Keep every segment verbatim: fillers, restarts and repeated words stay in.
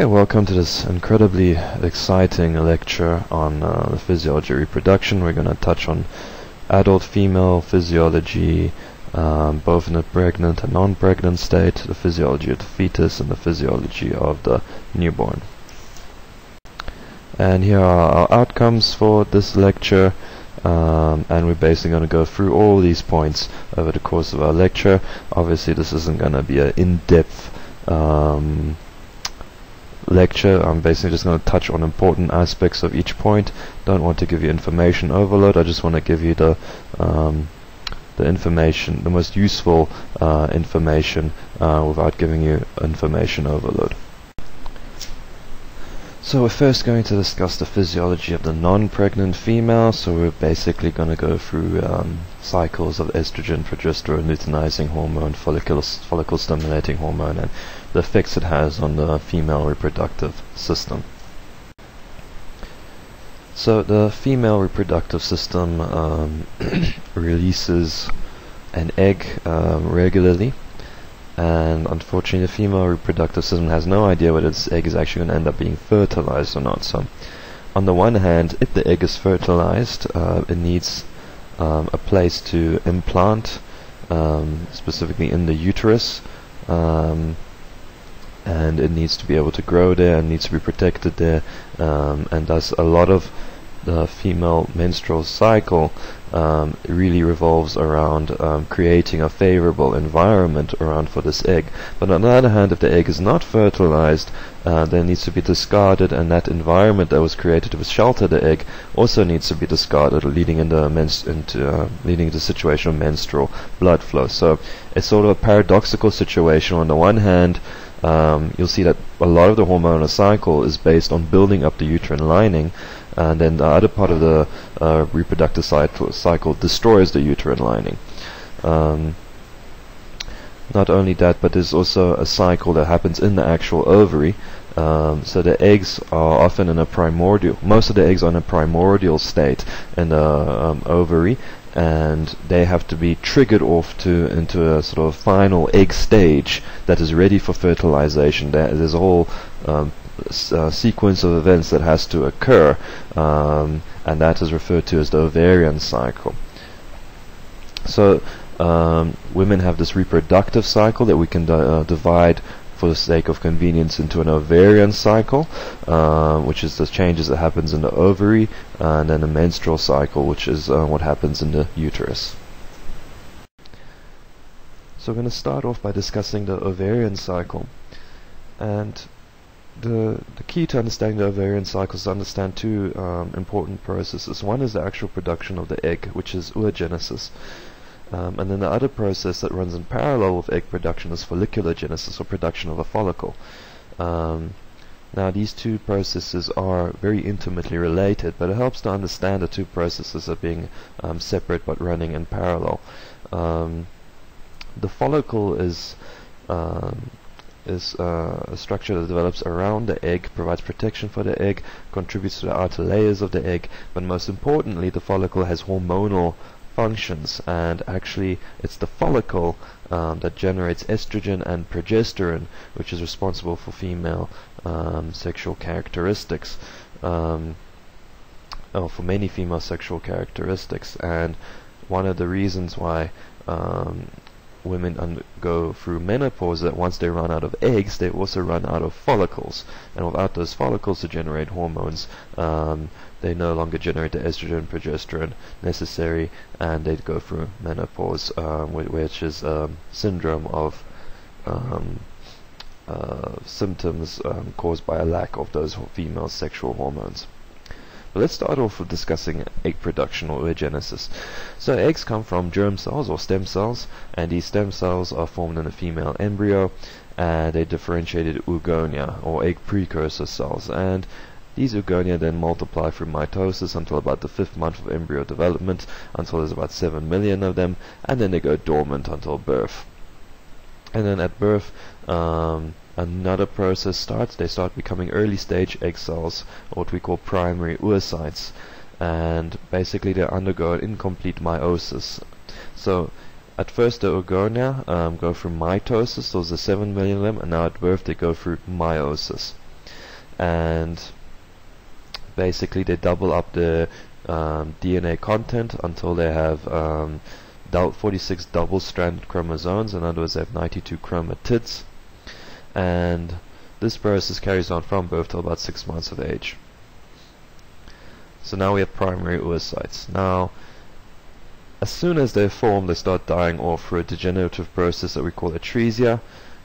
Okay, welcome to this incredibly exciting lecture on uh, the physiology of reproduction. We're going to touch on adult female physiology, um, both in the pregnant and non-pregnant state, the physiology of the fetus, and the physiology of the newborn. And here are our outcomes for this lecture, um, and we're basically going to go through all these points over the course of our lecture. Obviously, this isn't going to be an in-depth um, lecture. I'm basically just going to touch on important aspects of each point. Don't want to give you information overload. I just want to give you the um, the information, the most useful uh, information, uh, without giving you information overload. So we're first going to discuss the physiology of the non-pregnant female. So we're basically going to go through um, cycles of estrogen, progesterone, luteinizing hormone, follicle, follicle stimulating hormone, and the effects it has on the female reproductive system. So the female reproductive system um, releases an egg um, regularly. And unfortunately, the female reproductive system has no idea whether its egg is actually going to end up being fertilized or not. So, on the one hand, if the egg is fertilized, uh, it needs um, a place to implant, um, specifically in the uterus, um, and it needs to be able to grow there and needs to be protected there, um, and thus a lot of the female menstrual cycle um, really revolves around um, creating a favorable environment around for this egg. But on the other hand, if the egg is not fertilized, uh, then it needs to be discarded, and that environment that was created to shelter the egg also needs to be discarded, leading into, men's, into uh, leading into the situation of menstrual blood flow. So it's sort of a paradoxical situation. On the one hand, Um, you'll see that a lot of the hormonal cycle is based on building up the uterine lining, and then the other part of the uh, reproductive cycle, cycle destroys the uterine lining. Um, not only that, but there's also a cycle that happens in the actual ovary. Um, so the eggs are often in a primordial, most of the eggs are in a primordial state in the um, ovary, and they have to be triggered off to into a sort of final egg stage that is ready for fertilization. There, there's a whole um, s uh, sequence of events that has to occur, um, and that is referred to as the ovarian cycle. So um, women have this reproductive cycle that we can uh, divide, for the sake of convenience, into an ovarian cycle, uh, which is the changes that happens in the ovary, uh, and then the menstrual cycle, which is uh, what happens in the uterus. So we're going to start off by discussing the ovarian cycle, and the the key to understanding the ovarian cycle is to understand two um, important processes. One is the actual production of the egg, which is oogenesis. Um, and then the other process that runs in parallel with egg production is follicular genesis, or production of a follicle. Um, now these two processes are very intimately related, but it helps to understand the two processes are being um, separate but running in parallel. Um, the follicle is um, is uh, a structure that develops around the egg, provides protection for the egg, contributes to the outer layers of the egg, but most importantly, the follicle has hormonal functions, and actually it's the follicle um, that generates estrogen and progesterone, which is responsible for female um, sexual characteristics, um, or for many female sexual characteristics. And one of the reasons why um, women undergo through menopause is that once they run out of eggs, they also run out of follicles, and without those follicles to generate hormones, um, they no longer generate the estrogen and progesterone necessary, and they go through menopause, um, which is a syndrome of um, uh, symptoms um, caused by a lack of those female sexual hormones. But let's start off with discussing egg production, or oogenesis. So eggs come from germ cells, or stem cells, and these stem cells are formed in a female embryo, and they differentiated oogonia, or egg precursor cells. And these oogonia then multiply through mitosis until about the fifth month of embryo development, until there's about seven million of them, and then they go dormant until birth. And then at birth, um, another process starts. They start becoming early stage egg cells, or what we call primary oocytes, and basically they undergo an incomplete meiosis. So at first the oogonia um, go through mitosis, so there's the seven million of them, and now at birth they go through meiosis. and basically they double up the um, D N A content until they have um, forty-six double-stranded chromosomes. In other words, they have ninety-two chromatids, and this process carries on from birth to about six months of age. So now we have primary oocytes. Now, as soon as they form, they start dying off through a degenerative process that we call atresia.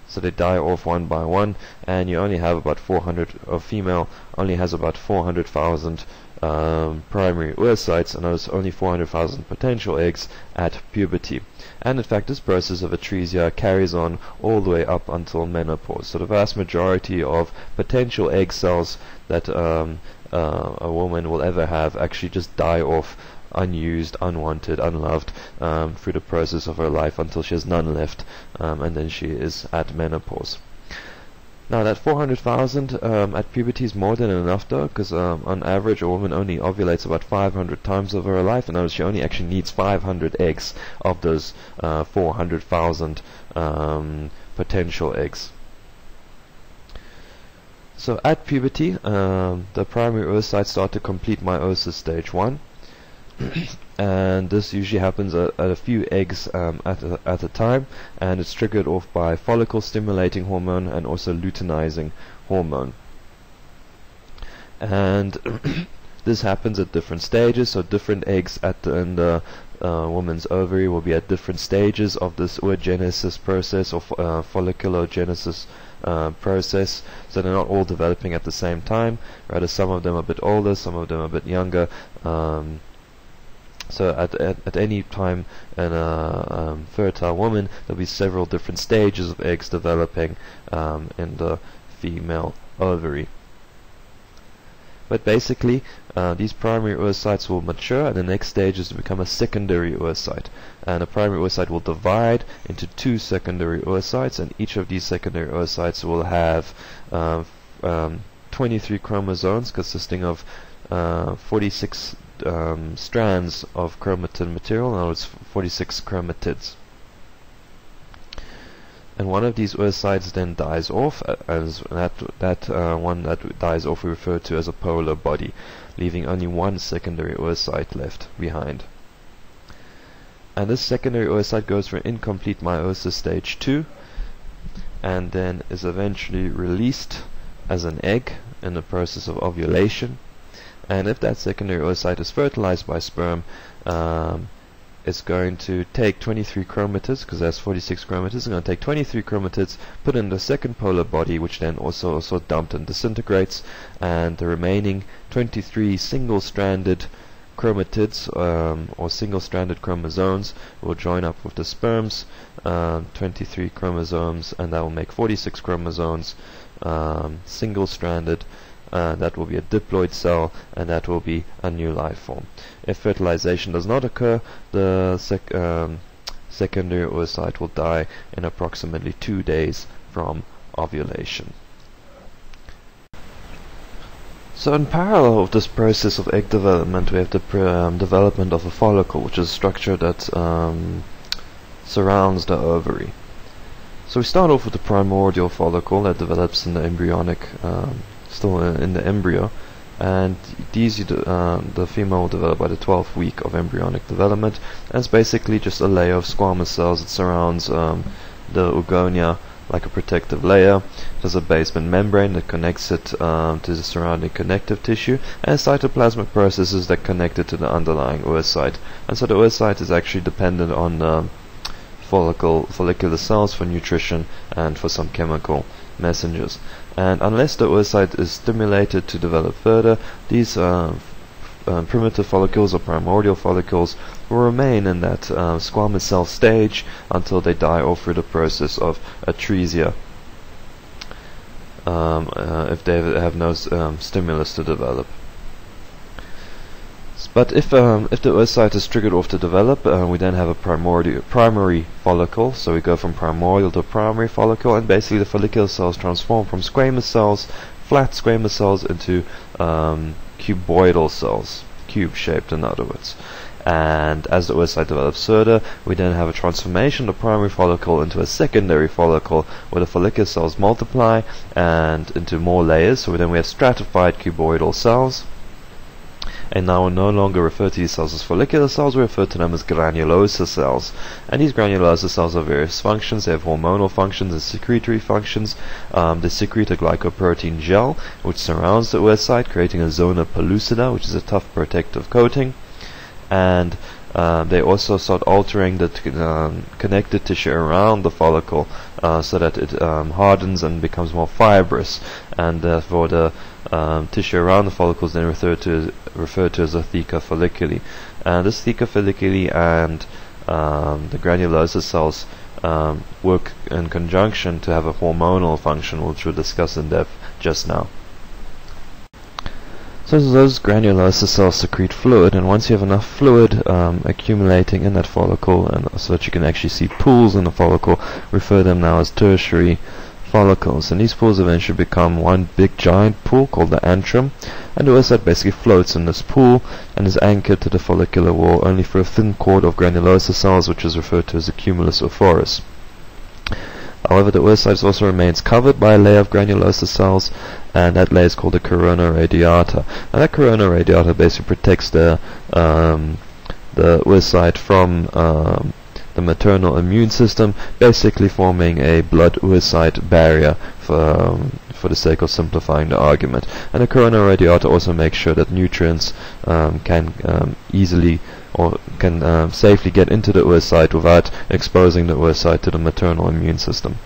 So they die off one by one, and you only have about four hundred, or female only has about four hundred thousand um, primary oocytes, and there's only four hundred thousand potential eggs at puberty. And in fact, this process of atresia carries on all the way up until menopause. So the vast majority of potential egg cells that um, uh, a woman will ever have actually just die off, unused, unwanted, unloved, um, through the process of her life until she has none left, um, and then she is at menopause. Now that four hundred thousand um, at puberty is more than enough, though, because um, on average a woman only ovulates about five hundred times of her life, and she only actually needs five hundred eggs of those uh, four hundred thousand um, potential eggs. So at puberty, um, the primary oocytes start to complete meiosis stage one. And this usually happens at, at a few eggs um, at, a, at a time, and it's triggered off by follicle stimulating hormone and also luteinizing hormone. And this happens at different stages, so different eggs at the, in the uh, woman's ovary will be at different stages of this oogenesis process, or fo uh, folliculogenesis uh, process, so they're not all developing at the same time. Rather, some of them are a bit older, some of them are a bit younger. Um, So at, at, at any time in a um, fertile woman, there'll be several different stages of eggs developing um, in the female ovary. But basically, uh, these primary oocytes will mature, and the next stage is to become a secondary oocyte. And a primary oocyte will divide into two secondary oocytes, and each of these secondary oocytes will have uh, um, twenty-three chromosomes consisting of uh, forty-six Um, strands of chromatin material. Now it's forty-six chromatids, and one of these oocytes then dies off, as that that uh, one that dies off we refer to as a polar body, leaving only one secondary oocyte left behind. And this secondary oocyte goes for incomplete meiosis stage two, and then is eventually released as an egg in the process of ovulation. And if that secondary oocyte is fertilized by sperm, um, it's going to take twenty-three chromatids, because that's forty-six chromatids. It's going to take twenty-three chromatids, put in the second polar body, which then also also dumped and disintegrates, and the remaining twenty-three single-stranded chromatids um, or single-stranded chromosomes will join up with the sperm's um, twenty-three chromosomes, and that will make forty-six chromosomes um, single-stranded. Uh, that will be a diploid cell, and that will be a new life form. If fertilization does not occur, the sec um, secondary oocyte will die in approximately two days from ovulation. So in parallel with this process of egg development, we have the pr um, development of a follicle, which is a structure that um, surrounds the ovary. So we start off with the primordial follicle that develops in the embryonic um, still in the embryo, and these uh, the female will develop by the twelfth week of embryonic development, and it's basically just a layer of squamous cells that surrounds um, the oogonia like a protective layer. There's a basement membrane that connects it um, to the surrounding connective tissue, and cytoplasmic processes that connect it to the underlying oocyte. And so the oocyte is actually dependent on um, follicle, follicular cells for nutrition and for some chemical messengers. And unless the oocyte is stimulated to develop further, these uh, um, primitive follicles or primordial follicles will remain in that uh, squamous cell stage until they die off through the process of atresia, um, uh, if they have no um, stimulus to develop. But if um, if the oocyte is triggered off to develop, uh, we then have a primordial, primary follicle. So we go from primordial to primary follicle, and basically the follicular cells transform from squamous cells, flat squamous cells, into um, cuboidal cells, cube-shaped in other words. And as the oocyte develops further, we then have a transformation of the primary follicle into a secondary follicle, where the follicular cells multiply and into more layers. So then we have stratified cuboidal cells. And now we no longer refer to these cells as follicular cells, we refer to them as granulosa cells. And these granulosa cells have various functions. They have hormonal functions and secretory functions. Um, they secrete a glycoprotein gel, which surrounds the oocyte, creating a zona pellucida, which is a tough protective coating. And um, they also start altering the t um, connective tissue around the follicle uh, so that it um, hardens and becomes more fibrous, and therefore the um, tissue around the follicle is then referred to as, referred to as a theca folliculi. And this theca folliculi and um, the granulosa cells um, work in conjunction to have a hormonal function, which we'll discuss in depth just now. So those granulosa cells secrete fluid, and once you have enough fluid um, accumulating in that follicle, and so that you can actually see pools in the follicle, refer them now as tertiary follicles. And these pools eventually become one big giant pool called the antrum, and the oocyte basically floats in this pool and is anchored to the follicular wall only for a thin cord of granulosa cells, which is referred to as a cumulus oophorus. However, the oocyte also remains covered by a layer of granulosa cells, and that layer is called the corona radiata. And that corona radiata basically protects the um, the oocyte from um, the maternal immune system, basically forming a blood-oocyte barrier for, um, for the sake of simplifying the argument. And the corona radiata also makes sure that nutrients um, can um, easily or can um, safely get into the oocyte without exposing the oocyte to the maternal immune system.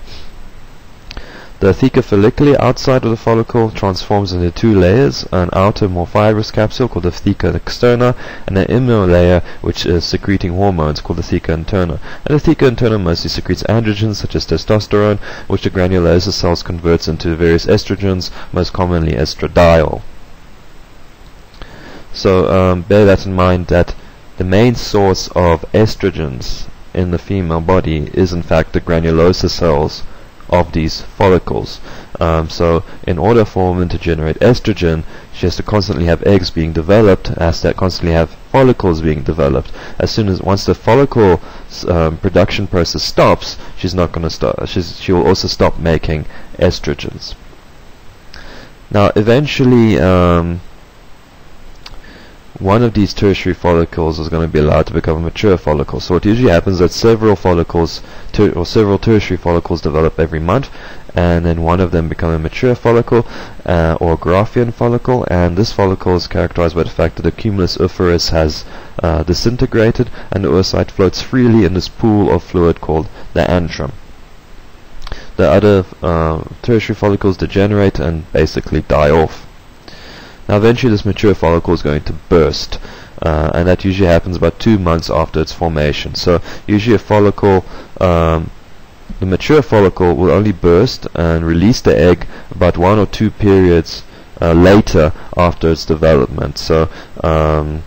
The theca folliculi outside of the follicle transforms into two layers, an outer more fibrous capsule called the theca externa, and an inner layer which is secreting hormones called the theca interna. And the theca interna mostly secretes androgens such as testosterone, which the granulosa cells converts into various estrogens, most commonly estradiol. So um, bear that in mind, that the main source of estrogens in the female body is in fact the granulosa cells of these follicles. Um, so in order for a woman to generate estrogen, she has to constantly have eggs being developed, as that constantly have follicles being developed. As soon as once the follicle um, production process stops, she's not going to stop she's, she will also stop making estrogens. Now eventually um, one of these tertiary follicles is going to be allowed to become a mature follicle. So what usually happens is that several follicles ter or several tertiary follicles develop every month, and then one of them becomes a mature follicle uh, or Graafian follicle. And this follicle is characterized by the fact that the cumulus oophorus has uh, disintegrated, and the oocyte floats freely in this pool of fluid called the antrum. The other uh, tertiary follicles degenerate and basically die off. Now eventually this mature follicle is going to burst, uh, and that usually happens about two months after its formation. So usually a follicle, um, the mature follicle will only burst and release the egg about one or two periods uh, later after its development. So um,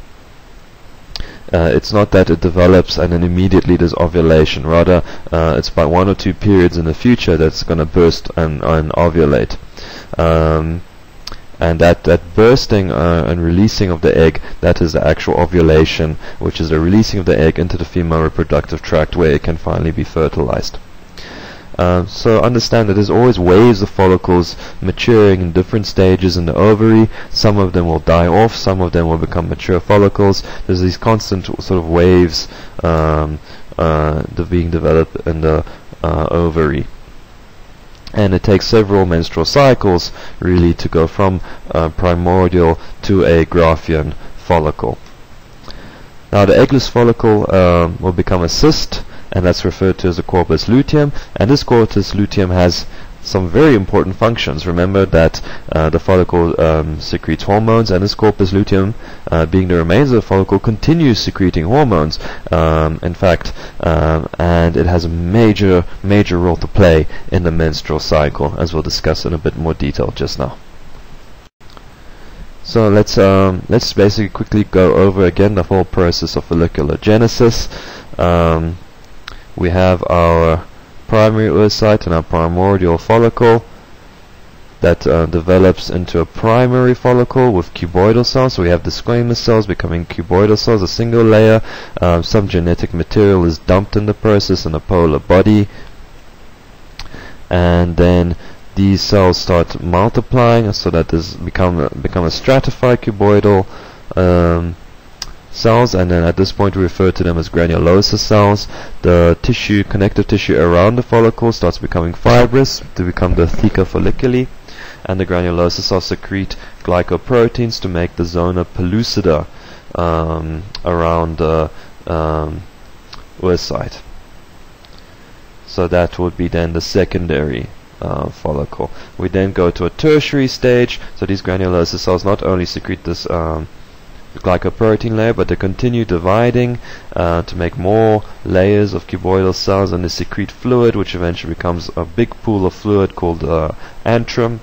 Uh, it's not that it develops and then immediately there's ovulation. Rather, uh, it's by one or two periods in the future that's going to burst and, and ovulate. Um, And that, that bursting uh, and releasing of the egg, that is the actual ovulation, which is the releasing of the egg into the female reproductive tract, where it can finally be fertilized. Uh, so understand that there's always waves of follicles maturing in different stages in the ovary. Some of them will die off, some of them will become mature follicles. There's these constant sort of waves um, uh, being developed in the uh, ovary. And it takes several menstrual cycles really to go from uh, primordial to a Graafian follicle. Now the eggless follicle um, will become a cyst, and that's referred to as a corpus luteum, and this corpus luteum has some very important functions. Remember that uh, the follicle um, secretes hormones, and this corpus luteum, uh, being the remains of the follicle, continues secreting hormones, um, in fact, um, and it has a major, major role to play in the menstrual cycle, as we'll discuss in a bit more detail just now. So let's, um, let's basically quickly go over again the whole process of follicular genesis. Um, we have our primary oocyte and our primordial follicle, that uh, develops into a primary follicle with cuboidal cells. So we have the squamous cells becoming cuboidal cells, a single layer. Um, some genetic material is dumped in the process in a polar body, and then these cells start multiplying so that this become become a stratified cuboidal um, cells, and then at this point we refer to them as granulosa cells. The tissue, connective tissue around the follicle starts becoming fibrous to become the theca folliculi, and the granulosa cells secrete glycoproteins to make the zona pellucida um, around the um, oocyte. So that would be then the secondary Uh, follicle. We then go to a tertiary stage. So these granulosa cells not only secrete this um, glycoprotein layer, but they continue dividing uh, to make more layers of cuboidal cells, and they secrete fluid, which eventually becomes a big pool of fluid called uh, antrum,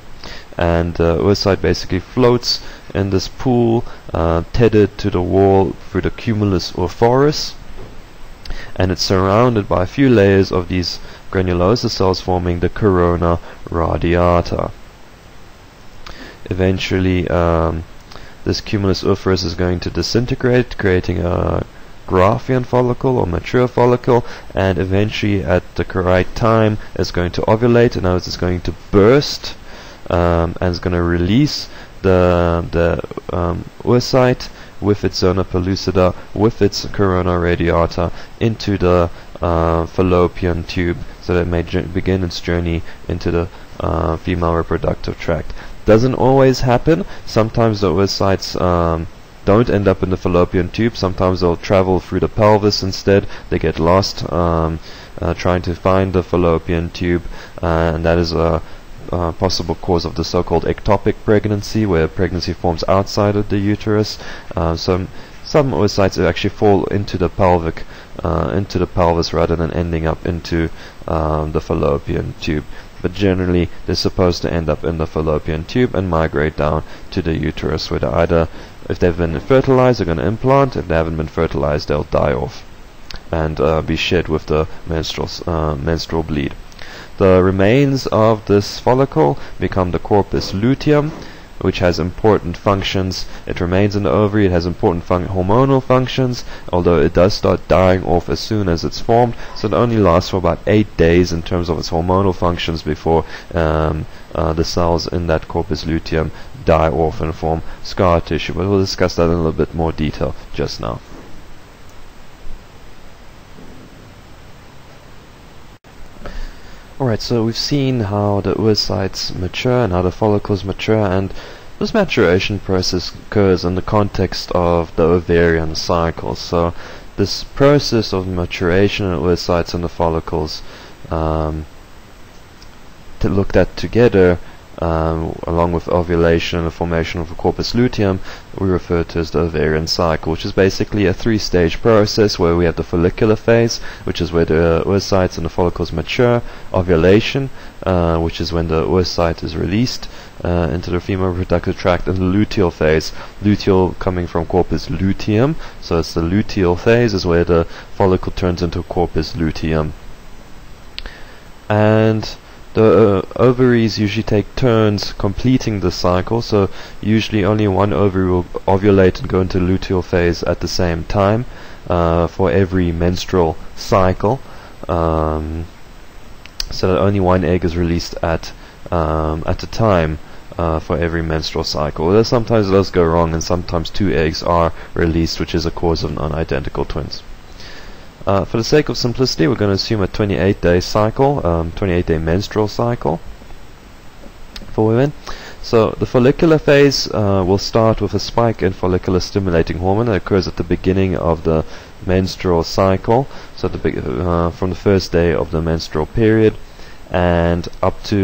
and the uh, oocyte basically floats in this pool, uh, tethered to the wall through the cumulus orthorus, and it's surrounded by a few layers of these granulosa cells forming the corona radiata. Eventually um, this cumulus oocyte is going to disintegrate, creating a Graphene follicle or mature follicle, and eventually at the correct time it's going to ovulate, and now it's going to burst um, and it's going to release the, the um, oocyte with its zona pellucida, with its corona radiata, into the uh, fallopian tube, so that it may begin its journey into the uh, female reproductive tract. Doesn't always happen. Sometimes the oocytes um, don't end up in the fallopian tube. Sometimes they'll travel through the pelvis instead. They get lost um, uh, trying to find the fallopian tube, uh, and that is a Uh, possible cause of the so-called ectopic pregnancy, where pregnancy forms outside of the uterus. Uh, some some oocytes actually fall into the pelvic, uh, into the pelvis, rather than ending up into um, the fallopian tube. But generally, they're supposed to end up in the fallopian tube and migrate down to the uterus, where they either, if they've been fertilized, they're going to implant. If they haven't been fertilized, they'll die off and uh, be shed with the menstrual uh, menstrual bleed. The remains of this follicle become the corpus luteum, which has important functions. It remains in the ovary. It has important fun hormonal functions, although it does start dying off as soon as it's formed. So it only lasts for about eight days in terms of its hormonal functions before um, uh, the cells in that corpus luteum die off and form scar tissue. But we'll discuss that in a little bit more detail just now. Alright, so we've seen how the oocytes mature and how the follicles mature, and this maturation process occurs in the context of the ovarian cycle. So this process of maturation in the oocytes and the follicles um, to looked at together, um, along with ovulation and the formation of the corpus luteum, we refer to as the ovarian cycle, which is basically a three-stage process where we have the follicular phase, which is where the oocytes and the follicles mature; ovulation, uh, which is when the oocyte is released uh, into the female reproductive tract; and the luteal phase, luteal coming from corpus luteum, so it's the luteal phase is where the follicle turns into corpus luteum. And the uh, ovaries usually take turns completing the cycle, so usually only one ovary will ovulate and go into luteal phase at the same time uh, for every menstrual cycle, um, so that only one egg is released at um, at a time uh, for every menstrual cycle. Although sometimes it does go wrong, and sometimes two eggs are released, which is a cause of non-identical twins. Uh, for the sake of simplicity, we're going to assume a twenty-eight day cycle, um, twenty-eight day menstrual cycle for women. So the follicular phase uh, will start with a spike in follicular stimulating hormone that occurs at the beginning of the menstrual cycle, so the big, uh, from the first day of the menstrual period and up to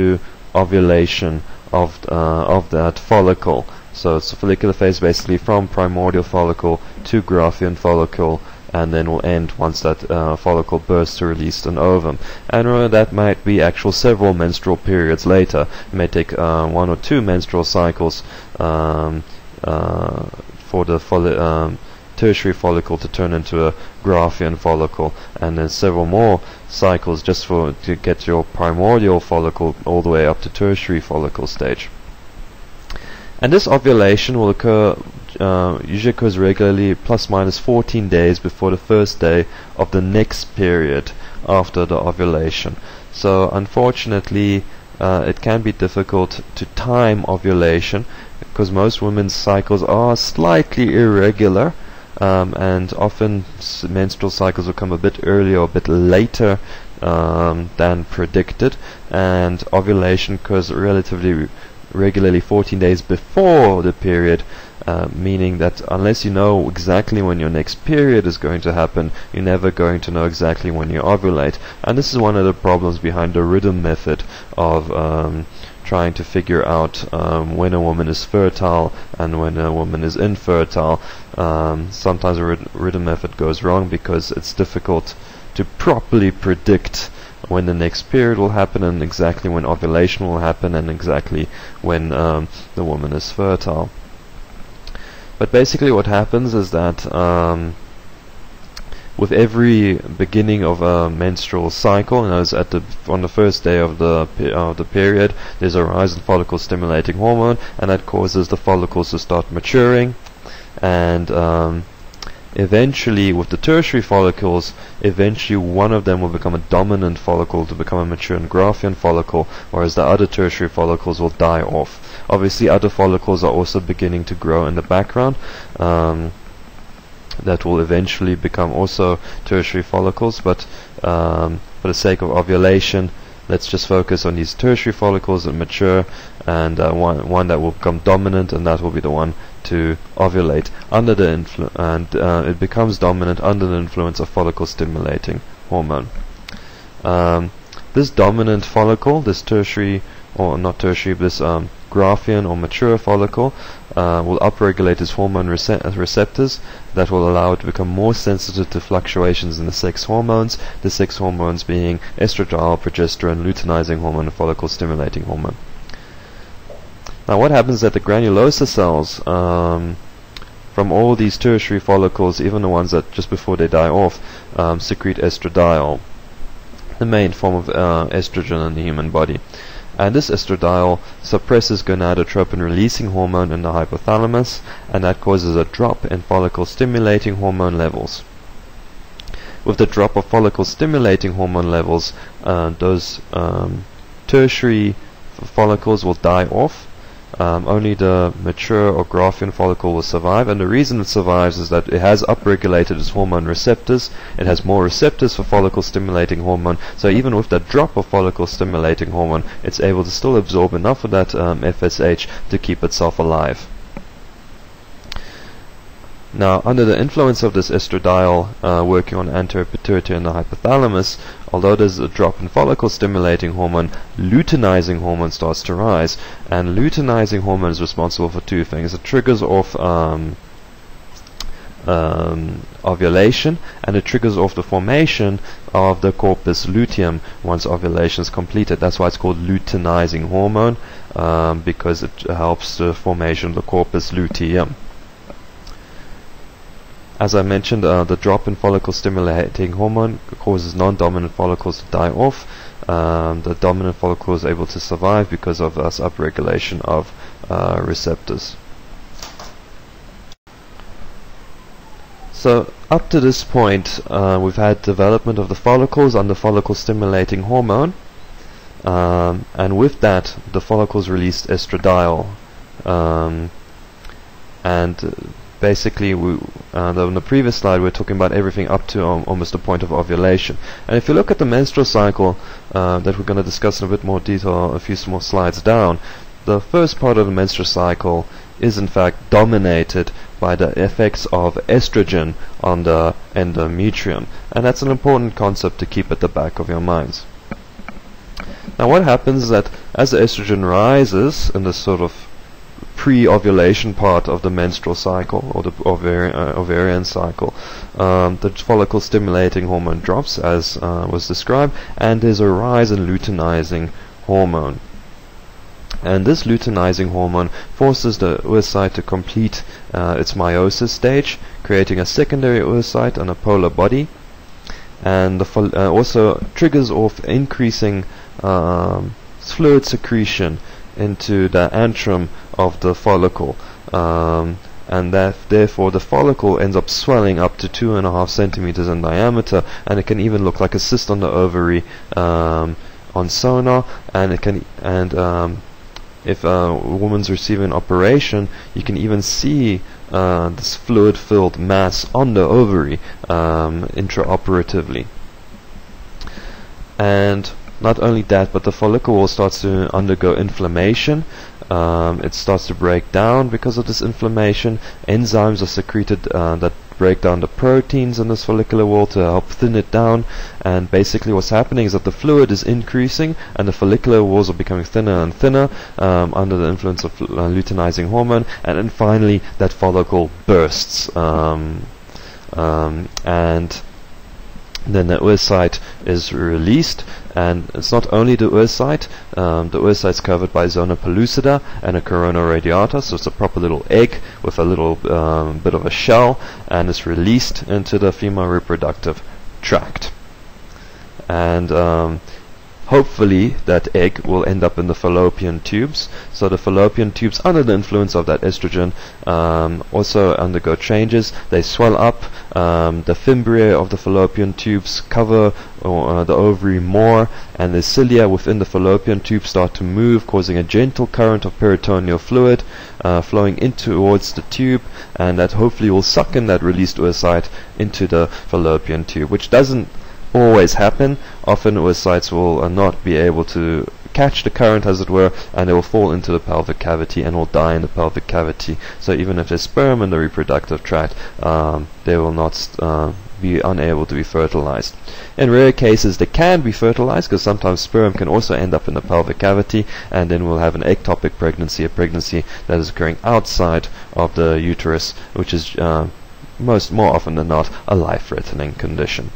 ovulation of uh, of that follicle. So it's the follicular phase, basically from primordial follicle to Graphene follicle, and then will end once that uh, follicle bursts to release an ovum. And remember, that might be actual several menstrual periods later. It may take uh, one or two menstrual cycles um, uh, for the folli um, tertiary follicle to turn into a Graphene follicle, and then several more cycles just for to get your primordial follicle all the way up to tertiary follicle stage. And this ovulation will occur, uh, usually occurs regularly, plus minus fourteen days before the first day of the next period after the ovulation. So unfortunately, uh, it can be difficult to time ovulation because most women's cycles are slightly irregular, um, and often s menstrual cycles will come a bit earlier or a bit later um, than predicted, and ovulation occurs relatively regularly fourteen days before the period, uh, meaning that unless you know exactly when your next period is going to happen, you're never going to know exactly when you ovulate. And this is one of the problems behind the rhythm method of um, trying to figure out um, when a woman is fertile and when a woman is infertile. Um, sometimes the rhythm method goes wrong because it's difficult to properly predict when the next period will happen, and exactly when ovulation will happen, and exactly when um, the woman is fertile. But basically what happens is that um, with every beginning of a menstrual cycle, and as at the on the first day of the of the period, there's a rise in follicle stimulating hormone, and that causes the follicles to start maturing, and um, eventually with the tertiary follicles, eventually one of them will become a dominant follicle to become a mature and graphene follicle, whereas the other tertiary follicles will die off. Obviously other follicles are also beginning to grow in the background um, that will eventually become also tertiary follicles, but um, for the sake of ovulation, let's just focus on these tertiary follicles that mature, and uh, one, one that will become dominant, and that will be the one to ovulate under the influ and uh, it becomes dominant under the influence of follicle stimulating hormone. Um, this dominant follicle, this tertiary or not tertiary, but this um, graphene or mature follicle uh, will upregulate its hormone rece receptors that will allow it to become more sensitive to fluctuations in the sex hormones, the sex hormones being estradiol, progesterone, luteinizing hormone, and follicle stimulating hormone. Now what happens is that the granulosa cells um, from all these tertiary follicles, even the ones that just before they die off, um, secrete estradiol, the main form of uh, estrogen in the human body. And this estradiol suppresses gonadotropin-releasing hormone in the hypothalamus, and that causes a drop in follicle-stimulating hormone levels. With the drop of follicle-stimulating hormone levels, uh, those um, tertiary follicles will die off. Um, only the mature or graphene follicle will survive, and the reason it survives is that it has upregulated its hormone receptors, it has more receptors for follicle stimulating hormone, so even with that drop of follicle stimulating hormone, it's able to still absorb enough of that um, F S H to keep itself alive. Now, under the influence of this estradiol uh, working on anterior pituitary and the hypothalamus, although there's a drop in follicle-stimulating hormone, luteinizing hormone starts to rise. And luteinizing hormone is responsible for two things. It triggers off um, um, ovulation, and it triggers off the formation of the corpus luteum once ovulation is completed. That's why it's called luteinizing hormone, um, because it helps the formation of the corpus luteum. As I mentioned, uh, the drop in follicle-stimulating hormone causes non-dominant follicles to die off. Um, the dominant follicle is able to survive because of this upregulation of uh, receptors. So up to this point, uh, we've had development of the follicles under follicle-stimulating hormone, um, and with that, the follicles released estradiol, um, and. Uh, Basically, we, uh, on the previous slide, we were talking about everything up to um, almost the point of ovulation. And if you look at the menstrual cycle uh, that we're going to discuss in a bit more detail a few more slides down, the first part of the menstrual cycle is in fact dominated by the effects of estrogen on the endometrium. And that's an important concept to keep at the back of your minds. Now what happens is that as the estrogen rises in this sort of pre-ovulation part of the menstrual cycle or the ovari uh, ovarian cycle, um, the follicle stimulating hormone drops as uh, was described, and there's a rise in luteinizing hormone, and this luteinizing hormone forces the oocyte to complete uh, its meiosis stage, creating a secondary oocyte and a polar body, and the fol uh, also triggers off increasing um, fluid secretion into the antrum of the follicle, um, and that therefore the follicle ends up swelling up to two and a half centimeters in diameter, and it can even look like a cyst on the ovary um, on sonar, and it can and um, if a woman's receiving an operation, you can even see uh, this fluid-filled mass on the ovary um, intraoperatively. And not only that, but the follicle wall starts to undergo inflammation. Um, it starts to break down because of this inflammation. Enzymes are secreted uh, that break down the proteins in this follicular wall to help thin it down. And basically what's happening is that the fluid is increasing and the follicular walls are becoming thinner and thinner um, under the influence of uh, luteinizing hormone, and then finally that follicle bursts, um, um, and then the oocyte is released. And it's not only the oocyte, um, the oocyte is covered by zona pellucida and a corona radiata, so it's a proper little egg with a little um, bit of a shell, and it's released into the female reproductive tract. And um, hopefully that egg will end up in the fallopian tubes. So the fallopian tubes, under the influence of that estrogen, um, also undergo changes. They swell up. Um, the fimbriae of the fallopian tubes cover uh, the ovary more, and the cilia within the fallopian tube start to move, causing a gentle current of peritoneal fluid uh, flowing in towards the tube, and that hopefully will suck in that released oocyte into the fallopian tube, which doesn't always happen. Often oocytes will uh, not be able to catch the current, as it were, and they will fall into the pelvic cavity and will die in the pelvic cavity. So even if there's sperm in the reproductive tract, um, they will not uh, be unable to be fertilized. In rare cases they can be fertilized, because sometimes sperm can also end up in the pelvic cavity, and then we'll have an ectopic pregnancy, a pregnancy that is occurring outside of the uterus, which is uh, most more often than not a life-threatening condition.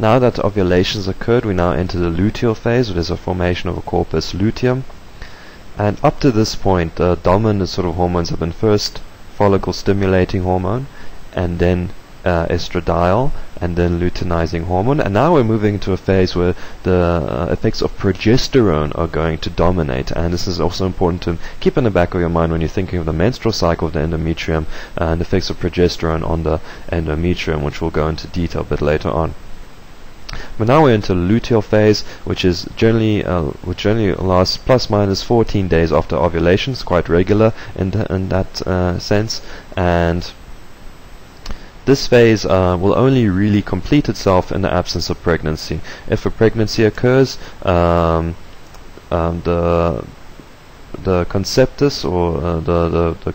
Now that ovulation's occurred, we now enter the luteal phase, which is a formation of a corpus luteum. And up to this point, the dominant sort of hormones have been first follicle-stimulating hormone, and then uh, estradiol, and then luteinizing hormone. And now we're moving into a phase where the effects of progesterone are going to dominate. And this is also important to keep in the back of your mind when you're thinking of the menstrual cycle of the endometrium and the effects of progesterone on the endometrium, which we'll go into detail a bit later on. But now we're into the luteal phase, which is generally uh, which generally lasts plus minus fourteen days after ovulation. It's quite regular in th in that uh, sense, and this phase uh, will only really complete itself in the absence of pregnancy. If a pregnancy occurs, um, um, the the conceptus, or uh, the the, the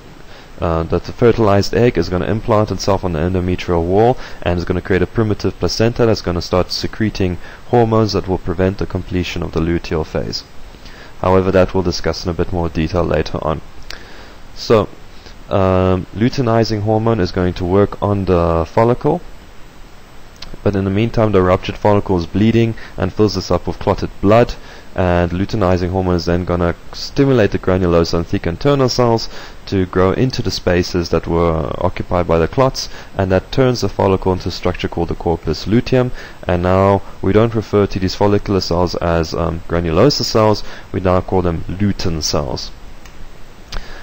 Uh, that the fertilized egg is going to implant itself on the endometrial wall, and is going to create a primitive placenta that's going to start secreting hormones that will prevent the completion of the luteal phase. However, that we'll discuss in a bit more detail later on. So, um, luteinizing hormone is going to work on the follicle, but in the meantime the ruptured follicle is bleeding and fills this up with clotted blood, and luteinizing hormone is then going to stimulate the granulosa and thick internal cells to grow into the spaces that were occupied by the clots, and that turns the follicle into a structure called the corpus luteum. And now we don't refer to these follicular cells as um, granulosa cells, we now call them lutein cells.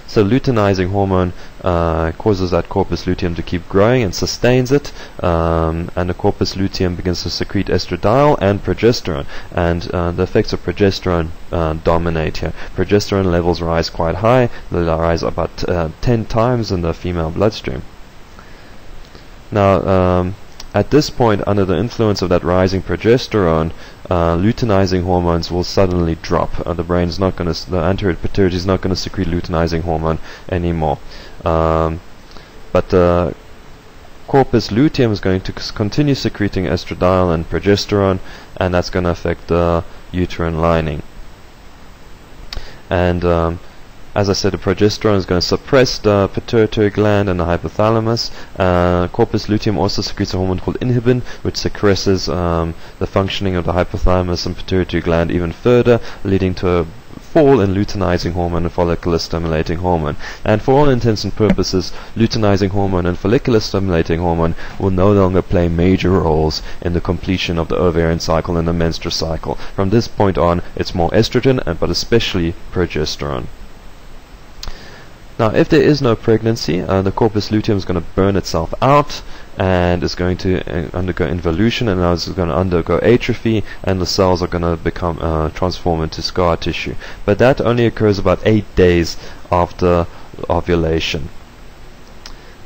So luteinizing hormone uh, causes that corpus luteum to keep growing and sustains it, um, and the corpus luteum begins to secrete estradiol and progesterone, and uh, the effects of progesterone uh, dominate here. Progesterone levels rise quite high, they rise about uh, ten times in the female bloodstream. Now, um, at this point, under the influence of that rising progesterone, Uh, luteinizing hormones will suddenly drop. Uh, the brain's not going to, the anterior pituitary is not going to secrete luteinizing hormone anymore. Um, but the corpus luteum is going to continue secreting estradiol and progesterone, and that's going to affect the uterine lining. And um, as I said, the progesterone is going to suppress the pituitary gland and the hypothalamus. Uh, corpus luteum also secretes a hormone called inhibin, which suppresses um, the functioning of the hypothalamus and pituitary gland even further, leading to a fall in luteinizing hormone and follicular stimulating hormone. And for all intents and purposes, luteinizing hormone and follicular stimulating hormone will no longer play major roles in the completion of the ovarian cycle and the menstrual cycle. From this point on, it's more estrogen, and but especially progesterone. Now, if there is no pregnancy, uh, the corpus luteum is going to burn itself out, and is going to uh, undergo involution, and now it's going to undergo atrophy, and the cells are going to become uh, transform into scar tissue. But that only occurs about eight days after ovulation.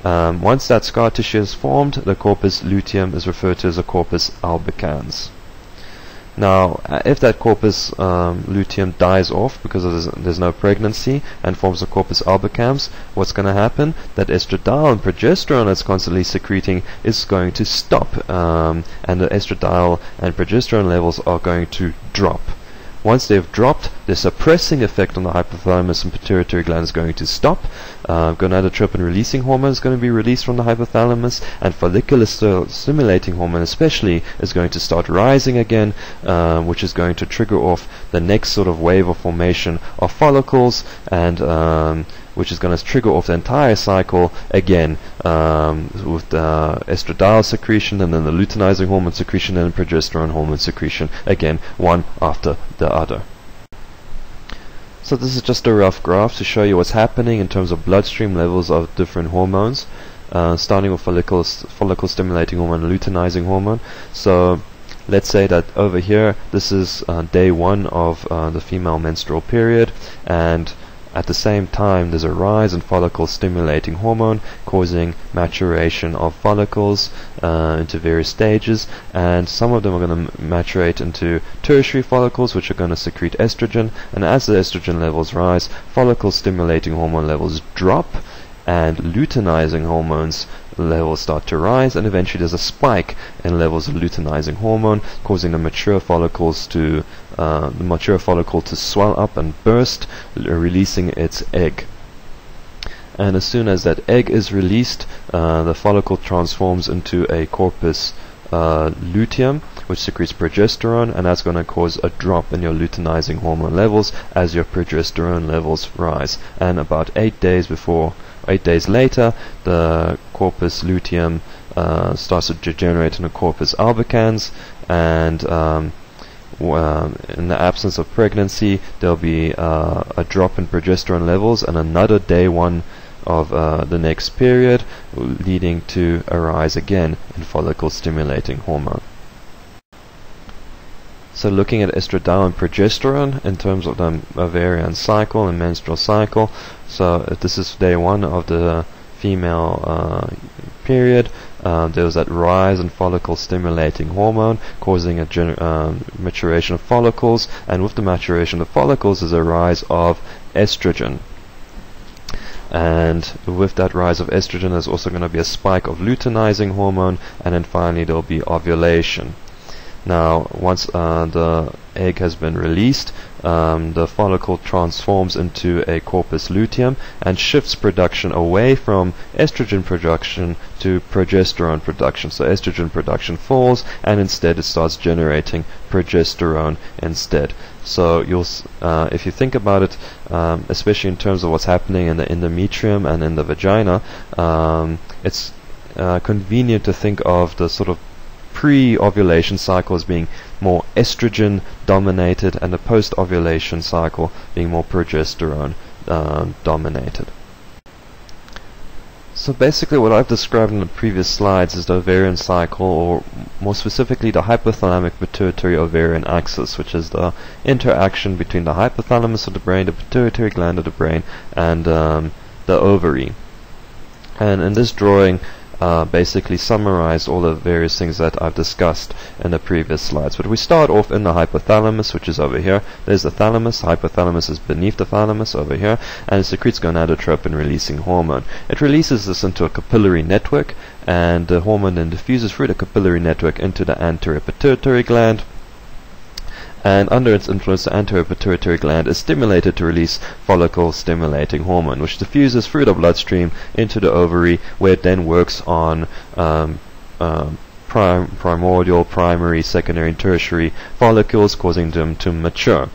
Um, once that scar tissue is formed, the corpus luteum is referred to as a corpus albicans. Now, if that corpus um, luteum dies off because there's, there's no pregnancy and forms a corpus albicans, what's going to happen? That estradiol and progesterone that's constantly secreting is going to stop, um, and the estradiol and progesterone levels are going to drop. Once they've dropped, the suppressing effect on the hypothalamus and pituitary gland is going to stop. Uh, gonadotropin-releasing hormone is going to be released from the hypothalamus, and follicular-stimulating hormone especially is going to start rising again, uh, which is going to trigger off the next sort of wave of formation of follicles, and um, which is going to trigger off the entire cycle again, um, with uh, estradiol secretion, and then the luteinizing hormone secretion, and progesterone hormone secretion, again, one after the other. So this is just a rough graph to show you what's happening in terms of bloodstream levels of different hormones, uh, starting with follicle, follicle stimulating hormone, luteinizing hormone. So let's say that over here, this is uh, day one of uh, the female menstrual period, and at the same time there's a rise in follicle stimulating hormone causing maturation of follicles uh, into various stages, and some of them are going to maturate into tertiary follicles, which are going to secrete estrogen, and as the estrogen levels rise, follicle stimulating hormone levels drop and luteinizing hormones levels start to rise, and eventually there's a spike in levels of luteinizing hormone causing the mature follicles to uh, the mature follicle to swell up and burst, releasing its egg. And as soon as that egg is released, uh, the follicle transforms into a corpus uh, luteum, which secretes progesterone, and that's going to cause a drop in your luteinizing hormone levels as your progesterone levels rise. And about eight days before eight days later, the corpus luteum uh, starts to degenerate into corpus albicans, and um, um, in the absence of pregnancy, there'll be uh, a drop in progesterone levels and another day one of uh, the next period, leading to a rise again in follicle stimulating hormone. So looking at estradiol and progesterone in terms of the ovarian cycle and menstrual cycle, so if this is day one of the female uh, period, uh, there was that rise in follicle stimulating hormone causing a gen um, maturation of follicles, and with the maturation of follicles is a rise of estrogen. And with that rise of estrogen there's also going to be a spike of luteinizing hormone, and then finally there will be ovulation. Now, once uh, the egg has been released, um, the follicle transforms into a corpus luteum and shifts production away from estrogen production to progesterone production. So estrogen production falls, and instead it starts generating progesterone instead. So you'll, uh, if you think about it, um, especially in terms of what's happening in the endometrium and in the vagina, um, it's uh, convenient to think of the sort of pre-ovulation cycle as being more estrogen dominated, and the post-ovulation cycle being more progesterone um, dominated. So basically what I've described in the previous slides is the ovarian cycle, or more specifically the hypothalamic pituitary ovarian axis, which is the interaction between the hypothalamus of the brain, the pituitary gland of the brain, and um, the ovary. And in this drawing, Uh, basically summarize all the various things that I've discussed in the previous slides. But we start off in the hypothalamus, which is over here. There's the thalamus. The hypothalamus is beneath the thalamus over here, and it secretes gonadotropin-releasing hormone. It releases this into a capillary network, and the hormone then diffuses through the capillary network into the anterior pituitary gland. And under its influence, the anterior pituitary gland is stimulated to release follicle-stimulating hormone, which diffuses through the bloodstream into the ovary, where it then works on um, um, prim primordial, primary, secondary, and tertiary follicles, causing them to mature.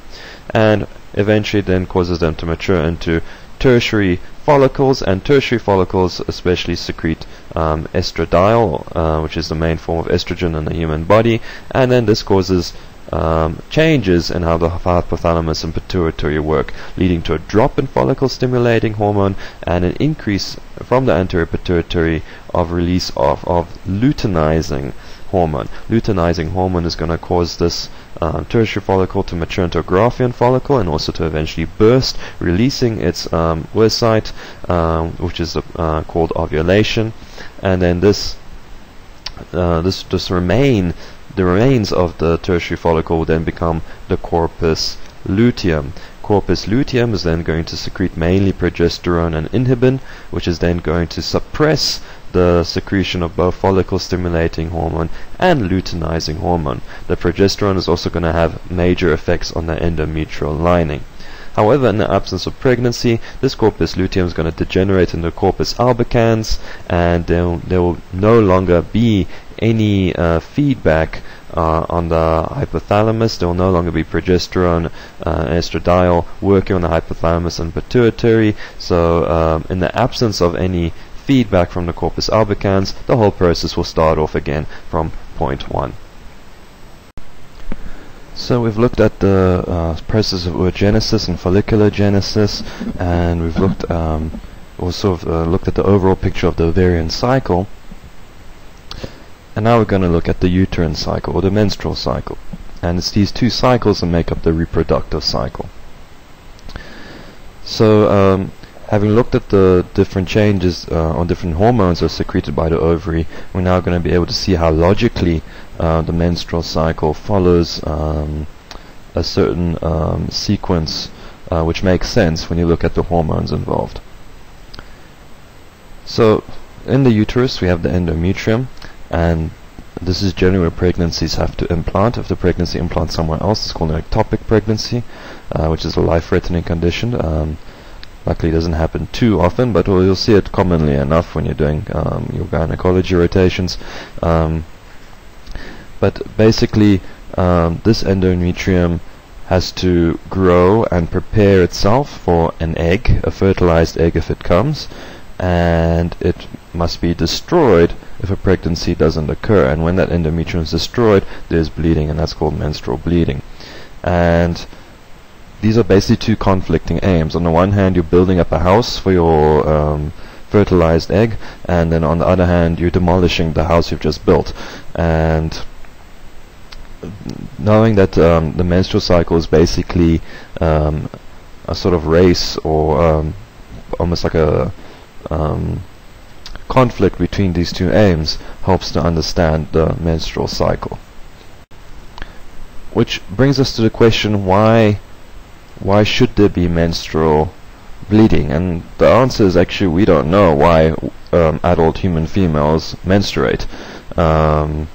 and eventually then causes them to mature into tertiary follicles, and tertiary follicles especially secrete um, estradiol, uh, which is the main form of estrogen in the human body, and then this causes um, changes in how the hypothalamus and pituitary work, leading to a drop in follicle stimulating hormone and an increase from the anterior pituitary of release of, of luteinizing hormone. Luteinizing hormone is going to cause this um, tertiary follicle to mature into a Graafian follicle and also to eventually burst, releasing its um, oocyte, um, which is uh, called ovulation. And then this, uh, this, this remain, the remains of the tertiary follicle will then become the corpus luteum. Corpus luteum is then going to secrete mainly progesterone and inhibin, which is then going to suppress the secretion of both follicle-stimulating hormone and luteinizing hormone. The progesterone is also going to have major effects on the endometrial lining. However, in the absence of pregnancy, this corpus luteum is going to degenerate into corpus albicans, and there, there will no longer be any uh, feedback uh, on the hypothalamus. There will no longer be progesterone uh, and estradiol working on the hypothalamus and pituitary, so um, in the absence of any feedback from the corpus albicans, the whole process will start off again from point one. So we've looked at the uh, process of oogenesis and follicular genesis, and we've looked um, also uh, looked at the overall picture of the ovarian cycle, and now we're going to look at the uterine cycle, or the menstrual cycle, and it's these two cycles that make up the reproductive cycle. So um, having looked at the different changes uh, on different hormones that are secreted by the ovary, we're now going to be able to see how logically uh, the menstrual cycle follows um, a certain um, sequence, uh, which makes sense when you look at the hormones involved. So in the uterus we have the endometrium, and this is generally where pregnancies have to implant. If the pregnancy implants somewhere else, it's called an ectopic pregnancy, uh, which is a life-threatening condition. Um, Luckily, it doesn't happen too often, but you'll see it commonly enough when you're doing um, your gynecology rotations. Um, but basically, um, this endometrium has to grow and prepare itself for an egg, a fertilized egg if it comes, and it must be destroyed if a pregnancy doesn't occur. And when that endometrium is destroyed, there's bleeding, and that's called menstrual bleeding. And these are basically two conflicting aims. On the one hand, you're building up a house for your um, fertilized egg, and then on the other hand, you're demolishing the house you've just built. And knowing that um, the menstrual cycle is basically um, a sort of race, or um, almost like a um, conflict between these two aims, helps to understand the menstrual cycle. Which brings us to the question, why Why should there be menstrual bleeding? And the answer is actually we don't know why um, adult human females menstruate. Um,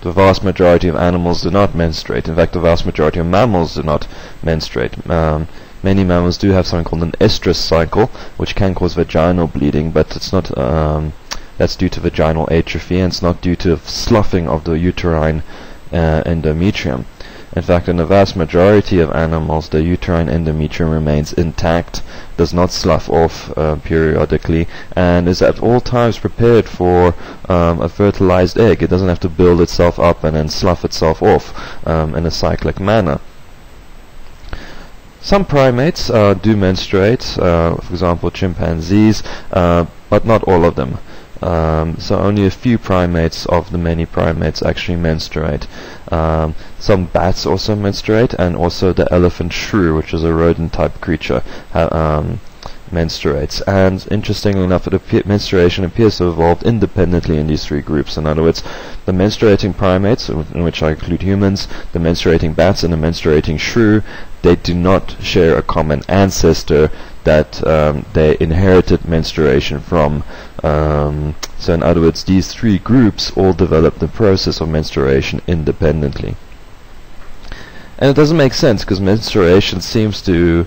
the vast majority of animals do not menstruate. In fact, the vast majority of mammals do not menstruate. Um, many mammals do have something called an estrous cycle, which can cause vaginal bleeding, but it's not. Um, that's due to vaginal atrophy, and it's not due to sloughing of the uterine uh, endometrium. In fact, in the vast majority of animals, the uterine endometrium remains intact, does not slough off uh, periodically, and is at all times prepared for um, a fertilized egg. It doesn't have to build itself up and then slough itself off um, in a cyclic manner. Some primates uh, do menstruate, uh, for example chimpanzees, uh, but not all of them. Um, so only a few primates of the many primates actually menstruate. Um, some bats also menstruate, and also the elephant shrew, which is a rodent type creature, ha um, menstruates. And interestingly enough, it appear menstruation appears to have evolved independently in these three groups. In other words, the menstruating primates, in which I include humans, the menstruating bats, and the menstruating shrew, they do not share a common ancestor that um, they inherited menstruation from. Um, so in other words, these three groups all develop the process of menstruation independently. And it doesn't make sense, because menstruation seems to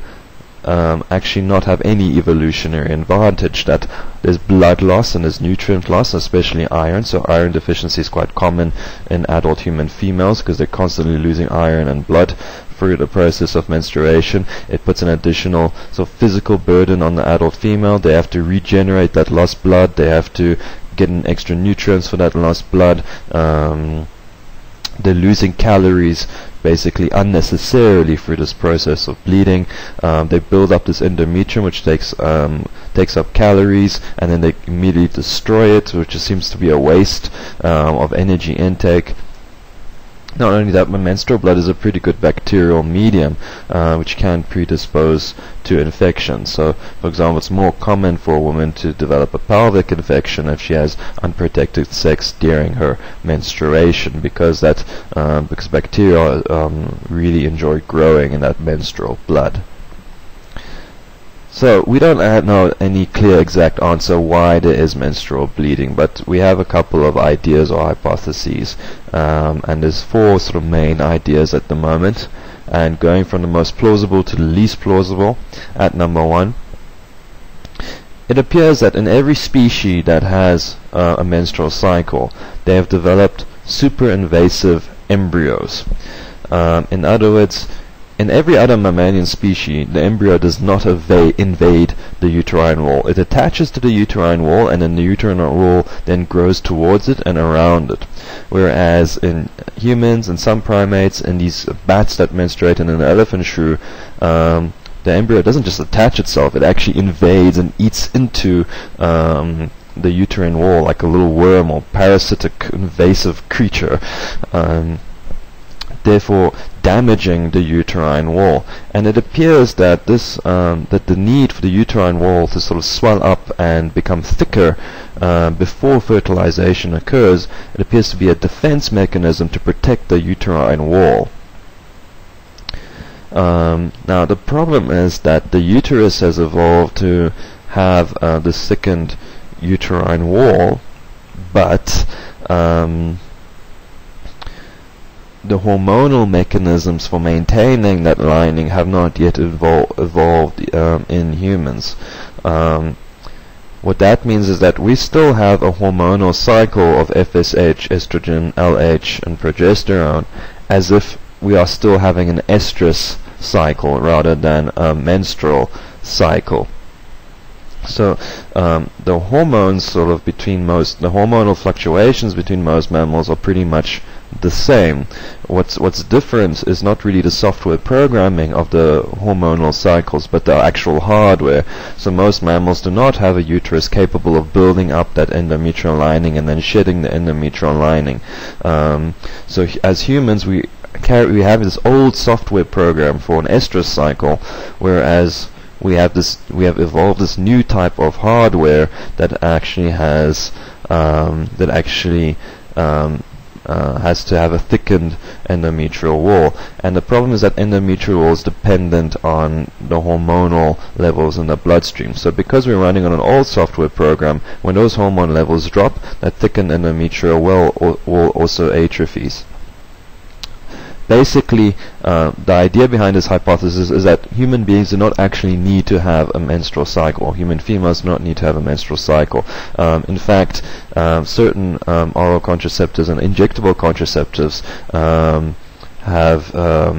um, actually not have any evolutionary advantage. That there's blood loss and there's nutrient loss, especially iron. So iron deficiency is quite common in adult human females, because they're constantly losing iron and blood through the process of menstruation, it puts an additional sort of physical burden on the adult female. They have to regenerate that lost blood, they have to get an extra nutrients for that lost blood, um, they're losing calories basically unnecessarily through this process of bleeding. Um, they build up this endometrium, which takes um, takes up calories, and then they immediately destroy it, which just seems to be a waste um, of energy intake. Not only that, but menstrual blood is a pretty good bacterial medium, uh, which can predispose to infection. So, for example, it's more common for a woman to develop a pelvic infection if she has unprotected sex during her menstruation, because that um, because bacteria um, really enjoy growing in that menstrual blood. So we don't know any clear exact answer why there is menstrual bleeding, but we have a couple of ideas or hypotheses, um, and there's four sort of main ideas at the moment, and going from the most plausible to the least plausible. At number one, it appears that in every species that has uh, a menstrual cycle, they have developed super invasive embryos. Um, in other words, in every other mammalian species, the embryo does not invade the uterine wall. It attaches to the uterine wall, and then the uterine wall then grows towards it and around it. Whereas in humans and some primates and these bats that menstruate in an elephant shrew, um, the embryo doesn't just attach itself, it actually invades and eats into um, the uterine wall like a little worm or parasitic invasive creature. Um, therefore damaging the uterine wall. And it appears that this um, that the need for the uterine wall to sort of swell up and become thicker uh, before fertilization occurs, it appears to be a defense mechanism to protect the uterine wall. Um, now the problem is that the uterus has evolved to have uh, the thickened uterine wall, but um, the hormonal mechanisms for maintaining that lining have not yet evol evolved um, in humans. Um, what that means is that we still have a hormonal cycle of F S H, estrogen, L H, and progesterone, as if we are still having an estrous cycle rather than a menstrual cycle. So um, the hormones sort of between most, the hormonal fluctuations between most mammals are pretty much the same. What's what's different is not really the software programming of the hormonal cycles, but the actual hardware. So most mammals do not have a uterus capable of building up that endometrial lining and then shedding the endometrial lining. Um, so as humans, we carry we have this old software program for an estrous cycle, whereas we have this we have evolved this new type of hardware that actually has um, that actually um, Uh, has to have a thickened endometrial wall. And the problem is that endometrial wall is dependent on the hormonal levels in the bloodstream. So because we're running on an old software program, when those hormone levels drop, that thickened endometrial wall, wall also atrophies. Basically, uh, the idea behind this hypothesis is that human beings do not actually need to have a menstrual cycle. Human females do not need to have a menstrual cycle. Um, in fact, um, certain um, oral contraceptives and injectable contraceptives um, have um,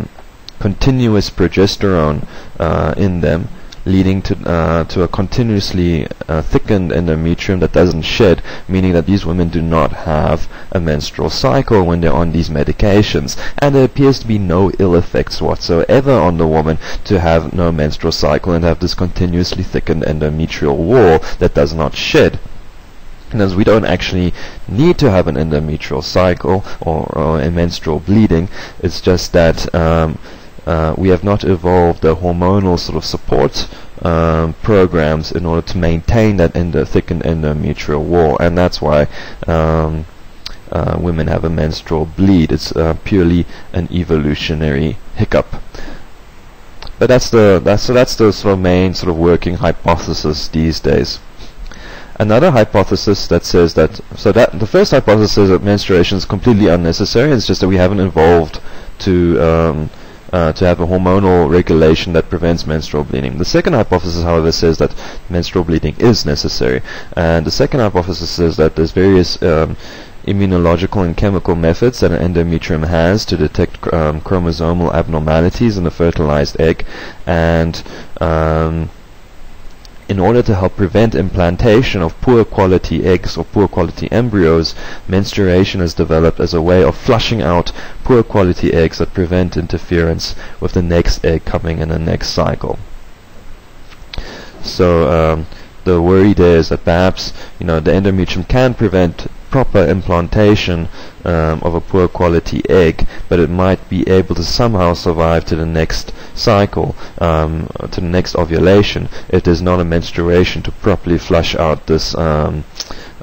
continuous progesterone uh, in them, leading to uh, to a continuously uh, thickened endometrium that doesn't shed, meaning that these women do not have a menstrual cycle when they're on these medications. And there appears to be no ill effects whatsoever on the woman to have no menstrual cycle and have this continuously thickened endometrial wall that does not shed. And as we don't actually need to have an endometrial cycle or, or a menstrual bleeding, it's just that um, Uh, we have not evolved a hormonal sort of support um, programs in order to maintain that endo thickened endometrial wall, and that's why um, uh, women have a menstrual bleed. It's uh, purely an evolutionary hiccup. But that's the that's so that's the sort of main sort of working hypothesis these days. Another hypothesis that says that so that the first hypothesis is that menstruation is completely unnecessary. It's just that we haven't evolved to um, Uh, to have a hormonal regulation that prevents menstrual bleeding. The second hypothesis, however, says that menstrual bleeding is necessary. And the second hypothesis says that there's various um, immunological and chemical methods that an endometrium has to detect um, chromosomal abnormalities in the fertilized egg, and um, in order to help prevent implantation of poor quality eggs or poor quality embryos, menstruation is developed as a way of flushing out poor quality eggs that prevent interference with the next egg coming in the next cycle. So um, the worry there is that perhaps, you know, the endometrium can prevent proper implantation um, of a poor quality egg, but it might be able to somehow survive to the next cycle, um, to the next ovulation, if there's not a menstruation to properly flush out this um,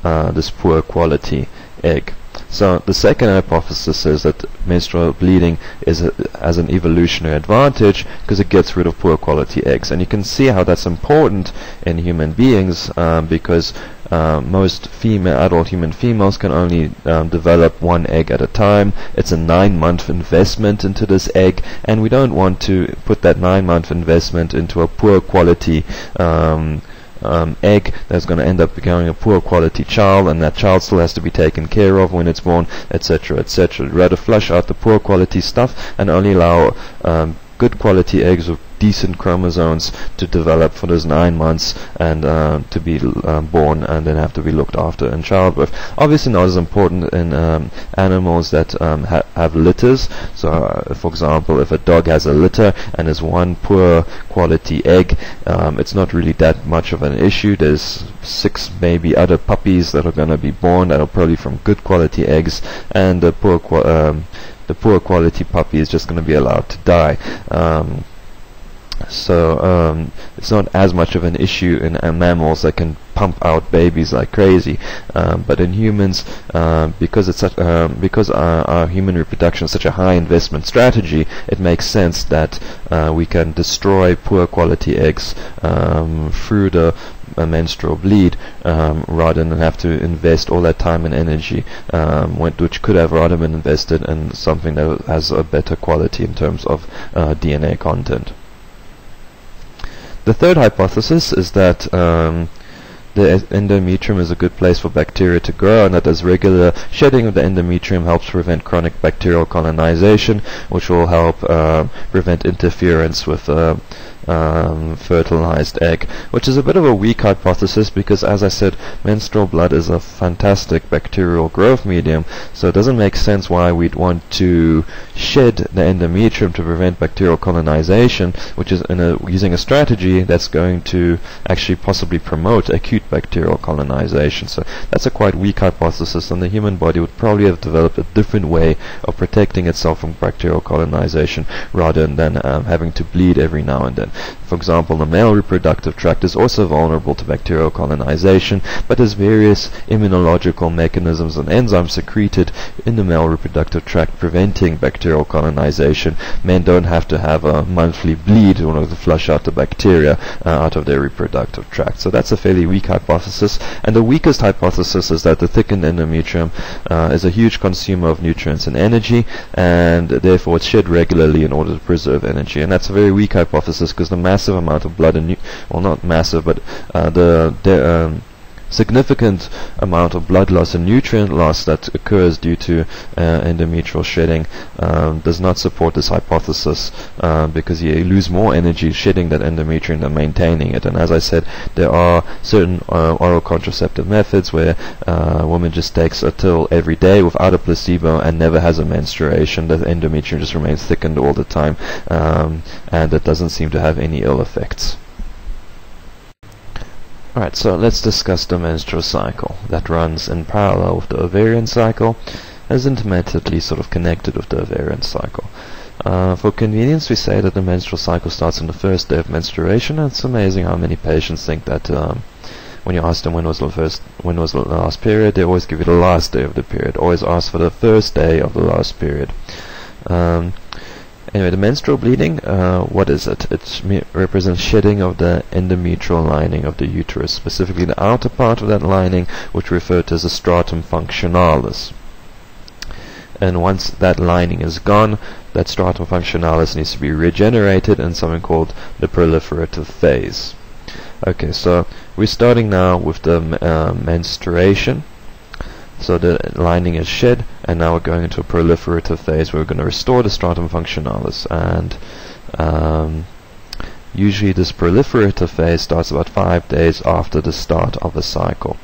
uh, this poor quality egg. So the second hypothesis is that menstrual bleeding is a, has an evolutionary advantage because it gets rid of poor quality eggs, and you can see how that's important in human beings um, because uh, most female, adult human females can only um, develop one egg at a time. It's a nine-month investment into this egg, and we don't want to put that nine-month investment into a poor quality um, Um, egg that's going to end up becoming a poor quality child, and that child still has to be taken care of when it's born, etc, et cetera. Rather flush out the poor quality stuff and only allow um, good quality eggs with decent chromosomes to develop for those nine months and uh, to be um, born and then have to be looked after in childbirth. Obviously not as important in um, animals that um, ha have litters. So uh, for example, if a dog has a litter and there's one poor quality egg, um, it's not really that much of an issue. There's six maybe other puppies that are going to be born that are probably from good quality eggs, and the poor qua um, the poor quality puppy is just going to be allowed to die. Um, So um, it's not as much of an issue in uh, mammals that can pump out babies like crazy, um, but in humans, uh, because it's such, uh, because our, our human reproduction is such a high investment strategy, it makes sense that uh, we can destroy poor quality eggs um, through the a menstrual bleed, um, rather than have to invest all that time and energy, um, which could have rather been invested in something that has a better quality in terms of uh, D N A content. The third hypothesis is that um, the endometrium is a good place for bacteria to grow, and that as regular shedding of the endometrium helps prevent chronic bacterial colonization, which will help uh, prevent interference with uh, Um, fertilized egg, which is a bit of a weak hypothesis because, as I said, menstrual blood is a fantastic bacterial growth medium, so it doesn't make sense why we'd want to shed the endometrium to prevent bacterial colonization, which is in a, using a strategy that's going to actually possibly promote acute bacterial colonization. So that's a quite weak hypothesis, and the human body would probably have developed a different way of protecting itself from bacterial colonization rather than um, having to bleed every now and then. For example, the male reproductive tract is also vulnerable to bacterial colonization, but there's various immunological mechanisms and enzymes secreted in the male reproductive tract preventing bacterial colonization. Men don't have to have a monthly bleed in order to flush out the bacteria uh, out of their reproductive tract. So that's a fairly weak hypothesis, and the weakest hypothesis is that the thickened endometrium uh, is a huge consumer of nutrients and energy, and therefore it's shed regularly in order to preserve energy. And that's a very weak hypothesis because the massive amount of blood and, well, not massive, but uh, the, the um, significant amount of blood loss and nutrient loss that occurs due to uh, endometrial shedding um, does not support this hypothesis, uh, because you lose more energy shedding that endometrium than maintaining it. And as I said, there are certain uh, oral contraceptive methods where uh, a woman just takes a pill every day without a placebo and never has a menstruation. The endometrium just remains thickened all the time, um, and that doesn't seem to have any ill effects. Alright, so let's discuss the menstrual cycle that runs in parallel with the ovarian cycle, as intermittently sort of connected with the ovarian cycle. Uh, for convenience, we say that the menstrual cycle starts on the first day of menstruation, and it's amazing how many patients think that um, when you ask them when was the first, when was the last period, they always give you the last day of the period. Always ask for the first day of the last period. Um, Anyway, the menstrual bleeding, uh, what is it? It represents shedding of the endometrial lining of the uterus, specifically the outer part of that lining, which referred to as the stratum functionalis. And once that lining is gone, that stratum functionalis needs to be regenerated in something called the proliferative phase. Okay, so we're starting now with the uh, menstruation. So the lining is shed, and now we're going into a proliferative phase where we're going to restore the stratum functionalis. And um, usually this proliferative phase starts about five days after the start of the cycle.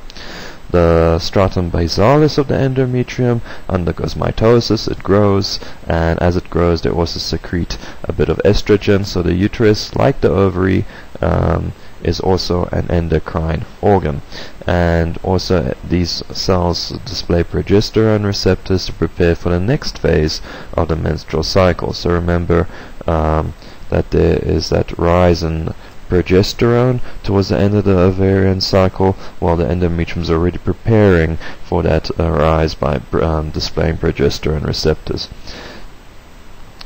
The stratum basalis of the endometrium undergoes mitosis, it grows, and as it grows they also secrete a bit of estrogen, so the uterus, like the ovary, um, is also an endocrine organ. And also these cells display progesterone receptors to prepare for the next phase of the menstrual cycle. So remember um, that there is that rise in progesterone towards the end of the ovarian cycle, while the endometrium is already preparing for that uh, rise by um, displaying progesterone receptors.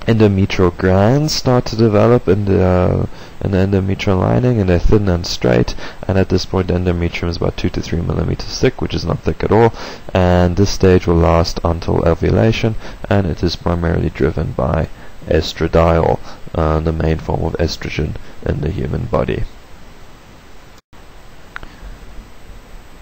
Endometrial glands start to develop in the, uh, in the endometrial lining, and they're thin and straight, and at this point the endometrium is about two to three millimeters thick, which is not thick at all, and this stage will last until ovulation, and it is primarily driven by estradiol, uh, the main form of estrogen in the human body.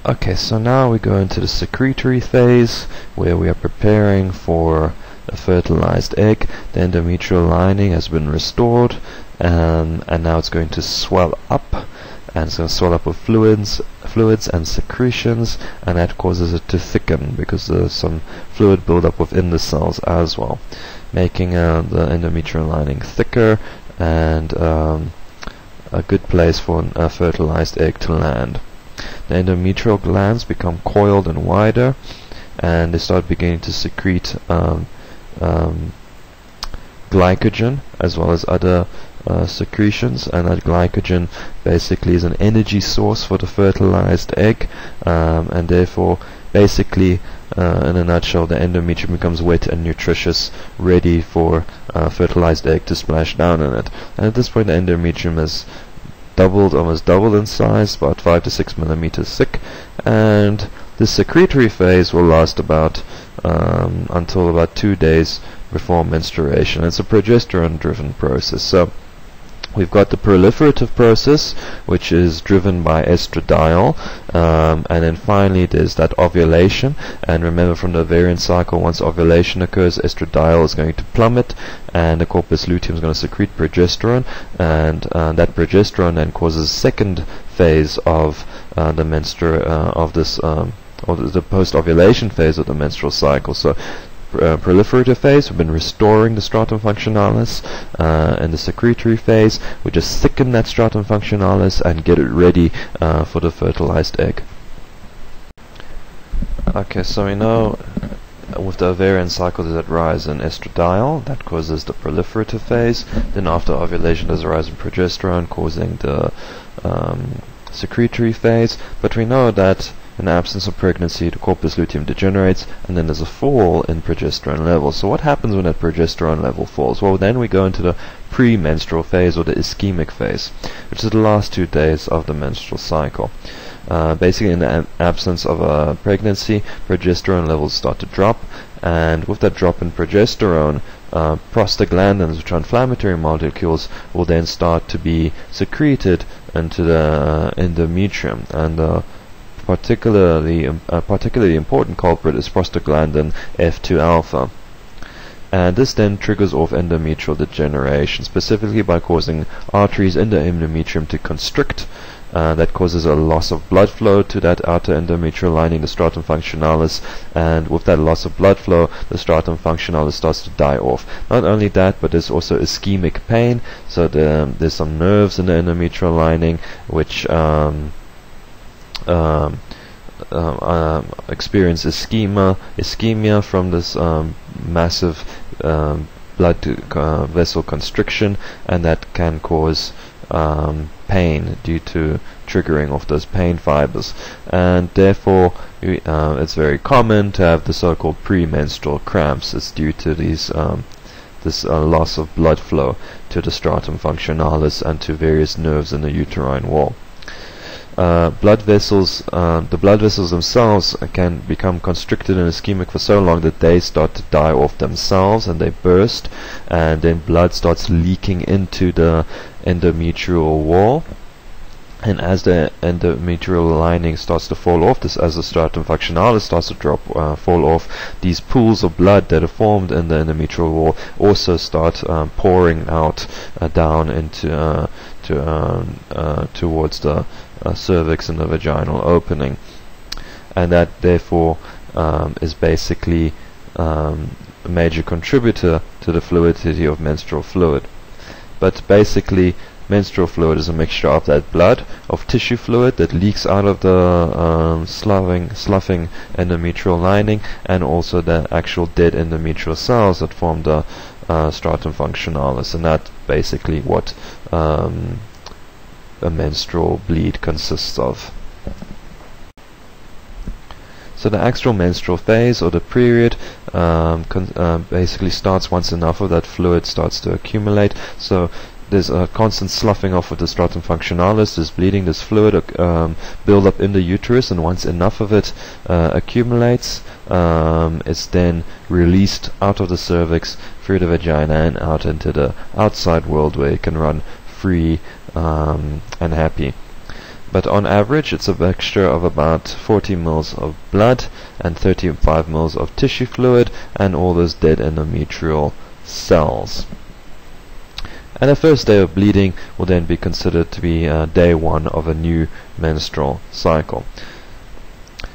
Okay, so now we go into the secretory phase, where we are preparing for a fertilized egg. The endometrial lining has been restored, um, and now it's going to swell up, and it's going to swell up with fluids fluids and secretions, and that causes it to thicken because there's some fluid buildup within the cells as well, making uh, the endometrial lining thicker and um, a good place for an, a fertilized egg to land. The endometrial glands become coiled and wider, and they start beginning to secrete um, um, glycogen as well as other uh, secretions, and that glycogen basically is an energy source for the fertilized egg, um, and therefore basically uh, in a nutshell the endometrium becomes wet and nutritious, ready for a fertilized egg to splash down in it. And at this point the endometrium has doubled, almost doubled in size, about five to six millimeters thick, and this secretory phase will last about um, until about two days before menstruation. It's a progesterone driven process. So we've got the proliferative process, which is driven by estradiol, um, and then finally there's that ovulation. And remember, from the ovarian cycle, once ovulation occurs, estradiol is going to plummet, and the corpus luteum is going to secrete progesterone, and uh, that progesterone then causes second phase of uh, the menstru uh, of this um, or the post-ovulation phase of the menstrual cycle. So Uh, proliferative phase, we've been restoring the stratum functionalis, uh, and the secretory phase, we just thicken that stratum functionalis and get it ready uh, for the fertilized egg. Okay, so we know with the ovarian cycle there's that rise in estradiol that causes the proliferative phase, then after ovulation there's a rise in progesterone causing the um, secretory phase, but we know that in the absence of pregnancy, the corpus luteum degenerates, and then there's a fall in progesterone levels. So what happens when that progesterone level falls? Well, then we go into the premenstrual phase, or the ischemic phase, which is the last two days of the menstrual cycle. Uh, basically, in the absence of a pregnancy, progesterone levels start to drop, and with that drop in progesterone, uh, prostaglandins, which are inflammatory molecules, will then start to be secreted into the endometrium, and the Particularly, um, uh, particularly important culprit is prostaglandin F two alpha, and this then triggers off endometrial degeneration, specifically by causing arteries in the endometrium to constrict. Uh, that causes a loss of blood flow to that outer endometrial lining, the stratum functionalis, and with that loss of blood flow the stratum functionalis starts to die off. Not only that, but there's also ischemic pain, so the, um, there's some nerves in the endometrial lining which um, Um, uh, um, experience ischemia, ischemia from this um, massive um, blood to, uh, vessel constriction, and that can cause um, pain due to triggering of those pain fibers, and therefore we, uh, it's very common to have the so-called premenstrual cramps. It's due to these um, this uh, loss of blood flow to the stratum functionalis and to various nerves in the uterine wall. Uh, blood vessels, uh, the blood vessels themselves can become constricted and ischemic for so long that they start to die off themselves, and they burst, and then blood starts leaking into the endometrial wall, And as the endometrial lining starts to fall off, this azostratum functionalis starts to drop, uh, fall off, these pools of blood that are formed in the endometrial wall also start um, pouring out uh, down into uh, to, um, uh, towards the uh, cervix and the vaginal opening, and that therefore um, is basically um, a major contributor to the fluidity of menstrual fluid. But basically, menstrual fluid is a mixture of that blood, of tissue fluid that leaks out of the um, sloughing, sloughing endometrial lining, and also the actual dead endometrial cells that form the uh, stratum functionalis, and that's basically what um, a menstrual bleed consists of. So the actual menstrual phase, or the period, um, con uh, basically starts once enough of that fluid starts to accumulate. So there's a constant sloughing off of the stratum functionalis, this bleeding, this fluid um, build up in the uterus, and once enough of it uh, accumulates, um, it's then released out of the cervix, through the vagina, and out into the outside world where it can run free um, and happy. But on average, it's a mixture of about forty milliliters of blood and thirty-five milliliters of tissue fluid and all those dead endometrial cells. And the first day of bleeding will then be considered to be uh, day one of a new menstrual cycle.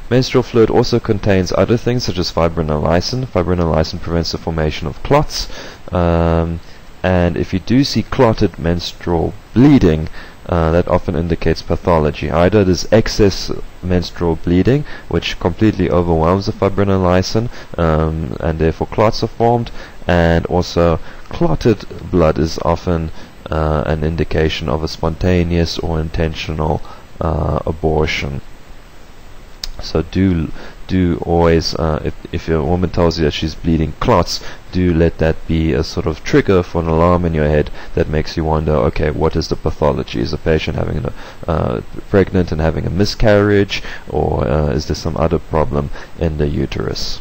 Menstrual fluid also contains other things such as fibrinolysin. Fibrinolysin prevents the formation of clots, um, and if you do see clotted menstrual bleeding, uh, that often indicates pathology. Either there's excess menstrual bleeding, which completely overwhelms the fibrinolysin, um, and therefore clots are formed, and also clotted blood is often uh, an indication of a spontaneous or intentional uh, abortion. So do do always, uh, if, if your woman tells you that she's bleeding clots, do let that be a sort of trigger for an alarm in your head that makes you wonder, okay, what is the pathology? Is the patient having a uh, pregnant and having a miscarriage, or uh, is there some other problem in the uterus?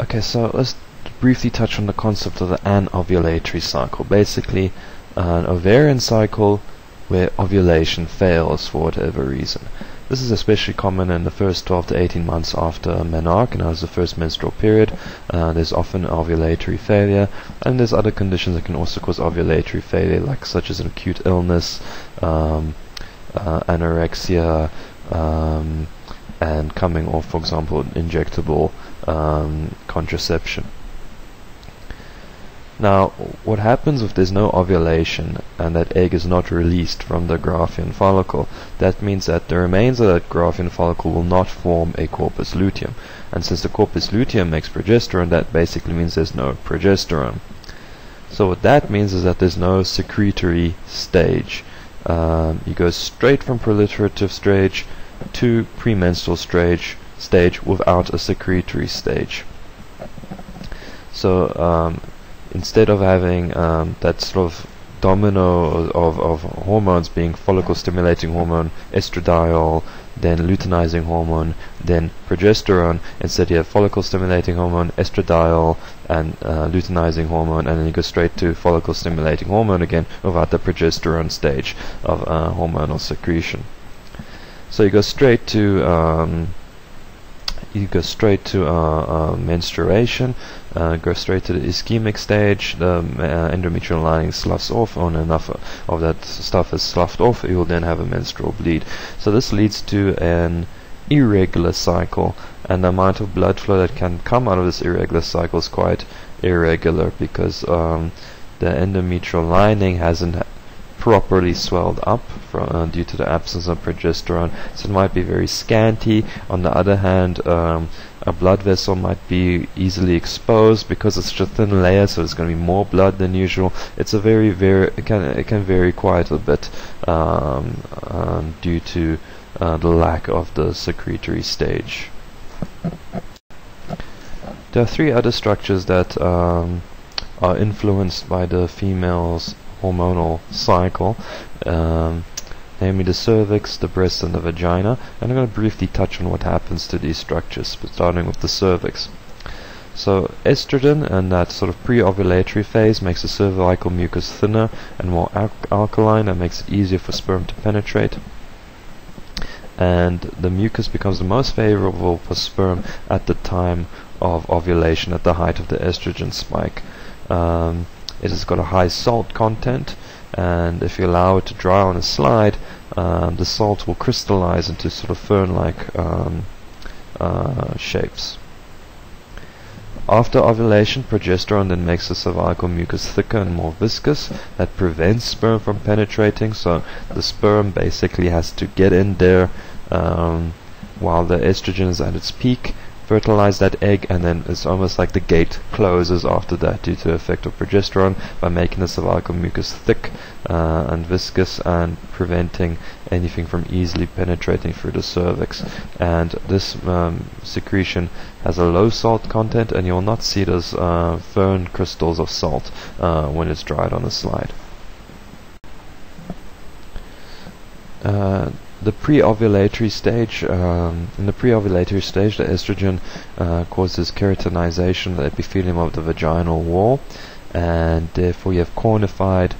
Okay, so let's briefly touch on the concept of the anovulatory cycle. Basically, an ovarian cycle where ovulation fails for whatever reason. This is especially common in the first twelve to eighteen months after menarche, and as the first menstrual period, uh, there's often ovulatory failure, and there's other conditions that can also cause ovulatory failure, like such as an acute illness, um, uh, anorexia, um, and coming off, for example, injectable um, contraception. Now, what happens if there's no ovulation and that egg is not released from the Graphene follicle? That means that the remains of that Graphene follicle will not form a corpus luteum. And since the corpus luteum makes progesterone, that basically means there's no progesterone. So what that means is that there's no secretory stage. Um, you go straight from proliferative stage to premenstrual stage, stage without a secretory stage. So um, instead of having um, that sort of domino of, of hormones being follicle stimulating hormone, estradiol, then luteinizing hormone, then progesterone, instead you have follicle stimulating hormone, estradiol, and uh, luteinizing hormone, and then you go straight to follicle stimulating hormone again without the progesterone stage of uh, hormonal secretion. So you go straight to um, you go straight to uh, uh, menstruation, uh, go straight to the ischemic stage. The uh, endometrial lining sloughs off, and enough of that stuff is sloughed off, you will then have a menstrual bleed. So this leads to an irregular cycle, and the amount of blood flow that can come out of this irregular cycle is quite irregular because um, the endometrial lining hasn't properly swelled up from, uh, due to the absence of progesterone, so it might be very scanty. On the other hand, um, a blood vessel might be easily exposed because it's such a thin layer, so it's going to be more blood than usual. It's a very, very it can it can vary quite a bit um, um, due to uh, the lack of the secretory stage. There are three other structures that um, are influenced by the female's hormonal cycle, um, namely the cervix, the breast, and the vagina, and I'm going to briefly touch on what happens to these structures, starting with the cervix. So estrogen and that sort of pre-ovulatory phase makes the cervical mucus thinner and more al alkaline and makes it easier for sperm to penetrate. And the mucus becomes the most favorable for sperm at the time of ovulation, at the height of the estrogen spike. Um, it has got a high salt content, and if you allow it to dry on a slide, um, the salt will crystallize into sort of fern-like um, uh, shapes. After ovulation, progesterone then makes the cervical mucus thicker and more viscous. That prevents sperm from penetrating, so the sperm basically has to get in there um, while the estrogen is at its peak, fertilize that egg, and then it's almost like the gate closes after that due to the effect of progesterone by making the cervical mucus thick uh, and viscous and preventing anything from easily penetrating through the cervix. And this um, secretion has a low salt content, and you will not see those uh, fern crystals of salt uh, when it's dried on the slide. Uh, The pre-ovulatory stage, um, in the pre-ovulatory stage, the estrogen uh, causes keratinization, the epithelium of the vaginal wall, and therefore you have cornified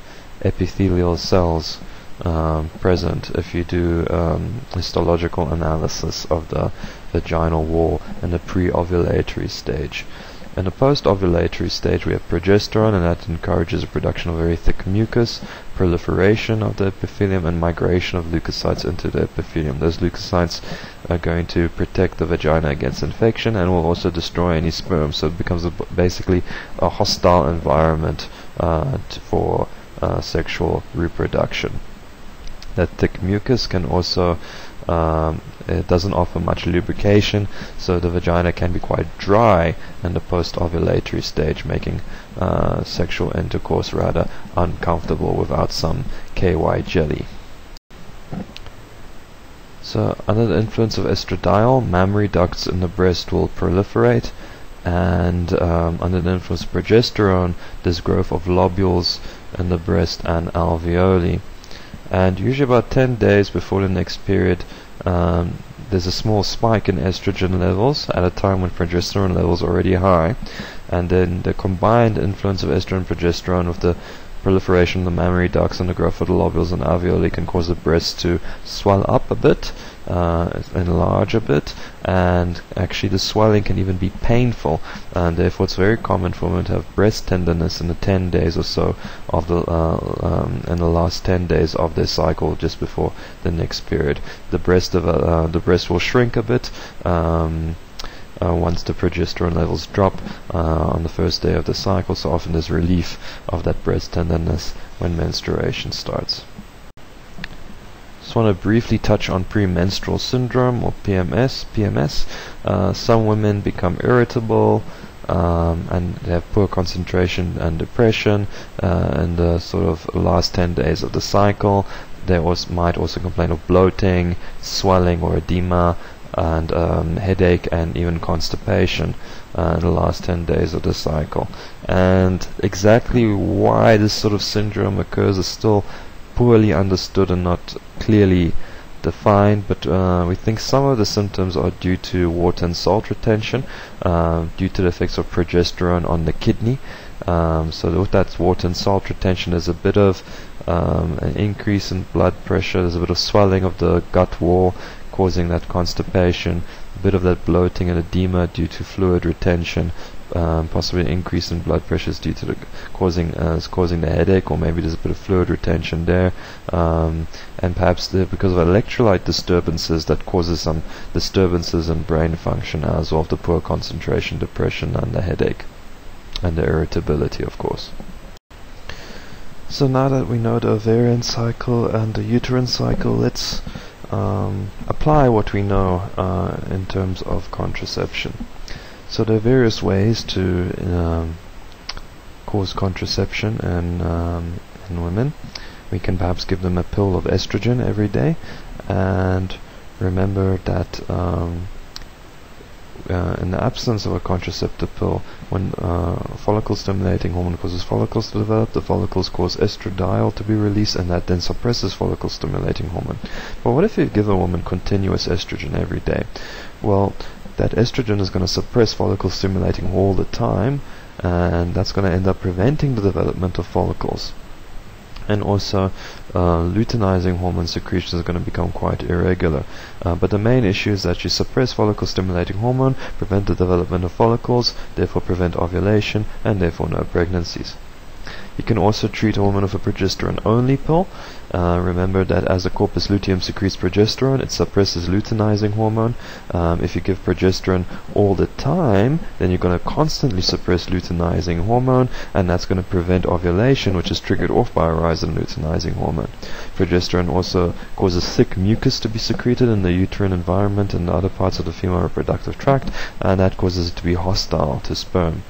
epithelial cells um, present if you do um, histological analysis of the vaginal wall in the pre-ovulatory stage. In the post-ovulatory stage we have progesterone, and that encourages the production of very thick mucus, proliferation of the epithelium, and migration of leukocytes into the epithelium. Those leukocytes are going to protect the vagina against infection and will also destroy any sperm, so it becomes a b basically a hostile environment uh, for uh, sexual reproduction. That thick mucus can also Um, it doesn't offer much lubrication, so the vagina can be quite dry in the post-ovulatory stage, making uh, sexual intercourse rather uncomfortable without some K Y jelly. So under the influence of estradiol, mammary ducts in the breast will proliferate, and um, under the influence of progesterone, there's growth of lobules in the breast and alveoli. And usually about ten days before the next period, um, there's a small spike in estrogen levels at a time when progesterone levels are already high, and then the combined influence of estrogen and progesterone with the proliferation of the mammary ducts and the growth of the lobules and alveoli can cause the breast to swell up a bit, uh, enlarge a bit, and actually the swelling can even be painful, and therefore it's very common for women to have breast tenderness in the ten days or so of the uh, um, in the last ten days of their cycle, just before the next period. The breast of, uh, the breast will shrink a bit um, uh, once the progesterone levels drop uh, on the first day of the cycle, so often there's relief of that breast tenderness when menstruation starts. I want to briefly touch on premenstrual syndrome, or P M S. P M S. Uh, some women become irritable um, and they have poor concentration and depression uh, in the sort of last ten days of the cycle. They also might also complain of bloating, swelling or edema, and um, headache, and even constipation uh, in the last ten days of the cycle. And exactly why this sort of syndrome occurs is still poorly understood and not clearly defined, but uh, we think some of the symptoms are due to water and salt retention, uh, due to the effects of progesterone on the kidney. Um, so with that water and salt retention, there's a bit of um, an increase in blood pressure, there's a bit of swelling of the gut wall causing that constipation, a bit of that bloating and edema due to fluid retention. Um, possibly an increase in blood pressures due to the causing uh, is causing the headache, or maybe there's a bit of fluid retention there, um, and perhaps the, because of electrolyte disturbances, that causes some disturbances in brain function as well, the poor concentration, depression, and the headache, and the irritability, of course. So now that we know the ovarian cycle and the uterine cycle, let's um, apply what we know uh, in terms of contraception. So there are various ways to um, cause contraception in, um, in women. We can perhaps give them a pill of estrogen every day, and remember that um, uh, in the absence of a contraceptive pill, when uh, follicle stimulating hormone causes follicles to develop, the follicles cause estradiol to be released, and that then suppresses follicle stimulating hormone. But what if you give a woman continuous estrogen every day? Well, that estrogen is going to suppress follicle stimulating all the time, and that's going to end up preventing the development of follicles. And also uh, luteinizing hormone secretion is going to become quite irregular. Uh, but the main issue is that you suppress follicle stimulating hormone, prevent the development of follicles, therefore prevent ovulation, and therefore no pregnancies. You can also treat a woman with a progesterone-only pill. Uh, remember that as the corpus luteum secretes progesterone, it suppresses luteinizing hormone. Um, if you give progesterone all the time, then you're going to constantly suppress luteinizing hormone, and that's going to prevent ovulation, which is triggered off by a rise in luteinizing hormone. Progesterone also causes thick mucus to be secreted in the uterine environment and other parts of the female reproductive tract, and that causes it to be hostile to sperm.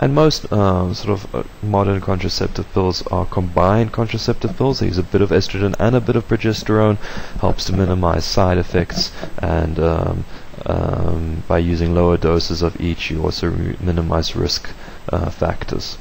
And most um, sort of uh, modern contraceptive pills are combined contraceptive pills. They use a bit of estrogen and a bit of progesterone, helps to minimize side effects, and um, um, by using lower doses of each, you also minimize risk uh, factors.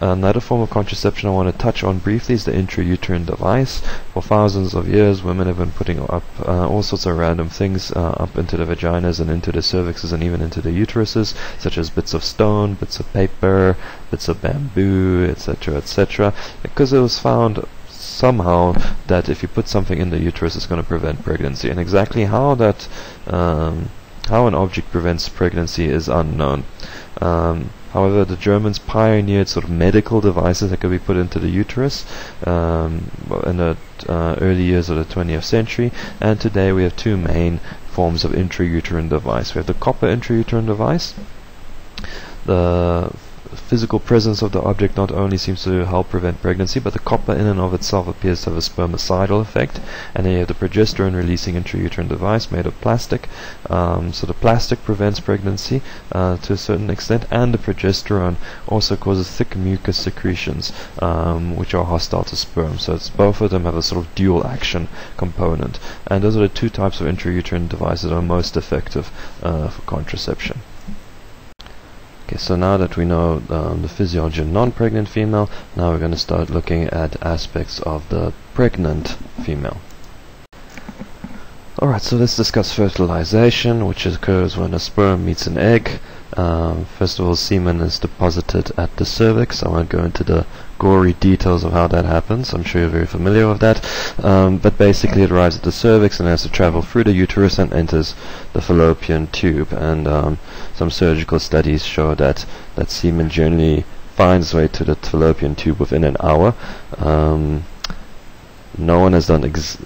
Another form of contraception I want to touch on briefly is the intrauterine device. For thousands of years, women have been putting up uh, all sorts of random things uh, up into their vaginas and into their cervixes and even into their uteruses, such as bits of stone, bits of paper, bits of bamboo, et cetera, et cetera, because it was found somehow that if you put something in the uterus, it's going to prevent pregnancy. And exactly how that, um, how an object prevents pregnancy is unknown. Um, However, the Germans pioneered sort of medical devices that could be put into the uterus um, in the uh, early years of the twentieth century, and today we have two main forms of intrauterine device. We have the copper intrauterine device. The physical presence of the object not only seems to help prevent pregnancy, but the copper in and of itself appears to have a spermicidal effect. And then you have the progesterone releasing intrauterine device made of plastic. Um, so the plastic prevents pregnancy uh, to a certain extent, and the progesterone also causes thick mucus secretions um, which are hostile to sperm. So it's both of them have a sort of dual action component, and those are the two types of intrauterine devices that are most effective uh, for contraception. Okay, so now that we know um, the physiology of non-pregnant female, now we're going to start looking at aspects of the pregnant female. Alright, so let's discuss fertilization, which occurs when a sperm meets an egg. Um, first of all, semen is deposited at the cervix. I won't go into the gory details of how that happens. I'm sure you're very familiar with that. Um, but basically it arrives at the cervix and has to travel through the uterus and enters the fallopian tube. And um, some surgical studies show that, that semen generally finds its way to the fallopian tube within an hour. Um, no one has done ex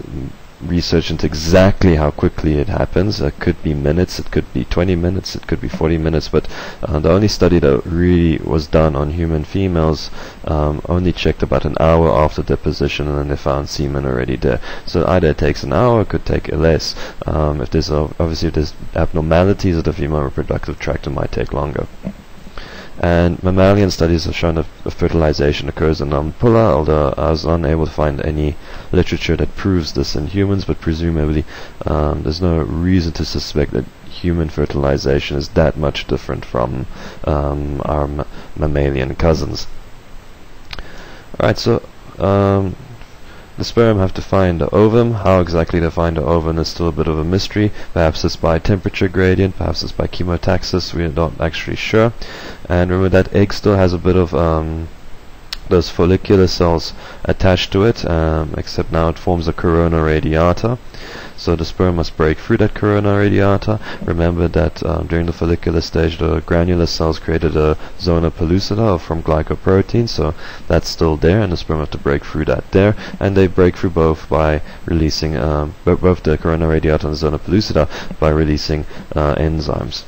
research into exactly how quickly it happens. It could be minutes, it could be twenty minutes, it could be forty minutes, but uh, the only study that really was done on human females um, only checked about an hour after deposition, and then they found semen already there. So either it takes an hour, it could take less. Um, if there's obviously if there's abnormalities of the female reproductive tract, it might take longer. And mammalian studies have shown that fertilization occurs in ampulla, although I was unable to find any literature that proves this in humans, but presumably um, there's no reason to suspect that human fertilization is that much different from um, our ma mammalian cousins. Alright, so um, the sperm have to find the ovum. How exactly they find the ovum is still a bit of a mystery. Perhaps it's by temperature gradient, perhaps it's by chemotaxis, we're not actually sure. And remember that egg still has a bit of um, those follicular cells attached to it, um, except now it forms a corona radiata. So the sperm must break through that corona radiata. Remember that um, during the follicular stage, the granular cells created a zona pellucida from glycoprotein, so that's still there, and the sperm have to break through that there. And they break through both by releasing um, both the corona radiata and the zona pellucida by releasing uh, enzymes.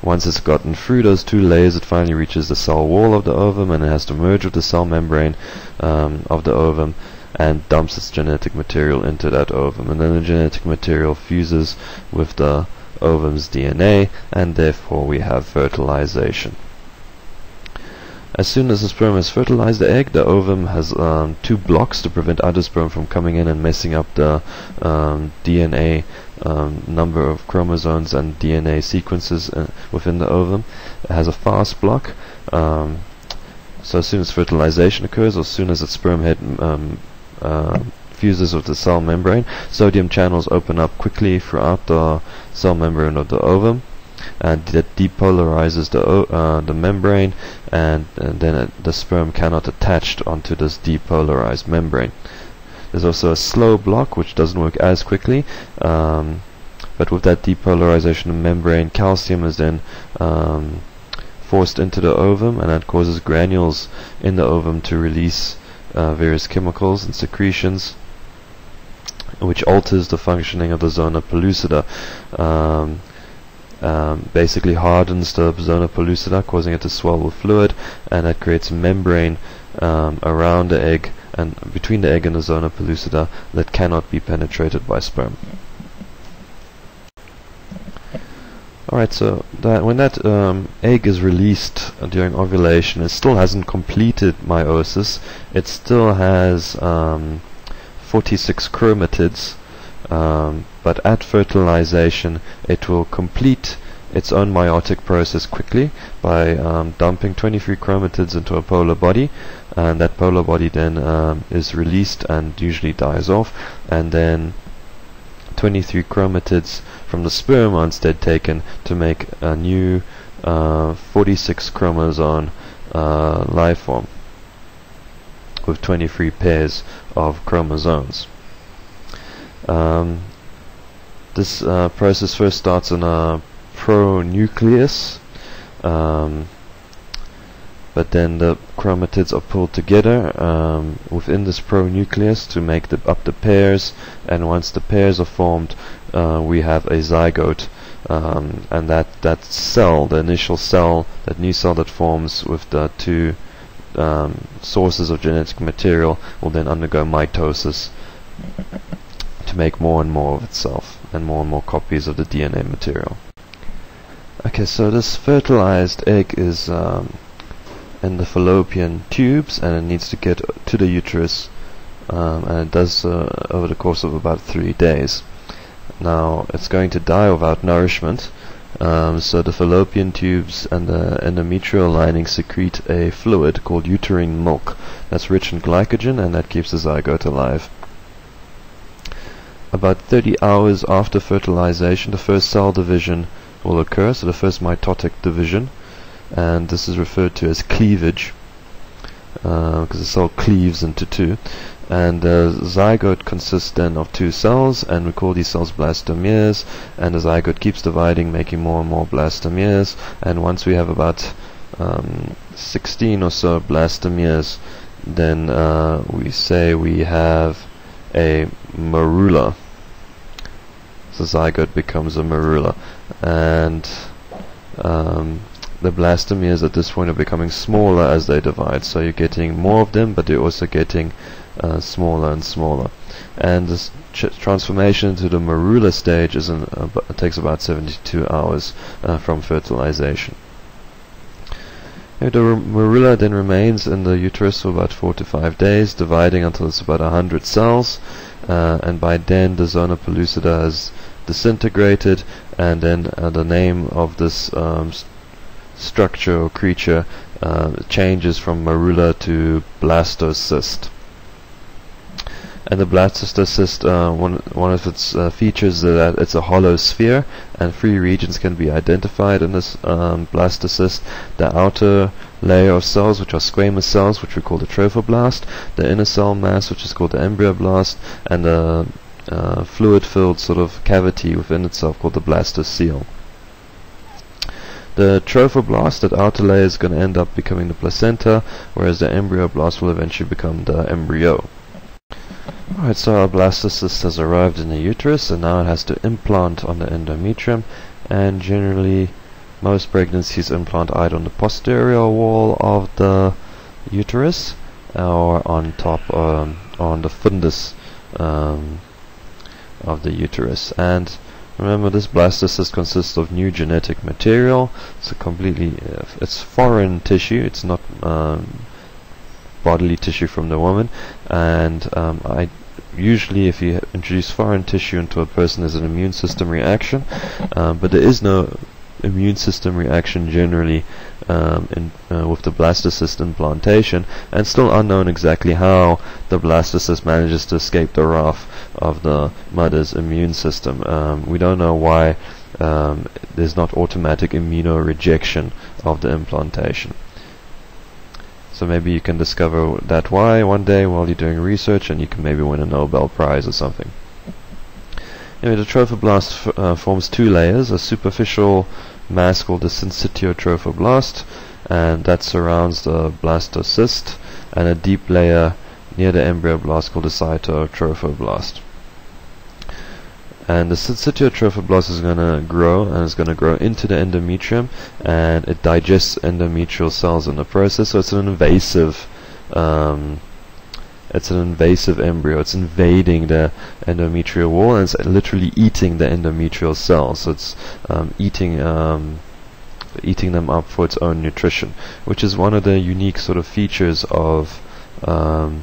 Once it's gotten through those two layers, it finally reaches the cell wall of the ovum, and it has to merge with the cell membrane um, of the ovum, and dumps its genetic material into that ovum. And then the genetic material fuses with the ovum's D N A, and therefore we have fertilization. As soon as the sperm has fertilized the egg, the ovum has um, two blocks to prevent other sperm from coming in and messing up the um, D N A um, number of chromosomes and D N A sequences uh, within the ovum. It has a fast block. Um, so as soon as fertilization occurs, or as soon as its sperm head um, Uh, diffuses of the cell membrane. Sodium channels open up quickly throughout the cell membrane of the ovum, and that depolarizes the o uh, the membrane, and, and then it, the sperm cannot attach onto this depolarized membrane. There's also a slow block which doesn't work as quickly, um, but with that depolarization of membrane, calcium is then um, forced into the ovum, and that causes granules in the ovum to release uh, various chemicals and secretions, which alters the functioning of the zona pellucida. Um, Um, basically hardens the zona pellucida, causing it to swell with fluid, and that creates a membrane um, around the egg and between the egg and the zona pellucida that cannot be penetrated by sperm. Alright, so that when that um, egg is released during ovulation, it still hasn't completed meiosis. It still has um, forty-six chromatids. Um, but at fertilization it will complete its own meiotic process quickly by um, dumping twenty-three chromatids into a polar body, and that polar body then um, is released and usually dies off, and then twenty-three chromatids from the sperm are instead taken to make a new uh, forty-six chromosome uh, life form with twenty-three pairs of chromosomes. Um, this uh, process first starts in a pronucleus, um, but then the chromatids are pulled together um, within this pronucleus to make the, up the pairs, and once the pairs are formed, uh, we have a zygote, um, and that, that cell, the initial cell, that new cell that forms with the two um, sources of genetic material, will then undergo mitosis to make more and more of itself and more and more copies of the D N A material. Okay, so this fertilized egg is um, in the fallopian tubes, and it needs to get to the uterus, um, and it does so over the course of about three days. Now it's going to die without nourishment, um, so the fallopian tubes and the endometrial lining secrete a fluid called uterine milk that's rich in glycogen, and that keeps the zygote alive. About thirty hours after fertilization, the first cell division will occur, so the first mitotic division, and this is referred to as cleavage, because uh, the cell cleaves into two, and the zygote consists then of two cells, and we call these cells blastomeres, and the zygote keeps dividing, making more and more blastomeres, and once we have about um, sixteen or so blastomeres, then uh, we say we have a marula. So zygote becomes a marula, and um, the blastomeres at this point are becoming smaller as they divide, so you're getting more of them, but you're also getting uh, smaller and smaller, and this ch transformation to the marula stage is an, uh, it takes about seventy-two hours uh, from fertilization. The marula then remains in the uterus for about four to five days, dividing until it's about a hundred cells, uh, and by then the zona pellucida has disintegrated, and then uh, the name of this um, st structure or creature uh, changes from marula to blastocyst. And the blastocyst, uh, one, one of its uh, features is that it's a hollow sphere, and three regions can be identified in this um, blastocyst: the outer layer of cells, which are squamous cells, which we call the trophoblast; the inner cell mass, which is called the embryoblast; and the uh, fluid-filled sort of cavity within itself called the blastocele. The trophoblast, that outer layer, is going to end up becoming the placenta, whereas the embryoblast will eventually become the embryo. Alright, so our blastocyst has arrived in the uterus, and now it has to implant on the endometrium, and generally most pregnancies implant either on the posterior wall of the uterus or on top um, on the fundus um, of the uterus. And remember, this blastocyst consists of new genetic material. It's a completely uh, it's foreign tissue. It's not um, bodily tissue from the woman, and um, I usually, if you introduce foreign tissue into a person, there's an immune system reaction, um, but there is no immune system reaction generally um, in, uh, with the blastocyst implantation, and still unknown exactly how the blastocyst manages to escape the wrath of the mother's immune system. Um, we don't know why um, there's not automatic immunorejection of the implantation. So maybe you can discover that why one day while you're doing research, and you can maybe win a Nobel Prize or something. Anyway, the trophoblast f uh, forms two layers, a superficial mass called the syncytial trophoblast, and that surrounds the blastocyst, and a deep layer near the embryoblast called the cytotrophoblast. And the syncytial trophoblast is going to grow, and it's going to grow into the endometrium, and it digests endometrial cells in the process. So it's an invasive, um, it's an invasive embryo. It's invading the endometrial wall, and it's literally eating the endometrial cells. So it's um, eating, um, eating them up for its own nutrition, which is one of the unique sort of features of um,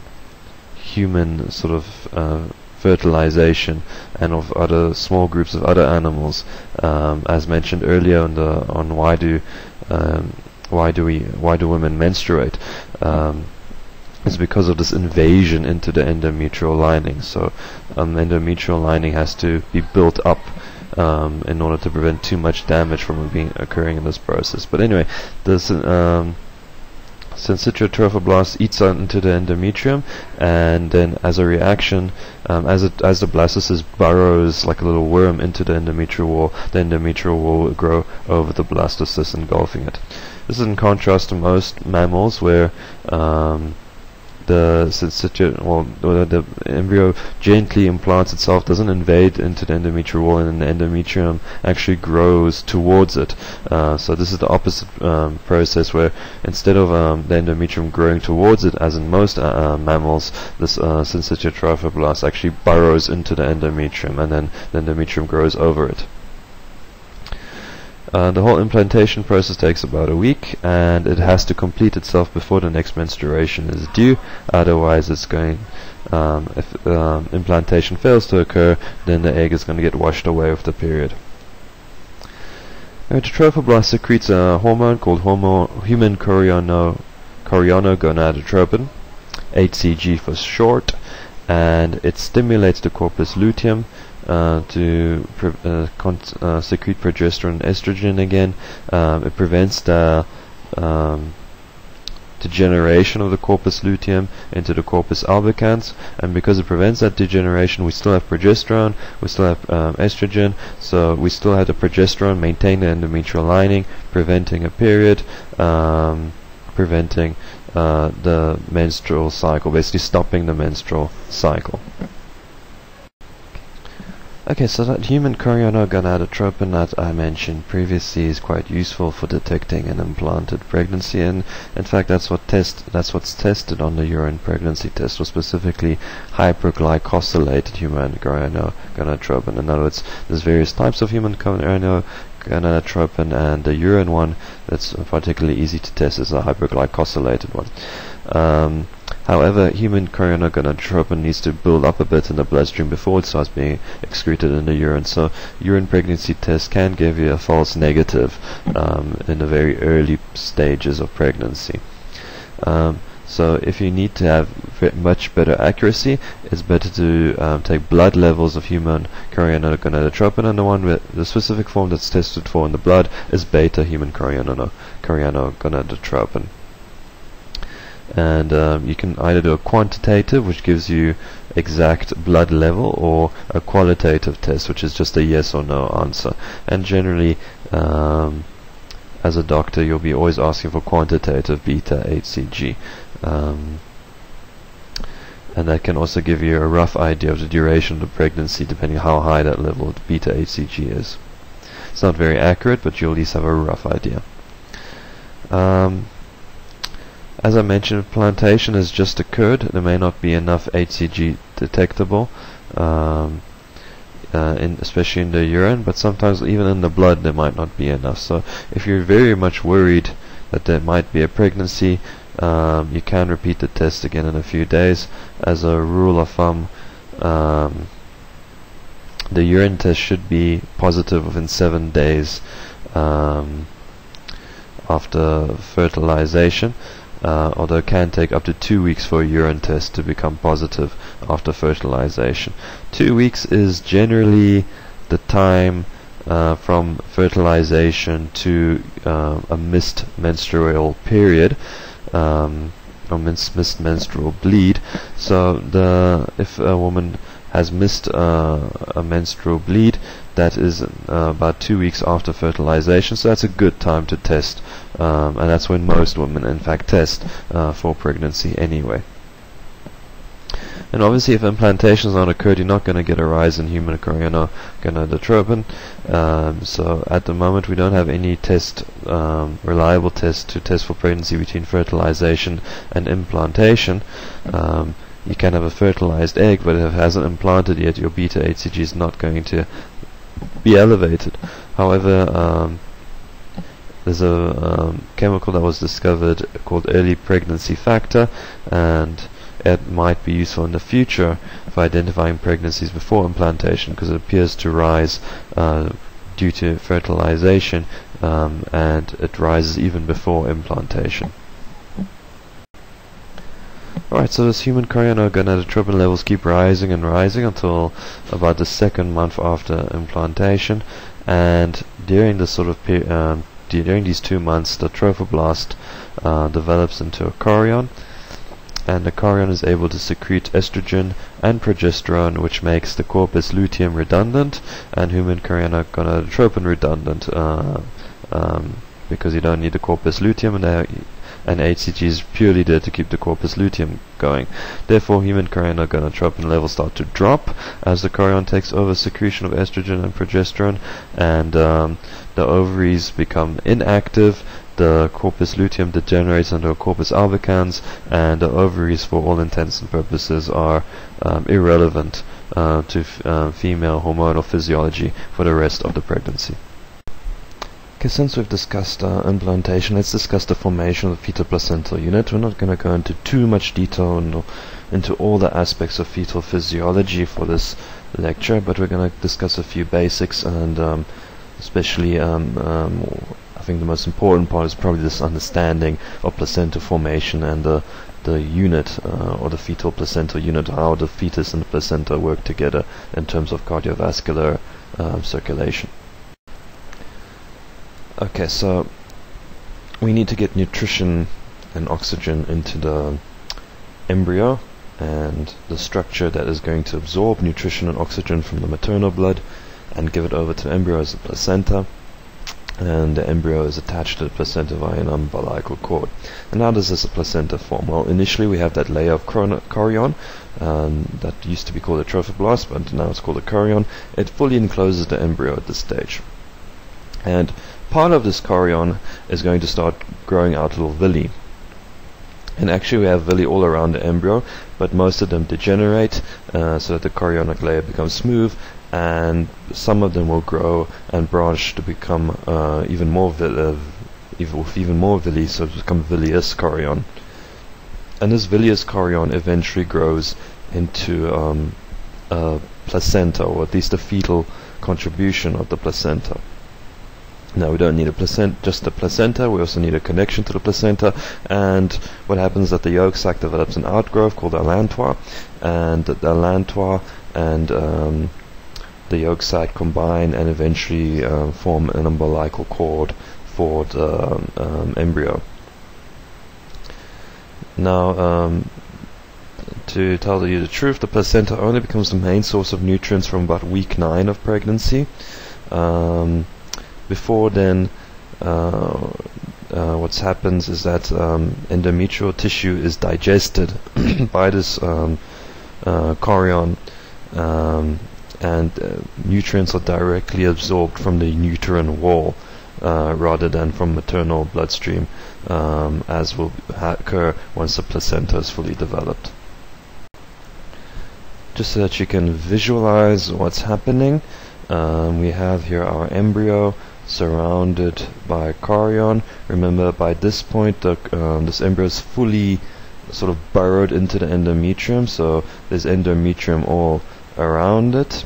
human sort of. Uh, fertilization, and of other small groups of other animals, um, as mentioned earlier on the on why do um, why do we why do women menstruate? Um, it's because of this invasion into the endometrial lining. So um, endometrial lining has to be built up um, in order to prevent too much damage from being occurring in this process. But anyway, this. Um, Syncytial trophoblast eats into the endometrium, and then as a reaction, um, as it as the blastocyst burrows like a little worm into the endometrial wall, the endometrial wall will grow over the blastocyst, engulfing it. This is in contrast to most mammals, where um, the syncytial, well, the embryo gently implants itself, doesn't invade into the endometrial wall, and the endometrium actually grows towards it. Uh, so this is the opposite um, process, where instead of um, the endometrium growing towards it, as in most uh, uh, mammals, this uh, syncytial trophoblast actually burrows into the endometrium, and then the endometrium grows over it. Uh, the whole implantation process takes about a week, and it has to complete itself before the next menstruation is due. Otherwise, it's going. Um, if um, implantation fails to occur, then the egg is going to get washed away with the period. Now, the trophoblast secretes a hormone called homo human choriono, chorionogonadotropin, H C G for short, and it stimulates the corpus luteum Uh, to pr uh, uh, secrete progesterone and estrogen again. Um, it prevents the um, degeneration of the corpus luteum into the corpus albicans, and because it prevents that degeneration, we still have progesterone, we still have um, estrogen, so we still have the progesterone maintain the endometrial lining, preventing a period, um, preventing uh, the menstrual cycle, basically stopping the menstrual cycle. Okay, so that human chorionogonadotropin that I mentioned previously is quite useful for detecting an implanted pregnancy, and in fact that's what test that's what's tested on the urine pregnancy test, was specifically hyperglycosylated human chorionogonadotropin. In other words, there's various types of human chorionogonadotropin, and the urine one that's particularly easy to test is the hyperglycosylated one. Um, However, human chorionogonadotropin needs to build up a bit in the bloodstream before it starts being excreted in the urine. So, urine pregnancy tests can give you a false negative um, in the very early stages of pregnancy. Um, so, if you need to have much better accuracy, it's better to um, take blood levels of human chorionogonadotropin, and the one with the specific form that's tested for in the blood is beta human chorionogonadotropin. And um, you can either do a quantitative, which gives you exact blood level, or a qualitative test, which is just a yes or no answer. And generally, um, as a doctor, you'll be always asking for quantitative beta H C G. Um, and that can also give you a rough idea of the duration of the pregnancy, depending on how high that level of beta H C G is. It's not very accurate, but you'll at least have a rough idea. Um, As I mentioned, implantation has just occurred. There may not be enough H C G detectable, um, uh, in, especially in the urine, but sometimes even in the blood there might not be enough. So if you're very much worried that there might be a pregnancy, um, you can repeat the test again in a few days. As a rule of thumb, um, the urine test should be positive within seven days. Um, after fertilization, uh, although it can take up to two weeks for a urine test to become positive after fertilization. Two weeks is generally the time uh, from fertilization to uh, a missed menstrual period, um, or missed, missed menstrual bleed. So the if a woman has missed uh, a menstrual bleed, that is uh, about two weeks after fertilization, so that's a good time to test, um, and that's when most women in fact test uh, for pregnancy anyway. And obviously if implantation has not occurred, you're not going to get a rise in human gonadotropin, um, so at the moment we don't have any test, um, reliable test to test for pregnancy between fertilization and implantation. um, You can have a fertilized egg, but if it hasn't implanted yet, your beta H C G is not going to be elevated. However, um, there's a um, chemical that was discovered called early pregnancy factor, and it might be useful in the future for identifying pregnancies before implantation, because it appears to rise uh, due to fertilization, um, and it rises even before implantation. Alright, so this human gonadotropin levels keep rising and rising until about the second month after implantation, and during this sort of peri um, during these two months, the trophoblast uh, develops into a chorion, and the chorion is able to secrete estrogen and progesterone, which makes the corpus luteum redundant and human gonadotropin redundant, uh, um, because you don't need the corpus luteum, and they and H C G is purely there to keep the corpus luteum going. Therefore, human gonadotropin levels start to drop as the chorion takes over secretion of estrogen and progesterone, and um, the ovaries become inactive, the corpus luteum degenerates into a corpus albicans, and the ovaries, for all intents and purposes, are um, irrelevant uh, to f uh, female hormonal physiology for the rest of the pregnancy. Okay, since we've discussed uh, implantation, let's discuss the formation of the fetal placental unit. We're not going to go into too much detail and into all the aspects of fetal physiology for this lecture, but we're going to discuss a few basics, and um, especially um, um, I think the most important part is probably this understanding of placenta formation and the, the unit, uh, or the fetal placental unit, how the fetus and the placenta work together in terms of cardiovascular um, circulation. Okay, so we need to get nutrition and oxygen into the embryo, and the structure that is going to absorb nutrition and oxygen from the maternal blood and give it over to the embryo is the placenta, and the embryo is attached to the placenta via an umbilical cord. And how does this placenta form? Well, initially we have that layer of chorion, um, that used to be called a trophoblast, but now it's called a chorion. It fully encloses the embryo at this stage. And part of this chorion is going to start growing out little villi, and actually we have villi all around the embryo, but most of them degenerate uh, so that the chorionic layer becomes smooth, and some of them will grow and branch to become uh, even more villi, even more villi, so it becomes villous chorion. And this villous chorion eventually grows into um, a placenta, or at least a fetal contribution of the placenta. Now, we don't need a placenta, just the placenta, we also need a connection to the placenta, and what happens is that the yolk sac develops an outgrowth called the allantois, and the allantois and um, the yolk sac combine and eventually uh, form an umbilical cord for the um, embryo. Now, um, to tell you the truth, the placenta only becomes the main source of nutrients from about week nine of pregnancy. Um, Before then, uh, uh, what happens is that um, endometrial tissue is digested by this um, uh, chorion, um, and uh, nutrients are directly absorbed from the uterine wall uh, rather than from maternal bloodstream, um, as will occur once the placenta is fully developed. Just so that you can visualize what's happening, um, we have here our embryo surrounded by chorion. Remember, by this point, the, um, this embryo is fully sort of burrowed into the endometrium, so there's endometrium all around it,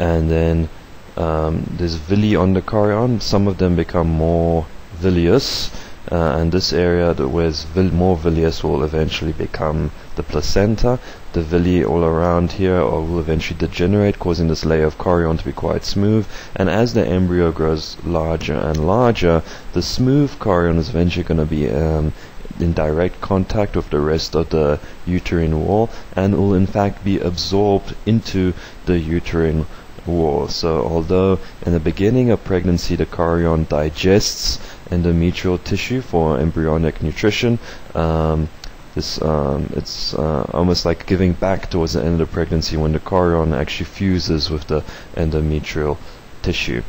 and then um, there's villi on the chorion. Some of them become more villous, uh, and this area that was more villous will eventually become the placenta. The villi all around here or will eventually degenerate, causing this layer of chorion to be quite smooth, and as the embryo grows larger and larger, the smooth chorion is eventually going to be um, in direct contact with the rest of the uterine wall, and will in fact be absorbed into the uterine wall. So although in the beginning of pregnancy the chorion digests endometrial tissue for embryonic nutrition, um, This, um, it's uh, almost like giving back towards the end of the pregnancy when the chorion actually fuses with the endometrial tissue.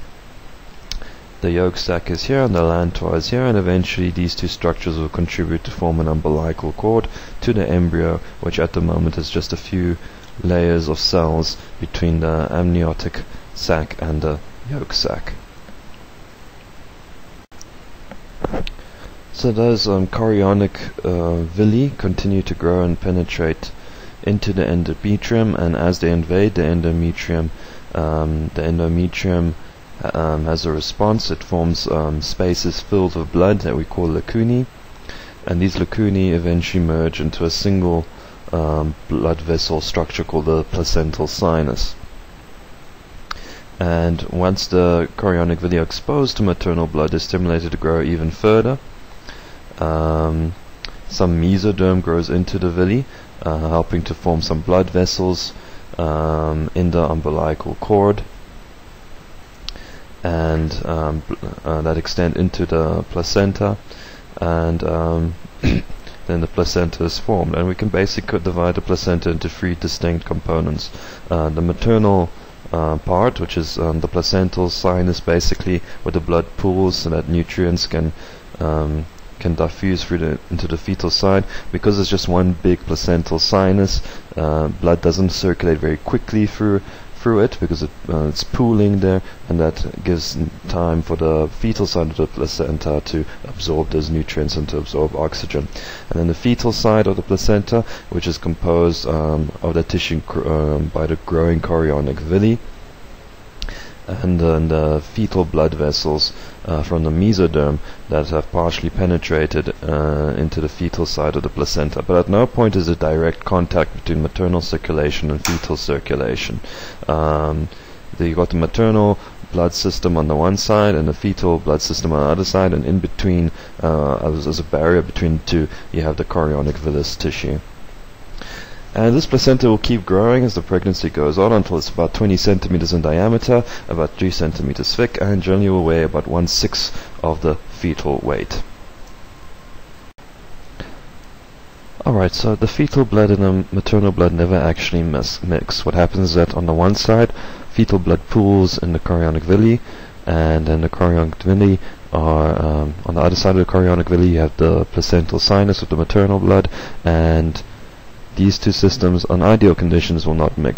The yolk sac is here and the lantua is here, and eventually these two structures will contribute to form an umbilical cord to the embryo, which at the moment is just a few layers of cells between the amniotic sac and the yolk sac. So those um, chorionic uh, villi continue to grow and penetrate into the endometrium, and as they invade the endometrium, um, the endometrium um, has a response. It forms um, spaces filled with blood that we call lacunae, and these lacunae eventually merge into a single um, blood vessel structure called the placental sinus. And once the chorionic villi are exposed to maternal blood, they're stimulated to grow even further. Um, some mesoderm grows into the villi, uh, helping to form some blood vessels um, in the umbilical cord, and um, uh, that extend into the placenta, and um, then the placenta is formed. And we can basically divide the placenta into three distinct components. Uh, the maternal Uh, part, which is um, the placental sinus, basically where the blood pools so that nutrients can um, can diffuse through the, into the fetal side. Because it's just one big placental sinus, uh, blood doesn't circulate very quickly through through it because it, uh, it's pooling there, and that gives time for the fetal side of the placenta to absorb those nutrients and to absorb oxygen. And then the fetal side of the placenta, which is composed um, of the tissue um, by the growing chorionic villi, and then the fetal blood vessels uh, from the mesoderm that have partially penetrated uh, into the fetal side of the placenta. But at no point is a direct contact between maternal circulation and fetal circulation. Um, you've got the maternal blood system on the one side and the fetal blood system on the other side, and in between, uh, as, as a barrier between the two, you have the chorionic villous tissue. And this placenta will keep growing as the pregnancy goes on until it's about twenty centimeters in diameter, about three centimeters thick, and generally will weigh about one-sixth of the fetal weight. Alright, so the fetal blood and the maternal blood never actually mix. What happens is that on the one side, fetal blood pools in the chorionic villi, and then the chorionic villi are, um, on the other side of the chorionic villi you have the placental sinus with the maternal blood, and these two systems on ideal conditions will not mix.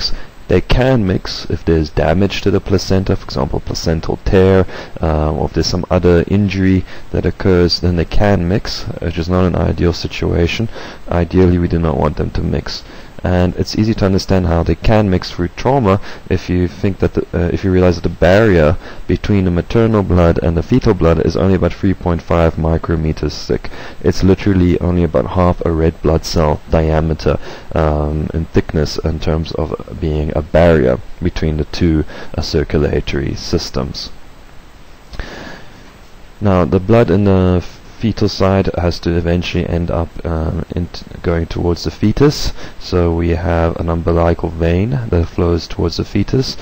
They can mix if there's damage to the placenta, for example placental tear, um, or if there's some other injury that occurs, then they can mix, which is not an ideal situation. Ideally we do not want them to mix. And it's easy to understand how they can mix through trauma if you think that the, uh, if you realize that the barrier between the maternal blood and the fetal blood is only about three point five micrometers thick. It's literally only about half a red blood cell diameter um, in thickness in terms of being a barrier between the two uh, circulatory systems. Now the blood in the fetal side has to eventually end up um, in going towards the fetus, so we have an umbilical vein that flows towards the fetus,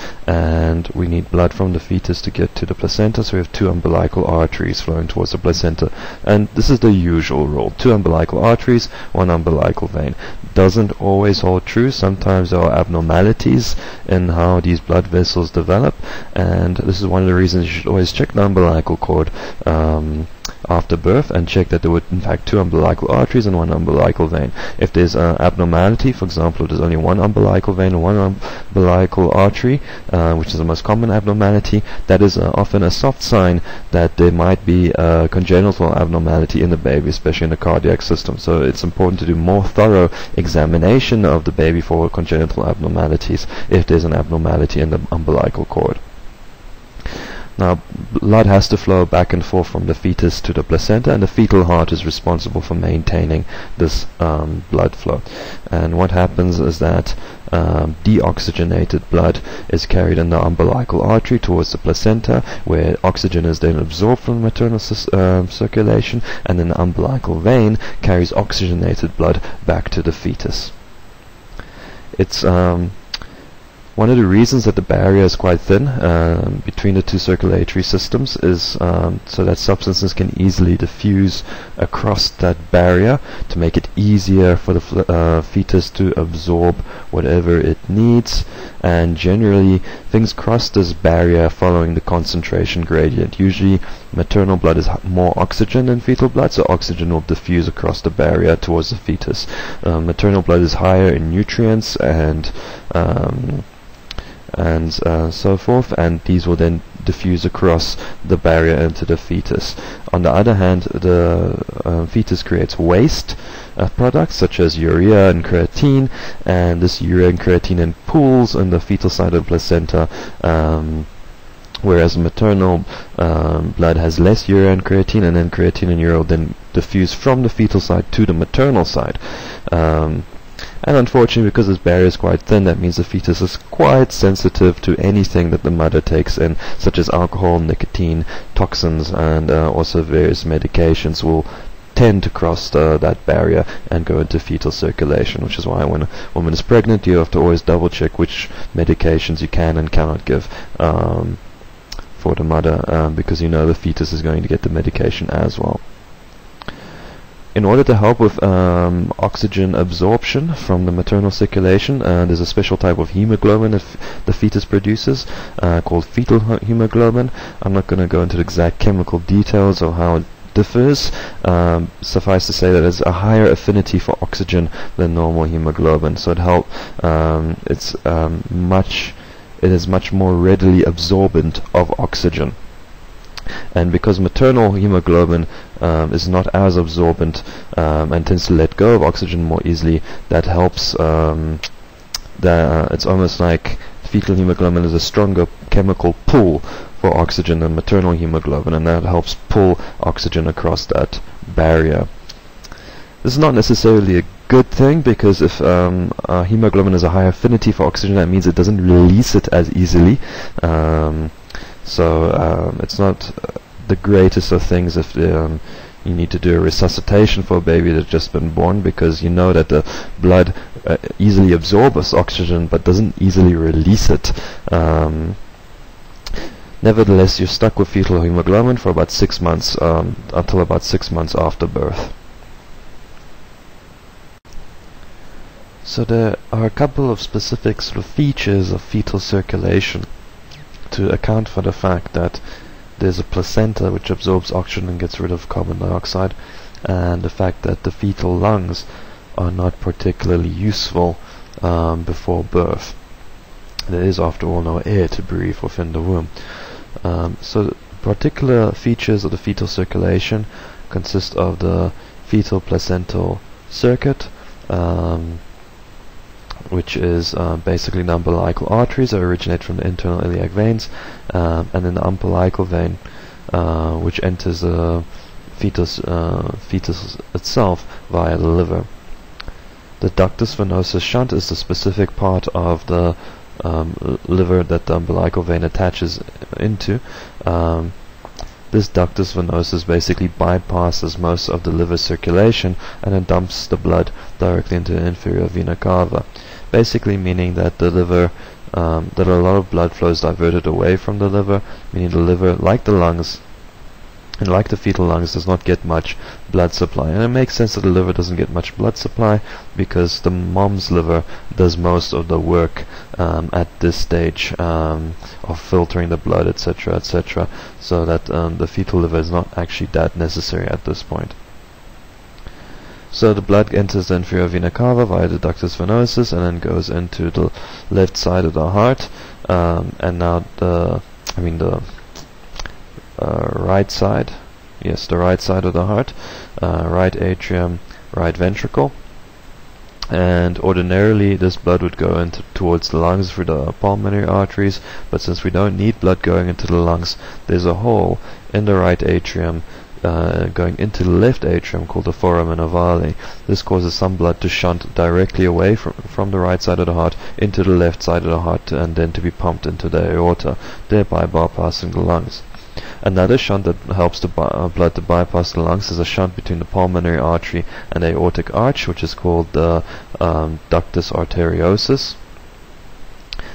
and we need blood from the fetus to get to the placenta, so we have two umbilical arteries flowing towards the placenta. And this is the usual rule, two umbilical arteries, one umbilical vein. Doesn't always hold true. Sometimes there are abnormalities in how these blood vessels develop, and this is one of the reasons you should always check the umbilical cord um, after birth and check that there were in fact two umbilical arteries and one umbilical vein. If there's an abnormality, for example if there's only one umbilical vein or one umbilical artery, uh, which is the most common abnormality, that is uh, often a soft sign that there might be a congenital abnormality in the baby, especially in the cardiac system. So it's important to do more thorough examination of the baby for congenital abnormalities if there's an abnormality in the umbilical cord. Now, blood has to flow back and forth from the fetus to the placenta, and the fetal heart is responsible for maintaining this um, blood flow. And what happens is that um, deoxygenated blood is carried in the umbilical artery towards the placenta, where oxygen is then absorbed from maternal uh, circulation, and then the umbilical vein carries oxygenated blood back to the fetus. It's um, one of the reasons that the barrier is quite thin um, between the two circulatory systems is um, so that substances can easily diffuse across that barrier to make it easier for the uh, fetus to absorb whatever it needs. And generally things cross this barrier following the concentration gradient. Usually maternal blood is more oxygen than fetal blood, so oxygen will diffuse across the barrier towards the fetus. Uh, maternal blood is higher in nutrients and um, and uh, so forth, and these will then diffuse across the barrier into the fetus. On the other hand, the uh, fetus creates waste of products such as urea and creatine, and this urea and creatine then pools in the fetal side of the placenta, um, whereas maternal um, blood has less urea and creatine, and then creatine and urea will then diffuse from the fetal side to the maternal side. Um, And unfortunately, because this barrier is quite thin, that means the fetus is quite sensitive to anything that the mother takes in, such as alcohol, nicotine, toxins, and uh, also various medications will tend to cross uh, that barrier and go into fetal circulation, which is why when a woman is pregnant, you have to always double check which medications you can and cannot give um, for the mother, uh, because you know the fetus is going to get the medication as well. In order to help with um, oxygen absorption from the maternal circulation, uh, there's a special type of hemoglobin that the fetus produces uh, called fetal hemoglobin. I'm not going to go into the exact chemical details or how it differs. Um, suffice to say that it's a higher affinity for oxygen than normal hemoglobin, so it help. Um, it's um, much. It is much more readily absorbent of oxygen. And because maternal hemoglobin um, is not as absorbent um, and tends to let go of oxygen more easily, that helps. Um, the, uh, it's almost like fetal hemoglobin is a stronger chemical pull for oxygen than maternal hemoglobin, and that helps pull oxygen across that barrier. This is not necessarily a good thing, because if um, uh, hemoglobin has a high affinity for oxygen, that means it doesn't release it as easily. Um, So um, it's not the greatest of things if um, you need to do a resuscitation for a baby that's just been born, because you know that the blood uh, easily absorbs oxygen but doesn't easily release it. Um, nevertheless, you're stuck with fetal hemoglobin for about six months, um, until about six months after birth. So there are a couple of specific sort of features of fetal circulation to account for the fact that there's a placenta which absorbs oxygen and gets rid of carbon dioxide, and the fact that the fetal lungs are not particularly useful um, before birth. There is, after all, no air to breathe within the womb. Um, so particular features of the fetal circulation consist of the fetal placental circuit, um, which is uh, basically the umbilical arteries that originate from the internal iliac veins, um, and then the umbilical vein, uh, which enters the fetus, uh, fetus itself via the liver. The ductus venosus shunt is the specific part of the um, liver that the umbilical vein attaches into. Um, This ductus venosus basically bypasses most of the liver circulation and then dumps the blood directly into the inferior vena cava, basically meaning that the liver, um, that a lot of blood flow is diverted away from the liver, meaning the liver, like the lungs, and like the fetal lungs, does not get much blood supply. And it makes sense that the liver doesn't get much blood supply because the mom's liver does most of the work um, at this stage um, of filtering the blood, etc., et cetera, so that um, the fetal liver is not actually that necessary at this point. So the blood enters the inferior vena cava via the ductus venosus and then goes into the left side of the heart, um, and now the, I mean the Uh, right side, yes, the right side of the heart, uh, right atrium, right ventricle, and ordinarily this blood would go into towards the lungs through the pulmonary arteries, but since we don't need blood going into the lungs, there's a hole in the right atrium Uh, going into the left atrium called the foramen ovale. This causes some blood to shunt directly away from, from the right side of the heart into the left side of the heart and then to be pumped into the aorta, thereby bypassing the lungs. Another shunt that helps the uh, blood to bypass the lungs is a shunt between the pulmonary artery and the aortic arch, which is called the um, ductus arteriosus.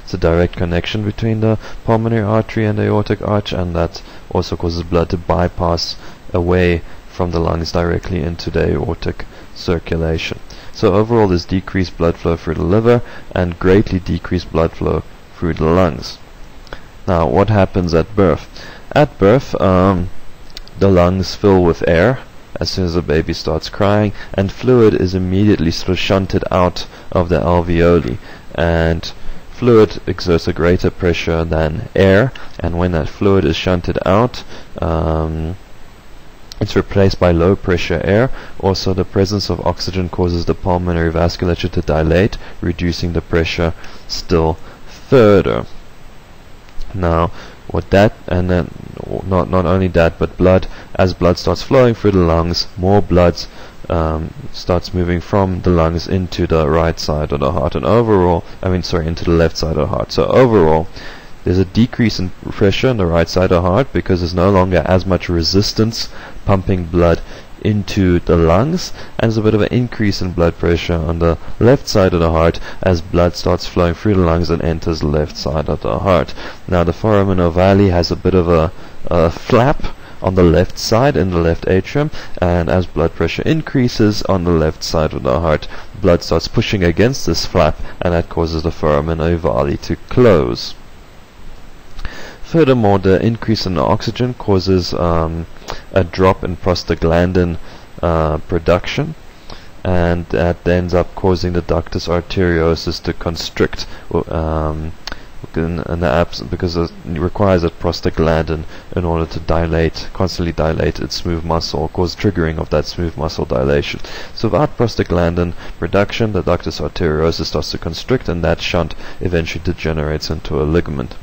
It's a direct connection between the pulmonary artery and the aortic arch, and that also causes blood to bypass away from the lungs directly into the aortic circulation. So overall there's decreased blood flow through the liver and greatly decreased blood flow through the lungs. Now what happens at birth? At birth um, the lungs fill with air as soon as the baby starts crying, and fluid is immediately sort of shunted out of the alveoli, and fluid exerts a greater pressure than air, and when that fluid is shunted out um, it's replaced by low pressure air. Also, the presence of oxygen causes the pulmonary vasculature to dilate, reducing the pressure still further. Now, what that and then not not only that, but blood, as blood starts flowing through the lungs, more blood um, starts moving from the lungs into the right side of the heart, and overall, I mean, sorry, into the left side of the heart. So overall, there's a decrease in pressure on the right side of the heart because there's no longer as much resistance pumping blood into the lungs, and there's a bit of an increase in blood pressure on the left side of the heart as blood starts flowing through the lungs and enters the left side of the heart. Now the foramen ovale has a bit of a, a flap on the left side in the left atrium, and as blood pressure increases on the left side of the heart, blood starts pushing against this flap, and that causes the foramen ovale to close. Furthermore, the increase in the oxygen causes um, a drop in prostaglandin uh, production, and that ends up causing the ductus arteriosus to constrict um, in, in the absence, because it requires that prostaglandin in order to dilate, constantly dilate its smooth muscle, cause triggering of that smooth muscle dilation. So without prostaglandin production, the ductus arteriosus starts to constrict, and that shunt eventually degenerates into a ligament.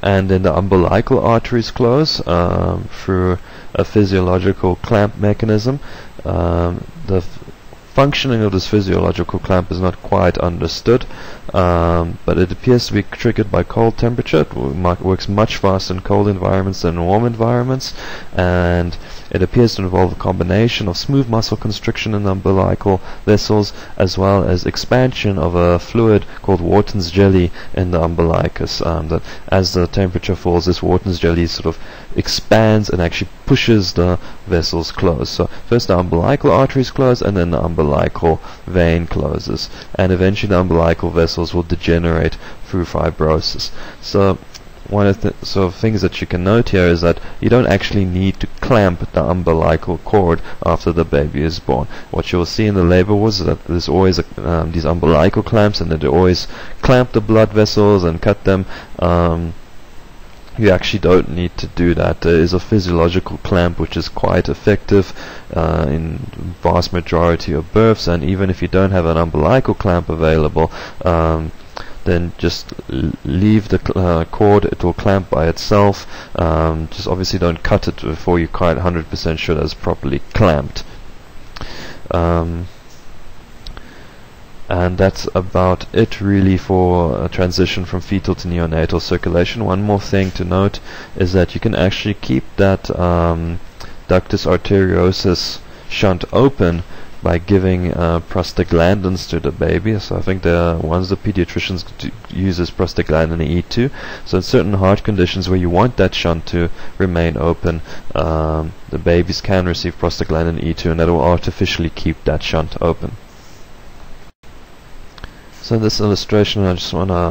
And then the umbilical arteries close um, through a physiological clamp mechanism. Um, the functioning of this physiological clamp is not quite understood, um, but it appears to be triggered by cold temperature. It works much faster in cold environments than in warm environments, and it appears to involve a combination of smooth muscle constriction in the umbilical vessels as well as expansion of a fluid called Wharton's jelly in the umbilicus. Um, that as the temperature falls, this Wharton's jelly sort of expands and actually pushes the vessels close. So first the umbilical arteries close, and then the umbilical umbilical vein closes, and eventually the umbilical vessels will degenerate through fibrosis. So one of the sort of things that you can note here is that you don't actually need to clamp the umbilical cord after the baby is born. What you'll see in the labor was that there's always a, um, these umbilical clamps, and that they always clamp the blood vessels and cut them. Um, You actually don't need to do that. There is a physiological clamp which is quite effective uh, in vast majority of births, and even if you don't have an umbilical clamp available, um, then just leave the uh, cord. It will clamp by itself. Um, just obviously don't cut it before you're quite one hundred percent sure that it's properly clamped. Um, And that's about it really for a transition from fetal to neonatal circulation. One more thing to note is that you can actually keep that um, ductus arteriosus shunt open by giving uh, prostaglandins to the baby. So I think the ones the pediatricians use is prostaglandin E two. So in certain heart conditions where you want that shunt to remain open, um, the babies can receive prostaglandin E two, and that will artificially keep that shunt open. So in this illustration I just want to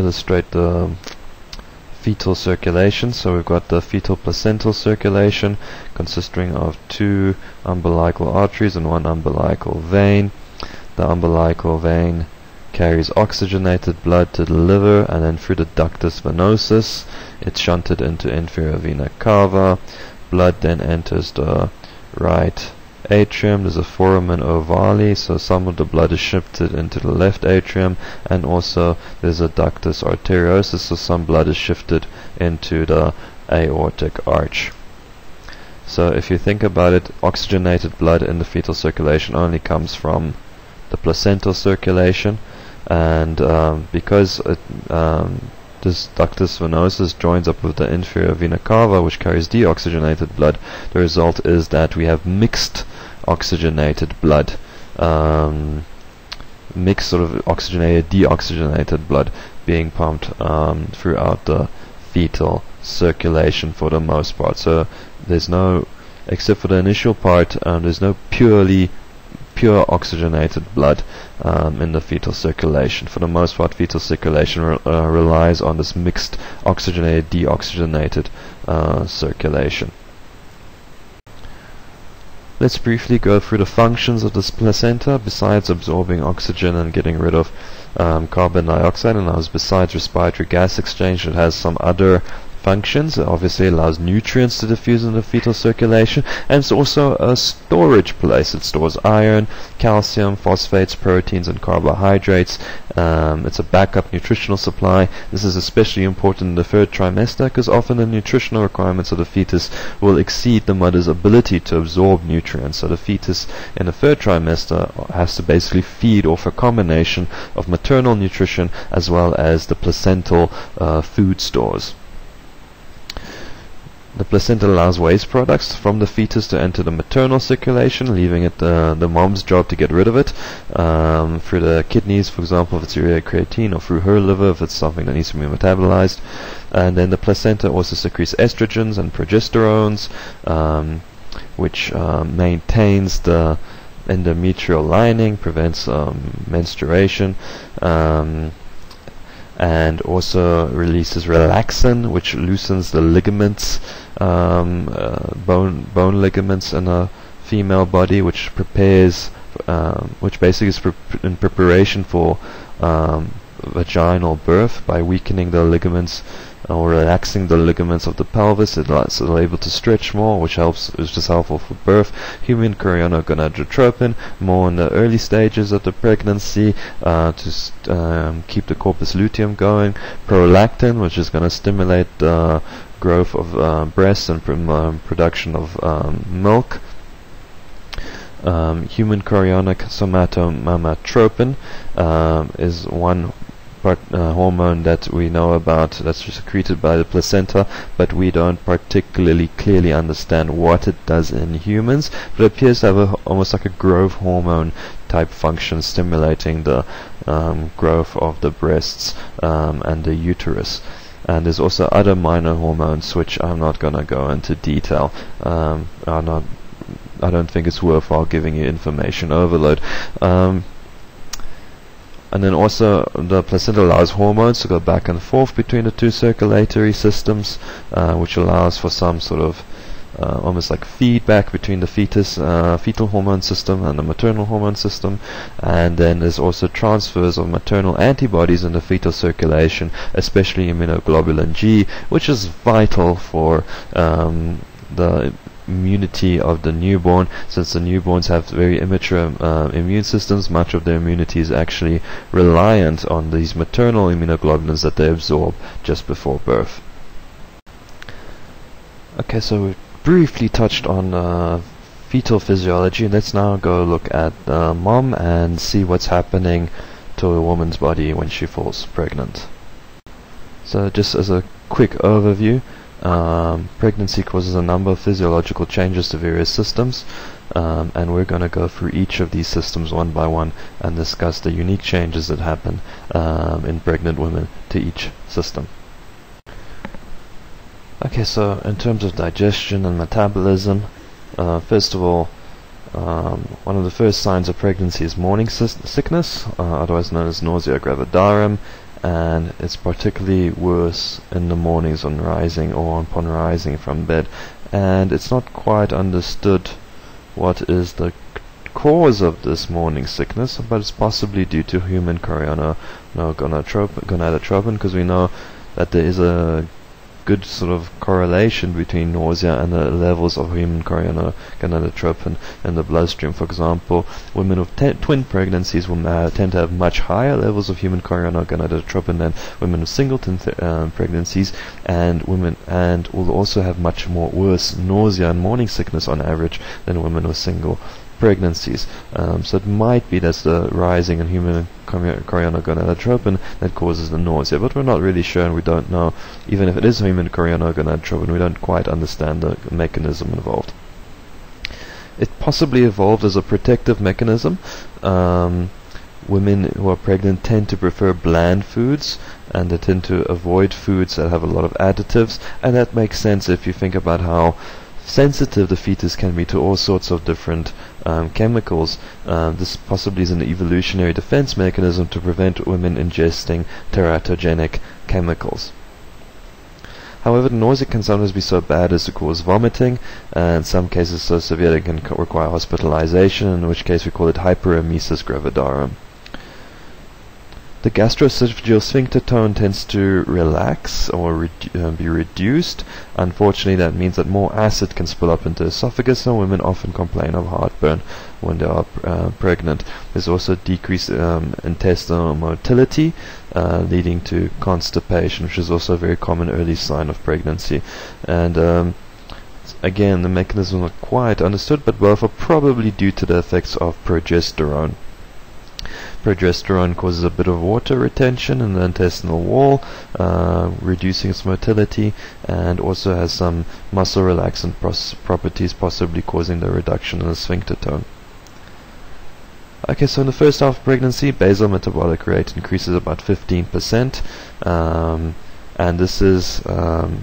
illustrate the fetal circulation. So we've got the fetal placental circulation consisting of two umbilical arteries and one umbilical vein. The umbilical vein carries oxygenated blood to the liver, and then through the ductus venosus it's shunted into inferior vena cava. Blood then enters the right atrium, there's a foramen ovale, so some of the blood is shifted into the left atrium, and also there's a ductus arteriosus, so some blood is shifted into the aortic arch. So if you think about it, oxygenated blood in the fetal circulation only comes from the placental circulation, and um, because it, um, this ductus venosus joins up with the inferior vena cava, which carries deoxygenated blood, the result is that we have mixed oxygenated blood, um, mixed sort of oxygenated, deoxygenated blood being pumped um, throughout the fetal circulation for the most part. So there's no, except for the initial part, um, there's no purely pure oxygenated blood um, in the fetal circulation. For the most part, fetal circulation re uh, relies on this mixed oxygenated, deoxygenated uh, circulation. Let's briefly go through the functions of this placenta. Besides absorbing oxygen and getting rid of um, carbon dioxide, and besides respiratory gas exchange, it has some other functions. It obviously allows nutrients to diffuse in the fetal circulation, and it's also a storage place. It stores iron, calcium, phosphates, proteins, and carbohydrates. Um, it's a backup nutritional supply. This is especially important in the third trimester, because often the nutritional requirements of the fetus will exceed the mother's ability to absorb nutrients. So the fetus in the third trimester has to basically feed off a combination of maternal nutrition as well as the placental uh, food stores. The placenta allows waste products from the fetus to enter the maternal circulation, leaving it uh, the mom's job to get rid of it um, through the kidneys, for example, if it's urea creatine, or through her liver if it's something that needs to be metabolized. And then the placenta also secretes estrogens and progesterones, um, which uh, maintains the endometrial lining, prevents um, menstruation, um, and also releases relaxin, which loosens the ligaments, um, uh, bone bone ligaments in a female body, which prepares, um, which basically is pre in preparation for um, vaginal birth by weakening the ligaments or relaxing the ligaments of the pelvis. It allows it able to stretch more, which helps, is just helpful for birth. Human choriogonadotropin, more in the early stages of the pregnancy, uh, to st um, keep the corpus luteum going. Prolactin, which is going to stimulate the growth of uh, breasts and pr um, production of um, milk. Um, human choriogonadotropin um, is one Part, uh, hormone that we know about that's secreted by the placenta, but we don't particularly clearly understand what it does in humans, but it appears to have a, almost like a growth hormone type function, stimulating the um, growth of the breasts um, and the uterus. And there's also other minor hormones which I'm not going to go into detail. um, I'm not, I don't think it's worthwhile giving you information overload. um, And then also the placenta allows hormones to go back and forth between the two circulatory systems, uh, which allows for some sort of uh, almost like feedback between the fetus, uh, fetal hormone system and the maternal hormone system. And then there's also transfers of maternal antibodies in the fetal circulation, especially immunoglobulin G, which is vital for um, the immunity of the newborn, since the newborns have very immature uh, immune systems. Much of their immunity is actually reliant on these maternal immunoglobulins that they absorb just before birth. Okay, so we briefly touched on uh, fetal physiology. Let's now go look at uh, mom and see what's happening to a woman's body when she falls pregnant. So just as a quick overview, Um, pregnancy causes a number of physiological changes to various systems, um, and we're going to go through each of these systems one by one and discuss the unique changes that happen um, in pregnant women to each system. Okay, so in terms of digestion and metabolism, uh, first of all, um, one of the first signs of pregnancy is morning sickness, uh, otherwise known as nausea gravidarum, and it's particularly worse in the mornings on rising or upon rising from bed. And it's not quite understood what is the cause of this morning sickness, but it's possibly due to human choriogonadotropin, because we know that there is a good sort of correlation between nausea and the levels of human gonadotropin in the bloodstream. For example, women with twin pregnancies will uh, tend to have much higher levels of human gonadotropin than women with singleton um, pregnancies, and women and will also have much more worse nausea and morning sickness on average than women with single pregnancies. Um, so it might be that's the rising in human gonadotropin that causes the nausea, but we're not really sure, and we don't know. Even if it is human gonadotropin, we don't quite understand the mechanism involved. It possibly evolved as a protective mechanism. Um, women who are pregnant tend to prefer bland foods, and they tend to avoid foods that have a lot of additives, and that makes sense if you think about how sensitive the fetus can be to all sorts of different um, chemicals. Um, this possibly is an evolutionary defense mechanism to prevent women ingesting teratogenic chemicals. However, the nausea can sometimes be so bad as to cause vomiting, and in some cases so severe it can require hospitalization, in which case we call it hyperemesis gravidarum. The gastroesophageal sphincter tone tends to relax or re uh, be reduced. Unfortunately, that means that more acid can spill up into the esophagus, and women often complain of heartburn when they are uh, pregnant. There's also decreased um, intestinal motility, uh, leading to constipation, which is also a very common early sign of pregnancy. And um, again, the mechanism is not quite understood, but both are probably due to the effects of progesterone. Progesterone causes a bit of water retention in the intestinal wall, uh, reducing its motility, and also has some muscle relaxant properties, possibly causing the reduction in the sphincter tone. Okay, so in the first half of pregnancy, basal metabolic rate increases about fifteen percent, um, and this is um,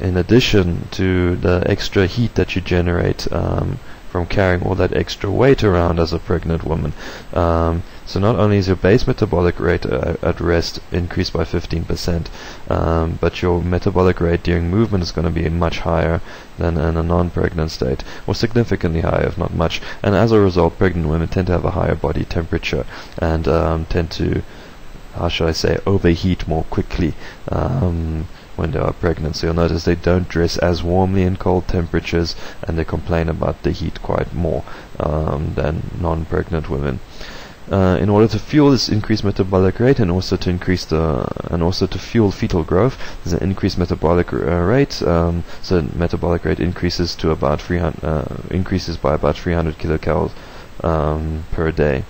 in addition to the extra heat that you generate um, from carrying all that extra weight around as a pregnant woman. Um, so not only is your base metabolic rate uh, at rest increased by fifteen percent, um, but your metabolic rate during movement is going to be much higher than in a non-pregnant state, or significantly higher if not much. And as a result, pregnant women tend to have a higher body temperature and um, tend to, how should I say, overheat more quickly um, when they are pregnant. So you'll notice they don't dress as warmly in cold temperatures, and they complain about the heat quite more um, than non-pregnant women. Uh, in order to fuel this increased metabolic rate, and also to increase the and also to fuel fetal growth, there's an increased metabolic uh, rate. Um, so metabolic rate increases to about three hundred uh, increases by about three hundred kilocalories um, per day.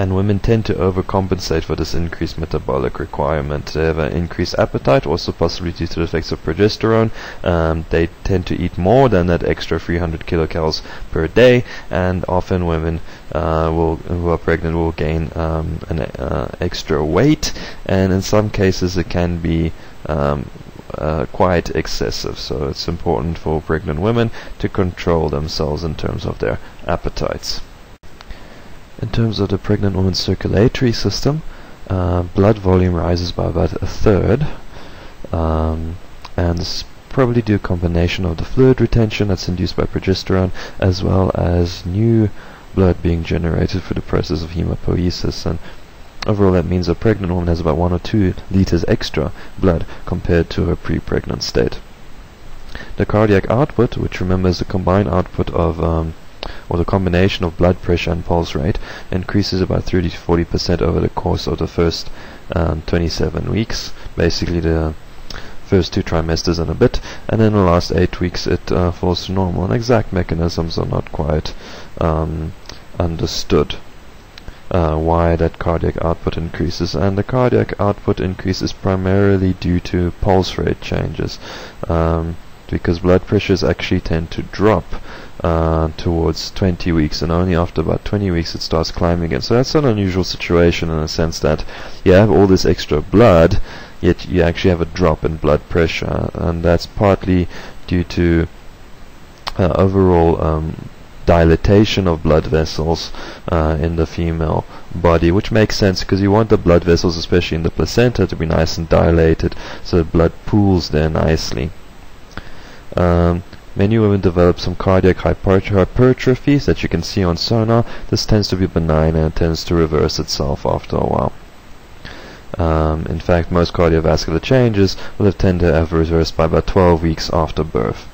And women tend to overcompensate for this increased metabolic requirement. They have an increased appetite, also possibly due to the effects of progesterone. Um, they tend to eat more than that extra three hundred kilocalories per day, and often women uh, will, who are pregnant will gain um, an uh, extra weight, and in some cases it can be um, uh, quite excessive. So it's important for pregnant women to control themselves in terms of their appetites. In terms of the pregnant woman's circulatory system, uh, blood volume rises by about a third, um, and this is probably due to a combination of the fluid retention that's induced by progesterone, as well as new blood being generated through the process of hematopoiesis. And overall, that means a pregnant woman has about one or two liters extra blood compared to her pre-pregnant state. The cardiac output, which remember is the combined output of um, or the combination of blood pressure and pulse rate, increases about thirty to forty percent over the course of the first um, twenty-seven weeks, basically the first two trimesters and a bit, and then the last eight weeks it uh, falls to normal, and exact mechanisms are not quite um, understood. Uh, why that cardiac output increases, and the cardiac output increase is primarily due to pulse rate changes, um, because blood pressures actually tend to drop Uh, towards twenty weeks, and only after about twenty weeks it starts climbing again. So that's an unusual situation in the sense that you have all this extra blood, yet you actually have a drop in blood pressure, and that's partly due to uh, overall um, dilatation of blood vessels uh, in the female body, which makes sense because you want the blood vessels, especially in the placenta, to be nice and dilated so that blood pools there nicely. Um, Many women develop some cardiac hypertrophy that you can see on sonar. This tends to be benign and it tends to reverse itself after a while. Um, in fact, most cardiovascular changes will have tended to have reversed by about twelve weeks after birth.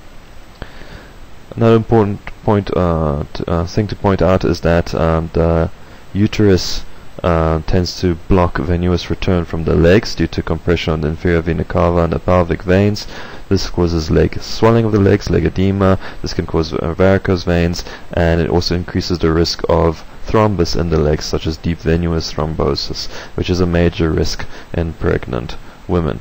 Another important point, uh, to, uh, thing to point out is that um, the uterus uh, tends to block venous return from the legs due to compression on the inferior vena cava and the pelvic veins. This causes leg swelling of the legs, leg edema. This can cause uh, varicose veins, and it also increases the risk of thrombus in the legs, such as deep venous thrombosis, which is a major risk in pregnant women.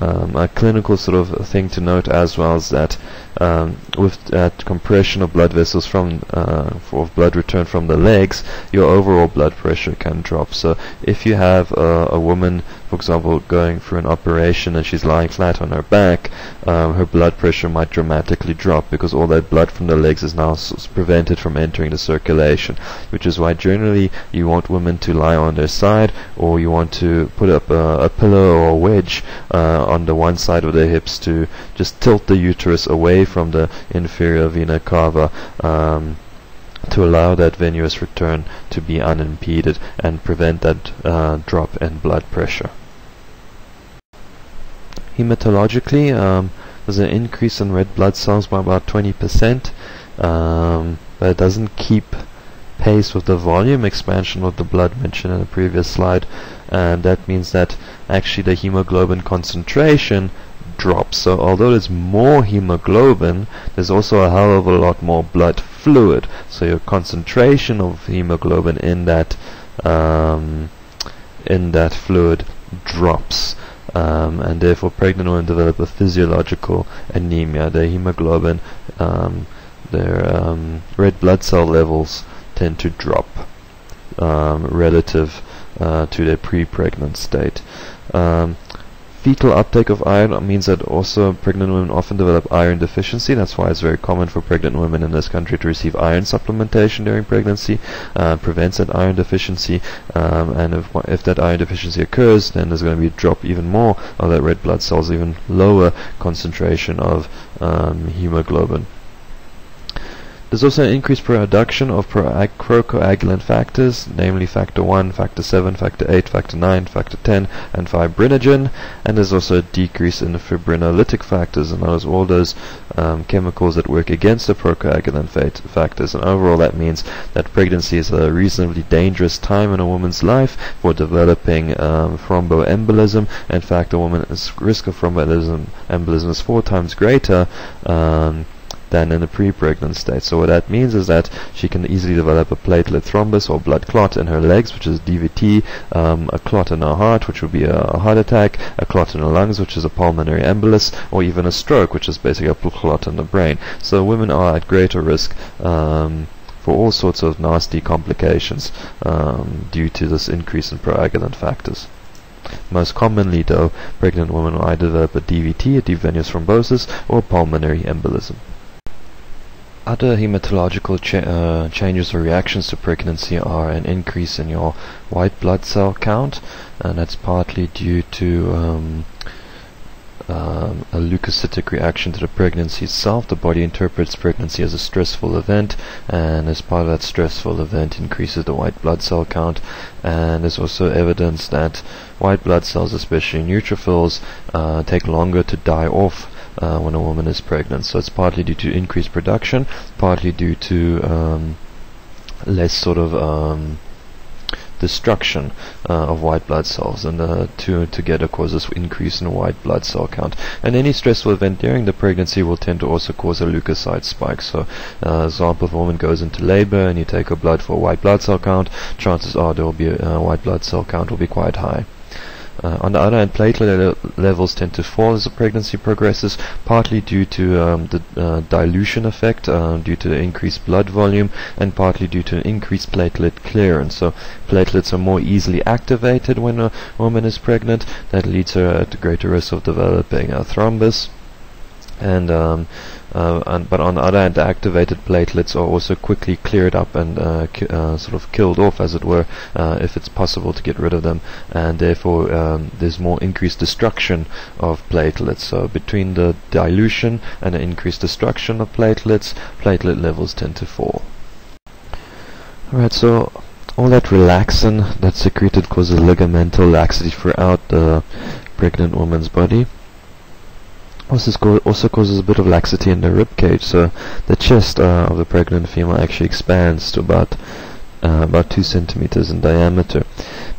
Um, a clinical sort of thing to note as well is that um, with that compression of blood vessels from uh, of blood return from the legs, your overall blood pressure can drop. So if you have uh, a woman, for example, going through an operation and she's lying flat on her back, um, her blood pressure might dramatically drop because all that blood from the legs is now s prevented from entering the circulation, which is why generally you want women to lie on their side, or you want to put up a, a pillow or a wedge um, on the one side of the hips to just tilt the uterus away from the inferior vena cava um, to allow that venous return to be unimpeded and prevent that uh, drop in blood pressure. Hematologically, um, there's an increase in red blood cells by about twenty percent, um, but it doesn't keep pace with the volume expansion of the blood mentioned in the previous slide, and that means that actually the hemoglobin concentration drops. So although there's more hemoglobin, there's also a hell of a lot more blood fluid, so your concentration of hemoglobin in that um, in that fluid drops, um, and therefore pregnant women develop a physiological anemia. Their hemoglobin, um, their um, red blood cell levels tend to drop um, relative uh, to their pre-pregnant state. Um, fetal uptake of iron means that also pregnant women often develop iron deficiency. That's why it's very common for pregnant women in this country to receive iron supplementation during pregnancy. Uh, prevents that iron deficiency, um, and if, if that iron deficiency occurs, then there's going to be a drop even more of that red blood cells, even lower concentration of um, hemoglobin. There's also an increased production of procoagulant factors, namely factor one, factor seven, factor eight, factor nine, factor ten, and fibrinogen, and there's also a decrease in the fibrinolytic factors, and those all those um, chemicals that work against the procoagulant factors. And overall that means that pregnancy is a reasonably dangerous time in a woman's life for developing um, thromboembolism. In fact, a woman's risk of thromboembolism embolism is four times greater um, than in a pre-pregnant state. So what that means is that she can easily develop a platelet thrombus or blood clot in her legs, which is D V T, um, a clot in her heart, which would be a, a heart attack, a clot in her lungs, which is a pulmonary embolus, or even a stroke, which is basically a clot in the brain. So women are at greater risk um, for all sorts of nasty complications um, due to this increase in proagulant factors. Most commonly though, pregnant women will either develop a D V T, a deep venous thrombosis, or pulmonary embolism. Other hematological cha uh, changes or reactions to pregnancy are an increase in your white blood cell count, and that's partly due to um, um, a leukocytic reaction to the pregnancy itself. The body interprets pregnancy as a stressful event, and as part of that stressful event increases the white blood cell count. And there's also evidence that white blood cells, especially neutrophils, uh, take longer to die off Uh, when a woman is pregnant. So it's partly due to increased production, partly due to um, less sort of um, destruction uh, of white blood cells, and the two together causes increase in white blood cell count. And any stressful event during the pregnancy will tend to also cause a leukocyte spike. So uh, example, if a woman goes into labor and you take her blood for a white blood cell count, chances are there will be a uh, white blood cell count will be quite high. Uh, on the other hand, platelet le levels tend to fall as the pregnancy progresses, partly due to um, the uh, dilution effect, uh, due to the increased blood volume, and partly due to increased platelet clearance. So platelets are more easily activated when a woman is pregnant. That leads her to greater risk of developing a thrombus. And, um, uh, and but on the other hand, the activated platelets are also quickly cleared up and uh, uh, sort of killed off, as it were, uh, if it's possible to get rid of them, and therefore um, there's more increased destruction of platelets. So between the dilution and the increased destruction of platelets, platelet levels tend to fall. Alright, so all that relaxin that's secreted causes ligamental laxity throughout the pregnant woman's body. Also, co also causes a bit of laxity in the rib cage, so the chest uh, of the pregnant female actually expands to about uh, about two centimeters in diameter.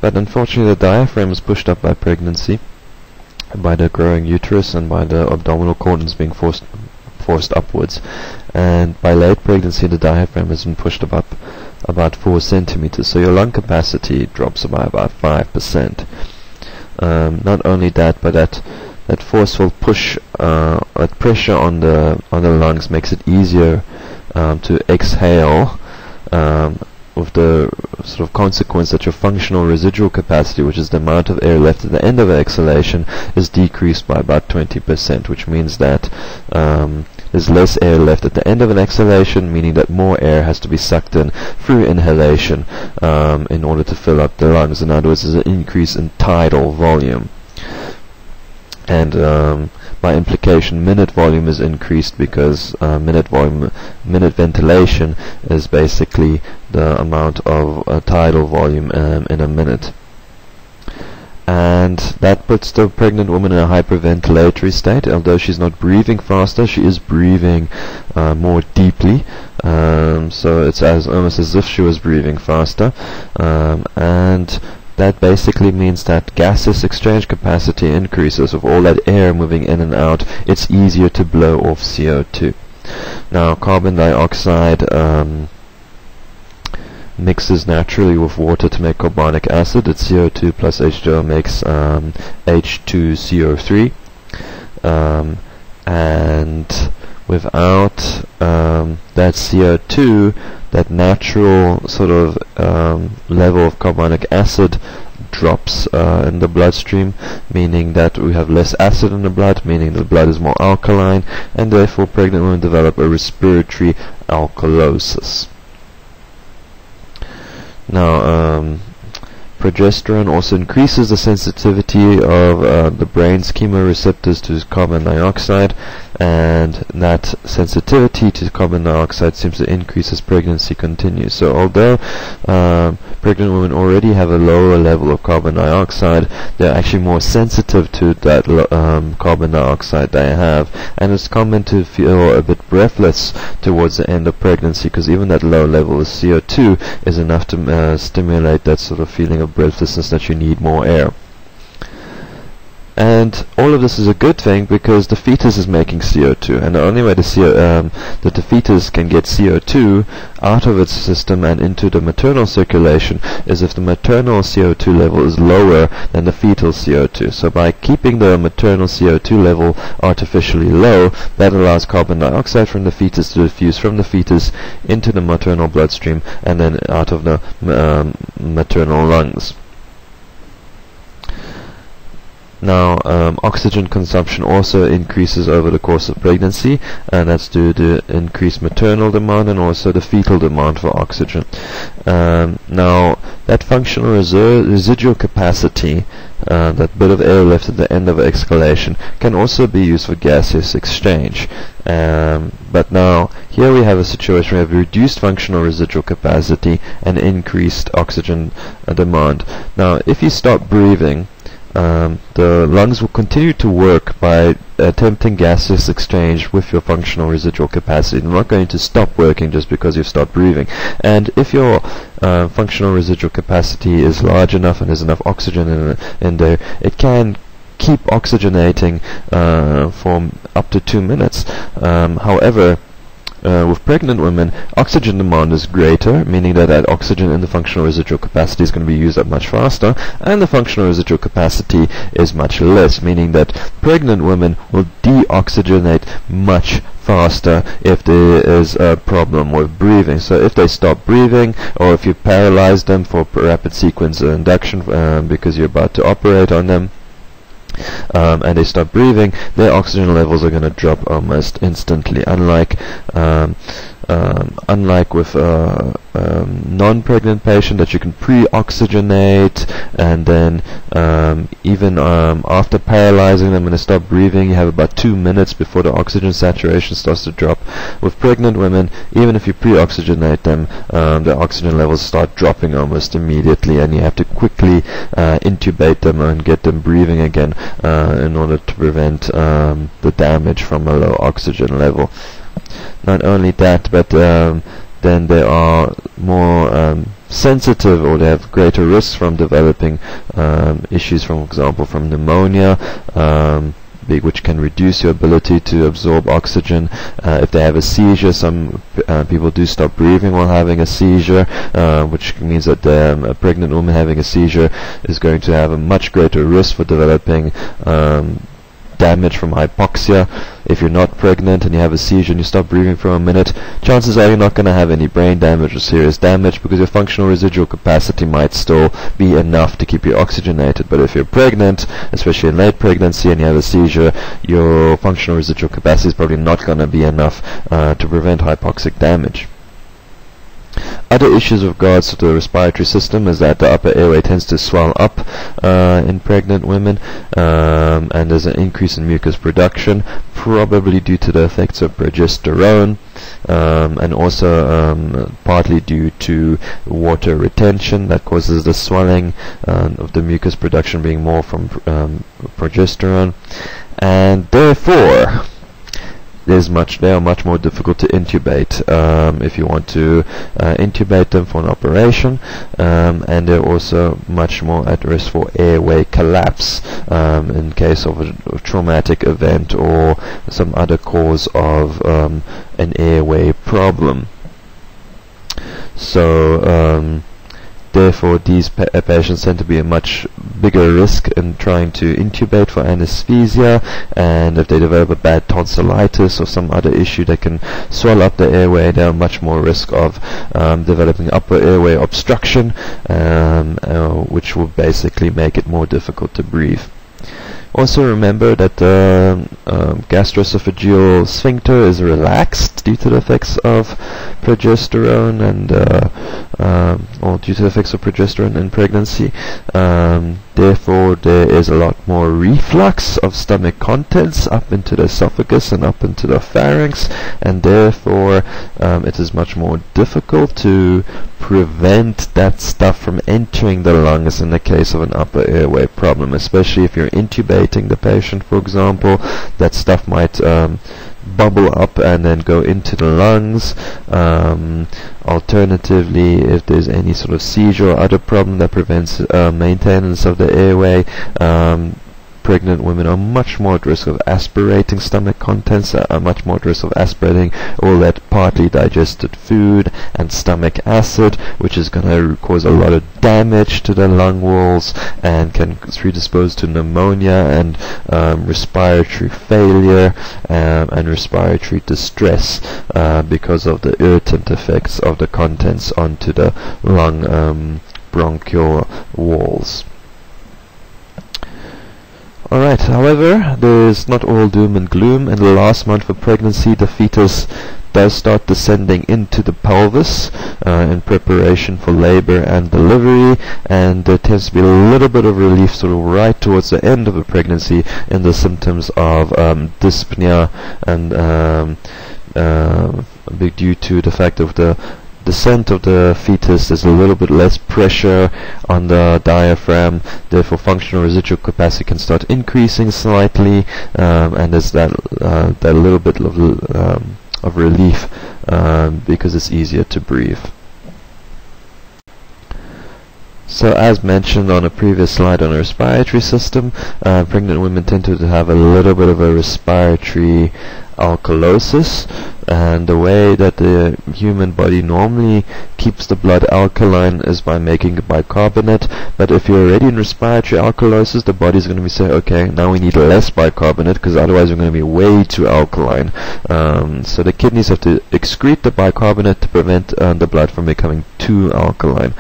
But unfortunately, the diaphragm is pushed up by pregnancy, by the growing uterus, and by the abdominal cordons being forced forced upwards. And by late pregnancy, the diaphragm has been pushed up about four centimeters. So your lung capacity drops by about five percent. Um, not only that, but that that forceful push, uh, that pressure on the on the lungs makes it easier um, to exhale. Um, with the sort of consequence that your functional residual capacity, which is the amount of air left at the end of exhalation, is decreased by about twenty percent, which means that um, there's less air left at the end of an exhalation, meaning that more air has to be sucked in through inhalation um, in order to fill up the lungs. In other words, there's an increase in tidal volume. And um, by implication, minute volume is increased because uh, minute volume, minute ventilation is basically the amount of uh, tidal volume um, in a minute. And that puts the pregnant woman in a hyperventilatory state. Although she's not breathing faster, she is breathing uh, more deeply. Um, so it's as almost as if she was breathing faster. Um, and that basically means that gaseous exchange capacity increases. With all that air moving in and out, it's easier to blow off C O two. Now, carbon dioxide um, mixes naturally with water to make carbonic acid. It's C O two plus H two O makes um, H two C O three. Um, and without um, that C O two, that natural sort of um, level of carbonic acid drops uh, in the bloodstream, meaning that we have less acid in the blood, meaning the blood is more alkaline, and therefore pregnant women develop a respiratory alkalosis. Now, um, progesterone also increases the sensitivity of uh, the brain's chemoreceptors to carbon dioxide, and that sensitivity to carbon dioxide seems to increase as pregnancy continues. So although um, pregnant women already have a lower level of carbon dioxide, they're actually more sensitive to that lo um, carbon dioxide they have, and it's common to feel a bit breathless towards the end of pregnancy, because even that low level of C O two is enough to uh, stimulate that sort of feeling of breathlessness that you need more air. And all of this is a good thing because the fetus is making C O two, and the only way the CO, um, that the fetus can get C O two out of its system and into the maternal circulation is if the maternal C O two level is lower than the fetal C O two. So by keeping the maternal C O two level artificially low, that allows carbon dioxide from the fetus to diffuse from the fetus into the maternal bloodstream and then out of the um, maternal lungs. Now, um, oxygen consumption also increases over the course of pregnancy, and that's due to increased maternal demand and also the fetal demand for oxygen. Um, now, that functional reserve residual capacity, uh, that bit of air left at the end of exhalation, can also be used for gaseous exchange. Um, but now, here we have a situation where we have reduced functional residual capacity and increased oxygen uh, demand. Now, if you stop breathing, Um, the lungs will continue to work by attempting gaseous exchange with your functional residual capacity. They're not going to stop working just because you've stopped breathing. And if your uh, functional residual capacity is large enough and there's enough oxygen in, in there, it can keep oxygenating uh, for up to two minutes. Um, however, Uh, with pregnant women, oxygen demand is greater, meaning that that oxygen in the functional residual capacity is going to be used up much faster, and the functional residual capacity is much less, meaning that pregnant women will deoxygenate much faster if there is a problem with breathing. So if they stop breathing, or if you paralyze them for rapid sequence induction uh, because you're about to operate on them, Um, and they stop breathing, their oxygen levels are going to drop almost instantly, unlike um, Um, unlike with a uh, um, non-pregnant patient that you can pre-oxygenate, and then um, even um, after paralyzing them when they stop breathing, you have about two minutes before the oxygen saturation starts to drop. With pregnant women, even if you pre-oxygenate them, um, their oxygen levels start dropping almost immediately, and you have to quickly uh, intubate them and get them breathing again uh, in order to prevent um, the damage from a low oxygen level. Not only that, but um, then they are more um, sensitive, or they have greater risks from developing um, issues, for example, from pneumonia, um, which can reduce your ability to absorb oxygen. Uh, if they have a seizure, some uh, people do stop breathing while having a seizure, uh, which means that um, a pregnant woman having a seizure is going to have a much greater risk for developing um, damage from hypoxia. If you're not pregnant and you have a seizure and you stop breathing for a minute, chances are you're not going to have any brain damage or serious damage, because your functional residual capacity might still be enough to keep you oxygenated. But if you're pregnant, especially in late pregnancy, and you have a seizure, your functional residual capacity is probably not going to be enough uh, to prevent hypoxic damage. Other issues with regards to the respiratory system is that the upper airway tends to swell up uh, in pregnant women, um, and there's an increase in mucus production, probably due to the effects of progesterone, um, and also um, partly due to water retention that causes the swelling um, of the mucus production being more from um, progesterone, and therefore There's much, they are much more difficult to intubate um, if you want to uh, intubate them for an operation, um, and they're also much more at risk for airway collapse um, in case of a, a traumatic event or some other cause of um, an airway problem. So um, therefore, these pa patients tend to be a much bigger risk in trying to intubate for anesthesia, and if they develop a bad tonsillitis or some other issue that can swell up the airway, they are much more risk of um, developing upper airway obstruction, um, uh, which will basically make it more difficult to breathe. Also remember that the um, um, gastroesophageal sphincter is relaxed due to the effects of progesterone and uh, um, or due to the effects of progesterone in pregnancy. Um, therefore, there is a lot more reflux of stomach contents up into the esophagus and up into the pharynx, and therefore um, it is much more difficult to prevent that stuff from entering the lungs in the case of an upper airway problem, especially if you're intubating the patient, for example. That stuff might um, bubble up and then go into the lungs. Um, alternatively, if there's any sort of seizure or other problem that prevents uh, maintenance of the airway, um, pregnant women are much more at risk of aspirating stomach contents, are much more at risk of aspirating all that partly digested food and stomach acid, which is going to cause a lot of damage to the lung walls and can predispose to pneumonia and um, respiratory failure um, and respiratory distress uh, because of the irritant effects of the contents onto the lung um, bronchial walls. Alright, however, there is not all doom and gloom. In the last month of pregnancy, the fetus does start descending into the pelvis uh, in preparation for labor and delivery, and there tends to be a little bit of relief sort of right towards the end of a pregnancy in the symptoms of um, dyspnea, and um, uh, due to the fact of the descent of the fetus, there's a little bit less pressure on the diaphragm, therefore functional residual capacity can start increasing slightly, um, and there's that uh, that little bit of, um, of relief um, because it's easier to breathe. So, as mentioned on a previous slide on the respiratory system, uh, pregnant women tend to have a little bit of a respiratory alkalosis, and the way that the human body normally keeps the blood alkaline is by making bicarbonate. But if you're already in respiratory alkalosis, the body's going to be saying, okay, now we need less bicarbonate, because otherwise we're going to be way too alkaline. Um, so the kidneys have to excrete the bicarbonate to prevent uh, the blood from becoming too alkaline.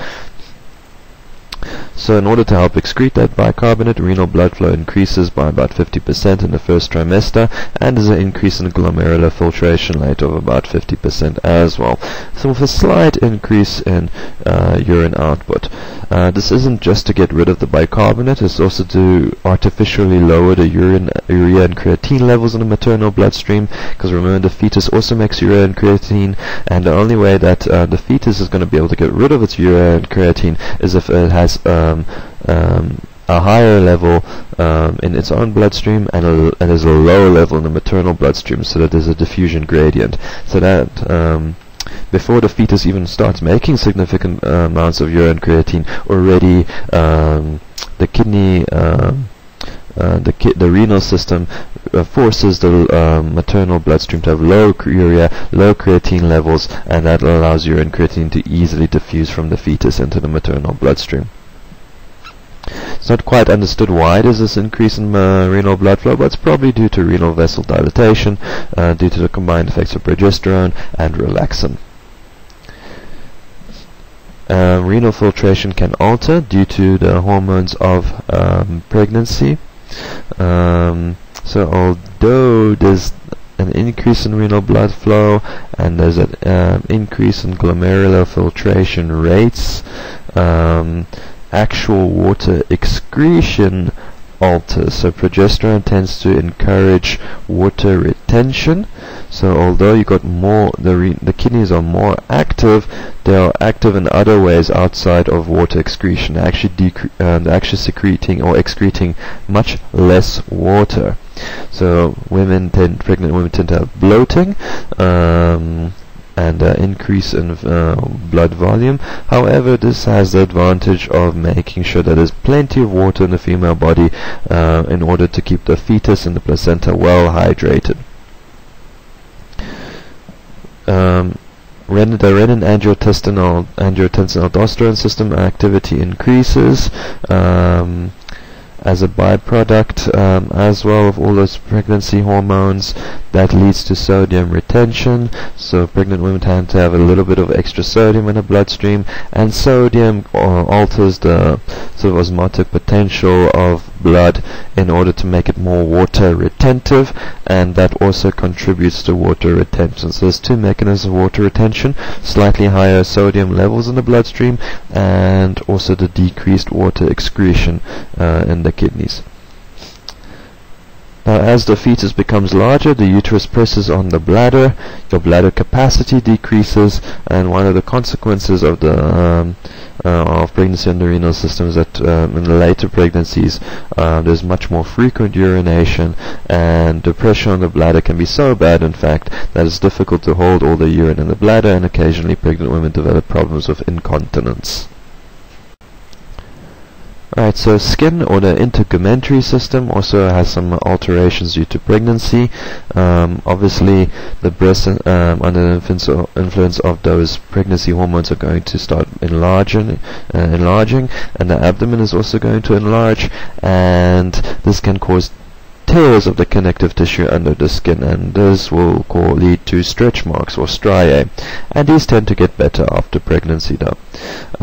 So in order to help excrete that bicarbonate, renal blood flow increases by about fifty percent in the first trimester, and there's an increase in glomerular filtration rate of about fifty percent as well. So with a slight increase in uh, urine output. Uh, this isn't just to get rid of the bicarbonate, it's also to artificially lower the urine, urea and creatine levels in the maternal bloodstream, because remember the fetus also makes urea and creatine, and the only way that uh, the fetus is going to be able to get rid of its urea and creatine is if it has uh, Um, a higher level um, in its own bloodstream and, a, and is a lower level in the maternal bloodstream, so that there's a diffusion gradient, so that um, before the fetus even starts making significant uh, amounts of urine creatine, already um, the kidney uh, uh, the, ki the renal system uh, forces the uh, maternal bloodstream to have low urea, low creatine levels, and that allows urine creatine to easily diffuse from the fetus into the maternal bloodstream. It's not quite understood why there's this increase in uh, renal blood flow, but it's probably due to renal vessel dilatation, uh, due to the combined effects of progesterone and relaxin. Uh, renal filtration can alter due to the hormones of um, pregnancy. Um, so although there's an increase in renal blood flow and there's an uh, increase in glomerular filtration rates, um, actual water excretion alters. So progesterone tends to encourage water retention. So although you got more, the re the kidneys are more active, they are active in other ways outside of water excretion. They're actually, um, they're actually secreting or excreting much less water. So women tend, pregnant women tend to have bloating. Um, and uh, increase in uh, blood volume. However, this has the advantage of making sure that there's plenty of water in the female body uh, in order to keep the fetus and the placenta well hydrated. Um, the renin-angiotensin aldosterone system activity increases um, as a byproduct um, as well of all those pregnancy hormones. That leads to sodium retention, so pregnant women tend to have a little bit of extra sodium in the bloodstream, and sodium uh, alters the sort of osmotic potential of blood in order to make it more water retentive, and that also contributes to water retention. So there's two mechanisms of water retention: slightly higher sodium levels in the bloodstream, and also the decreased water excretion uh, in the kidneys. Now, as the fetus becomes larger, the uterus presses on the bladder, your bladder capacity decreases, and one of the consequences of the um, uh, of pregnancy and the renal system is that um, in later pregnancies uh, there's much more frequent urination, and the pressure on the bladder can be so bad, in fact, that it's difficult to hold all the urine in the bladder, and occasionally pregnant women develop problems with incontinence. Alright, so skin or the integumentary system also has some alterations due to pregnancy. Um, obviously, the breasts um, under the influence of those pregnancy hormones are going to start enlarging, uh, enlarging, and the abdomen is also going to enlarge, and this can cause tears of the connective tissue under the skin, and this will call, lead to stretch marks or striae, and these tend to get better after pregnancy though.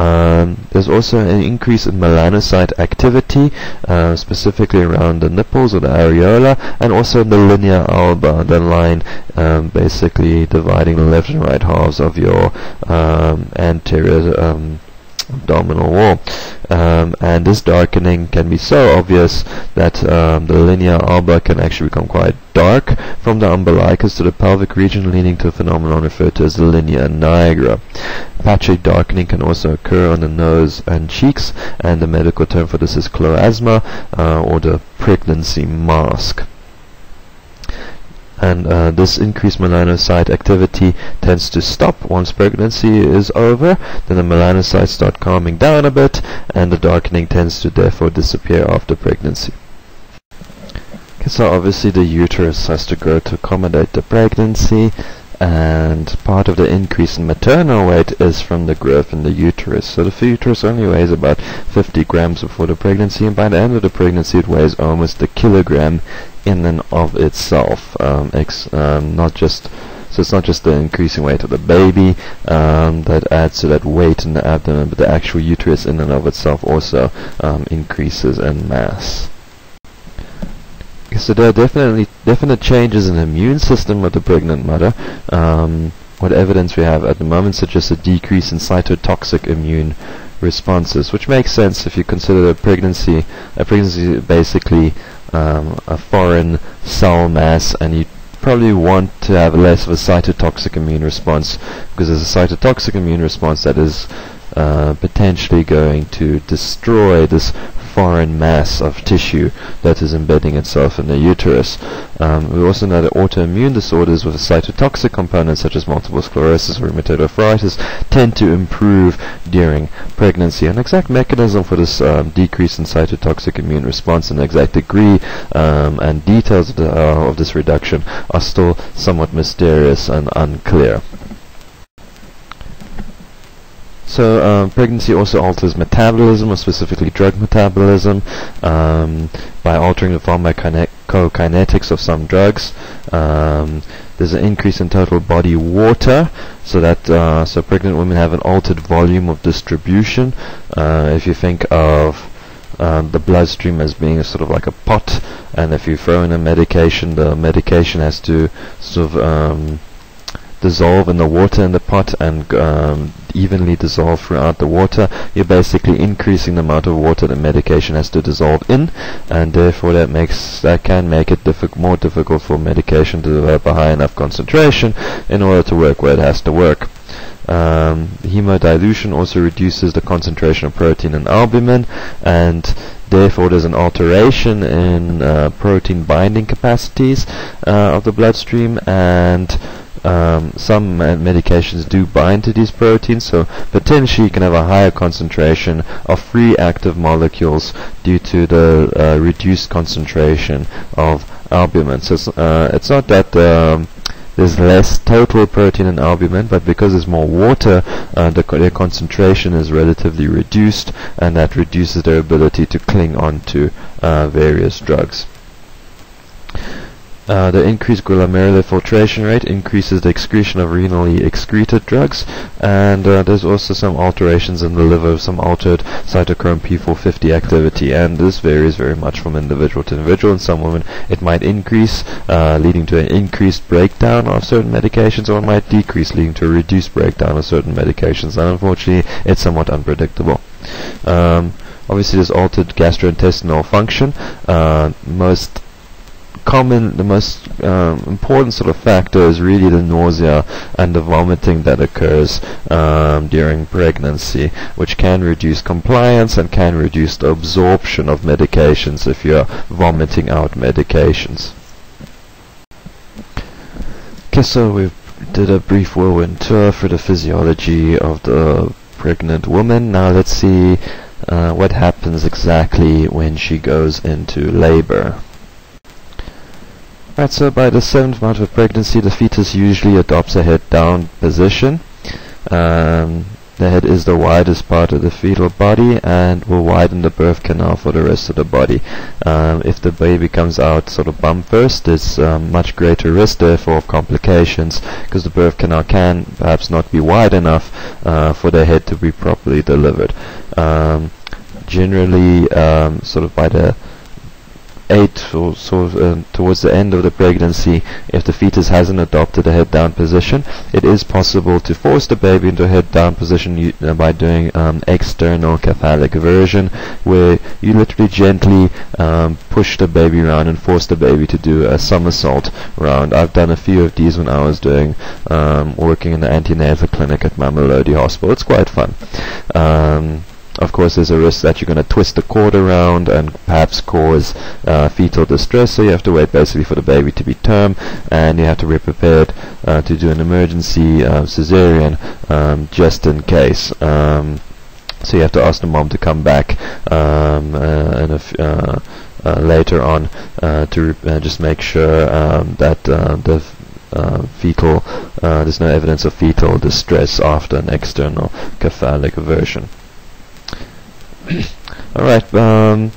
Um, there's also an increase in melanocyte activity, uh, specifically around the nipples or the areola, and also in the linea alba, the line um, basically dividing the left and right halves of your um, anterior um, abdominal wall, um, and this darkening can be so obvious that um, the linea alba can actually become quite dark from the umbilicus to the pelvic region, leading to a phenomenon referred to as the linea nigra. Patchy darkening can also occur on the nose and cheeks, and the medical term for this is cloasma, uh, or the pregnancy mask. And uh, this increased melanocyte activity tends to stop once pregnancy is over. Then the melanocytes start calming down a bit, and the darkening tends to therefore disappear after pregnancy. Okay, so obviously the uterus has to grow to accommodate the pregnancy, and part of the increase in maternal weight is from the growth in the uterus. So the uterus only weighs about fifty grams before the pregnancy, and by the end of the pregnancy it weighs almost a kilogram in and of itself, um, ex um, not just So it's not just the increasing weight of the baby um, that adds to that weight in the abdomen, but the actual uterus in and of itself also um, increases in mass. So there are definitely definite changes in the immune system of the pregnant mother. Um, what evidence we have at the moment suggests a decrease in cytotoxic immune responses, which makes sense if you consider a pregnancy. A pregnancy is basically um, a foreign cell mass, and you probably want to have less of a cytotoxic immune response, because there's a cytotoxic immune response that is uh, potentially going to destroy this foreign mass of tissue that is embedding itself in the uterus. Um, we also know that autoimmune disorders with a cytotoxic component, such as multiple sclerosis or rheumatoid arthritis, tend to improve during pregnancy. An exact mechanism for this um, decrease in cytotoxic immune response and the exact degree um, and details of, the, uh, of this reduction are still somewhat mysterious and unclear. So um, pregnancy also alters metabolism, or specifically drug metabolism, um, by altering the pharmacokinetics of some drugs. Um, there's an increase in total body water, so that uh, so pregnant women have an altered volume of distribution. Uh, if you think of Um, the bloodstream as being a sort of like a pot, and if you throw in a medication, the medication has to sort of um, dissolve in the water in the pot and um, evenly dissolve throughout the water. You're basically increasing the amount of water the medication has to dissolve in, and therefore that makes that can make it diffi- more difficult for medication to develop a high enough concentration in order to work where it has to work. Um, hemodilution also reduces the concentration of protein and albumin, and therefore there's an alteration in uh, protein binding capacities uh, of the bloodstream, and um, some medications do bind to these proteins, so potentially you can have a higher concentration of free active molecules due to the uh, reduced concentration of albumin. So it's, uh, it's not that um, there's less total protein and albumin, but because there's more water, uh, the co their concentration is relatively reduced, and that reduces their ability to cling on to uh, various drugs. Uh, the increased glomerular filtration rate increases the excretion of renally excreted drugs, and uh, there's also some alterations in the liver, some altered cytochrome P four fifty activity, and this varies very much from individual to individual. In some women it might increase, uh, leading to an increased breakdown of certain medications, or it might decrease, leading to a reduced breakdown of certain medications, and unfortunately it's somewhat unpredictable. Um, obviously there's altered gastrointestinal function. Uh, most common, the most um, important sort of factor is really the nausea and the vomiting that occurs um, during pregnancy, which can reduce compliance and can reduce the absorption of medications if you're vomiting out medications. Okay, so we did a brief whirlwind tour for the physiology of the pregnant woman. Now let's see uh, what happens exactly when she goes into labor. Right, so by the seventh month of pregnancy, the fetus usually adopts a head-down position. Um, the head is the widest part of the fetal body and will widen the birth canal for the rest of the body. Um, if the baby comes out sort of bum first, there's um, much greater risk, therefore, of complications, because the birth canal can perhaps not be wide enough uh, for the head to be properly delivered. Um, generally, um, sort of by the eight or so um, towards the end of the pregnancy, if the fetus hasn't adopted a head-down position, it is possible to force the baby into a head-down position uh, by doing um, external cephalic version, where you literally gently um, push the baby around and force the baby to do a somersault round. I've done a few of these when I was doing um, working in the antenatal clinic at Mamelodi Hospital. It's quite fun. Um, Of course, there's a risk that you're going to twist the cord around and perhaps cause uh, fetal distress, so you have to wait basically for the baby to be term, and you have to be prepared uh, to do an emergency uh, cesarean um, just in case. Um, so you have to ask the mom to come back um, uh, in a f uh, uh, later on uh, to re uh, just make sure um, that uh, the Uh, fetal, uh, there's no evidence of fetal distress after an external cephalic aversion. Alright, um,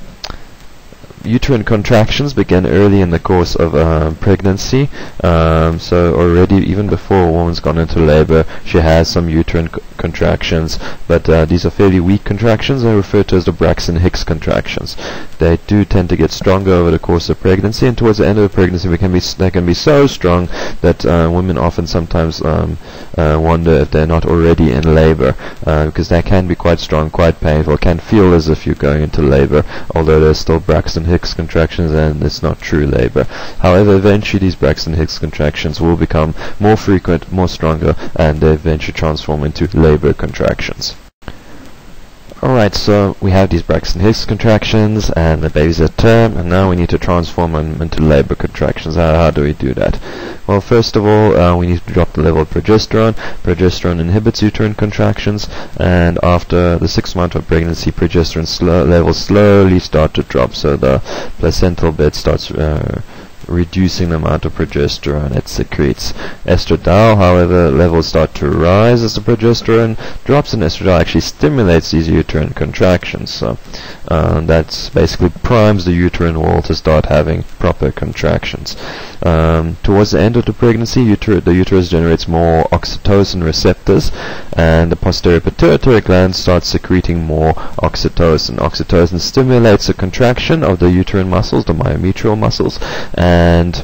uterine contractions begin early in the course of uh, pregnancy. Um, so already, even before a woman's gone into labor, she has some uterine co contractions. But uh, these are fairly weak contractions. They're referred to as the Braxton Hicks contractions. They do tend to get stronger over the course of pregnancy, and towards the end of the pregnancy, we can be s they can be so strong that uh, women often sometimes um, uh, wonder if they're not already in labor, uh, because they can be quite strong, quite painful, can feel as if you're going into labor, although there's still Braxton Hicks contractions and it's not true labor. However, eventually these Braxton Hicks contractions will become more frequent, more stronger, and they eventually transform into labor contractions. Alright, so we have these Braxton Hicks contractions and the baby's at term, and now we need to transform them into labor contractions. How, how do we do that? Well, first of all, uh, we need to drop the level of progesterone. Progesterone inhibits uterine contractions, and after the sixth month of pregnancy, progesterone slow levels slowly start to drop, so the placental bed starts uh, reducing the amount of progesterone it secretes. Estradiol, however, levels start to rise as the progesterone drops, and estradiol actually stimulates these uterine contractions. So uh, that basically primes the uterine wall to start having proper contractions. Um, towards the end of the pregnancy, uter the uterus generates more oxytocin receptors, and the posterior pituitary gland starts secreting more oxytocin. Oxytocin stimulates the contraction of the uterine muscles, the myometrial muscles, and And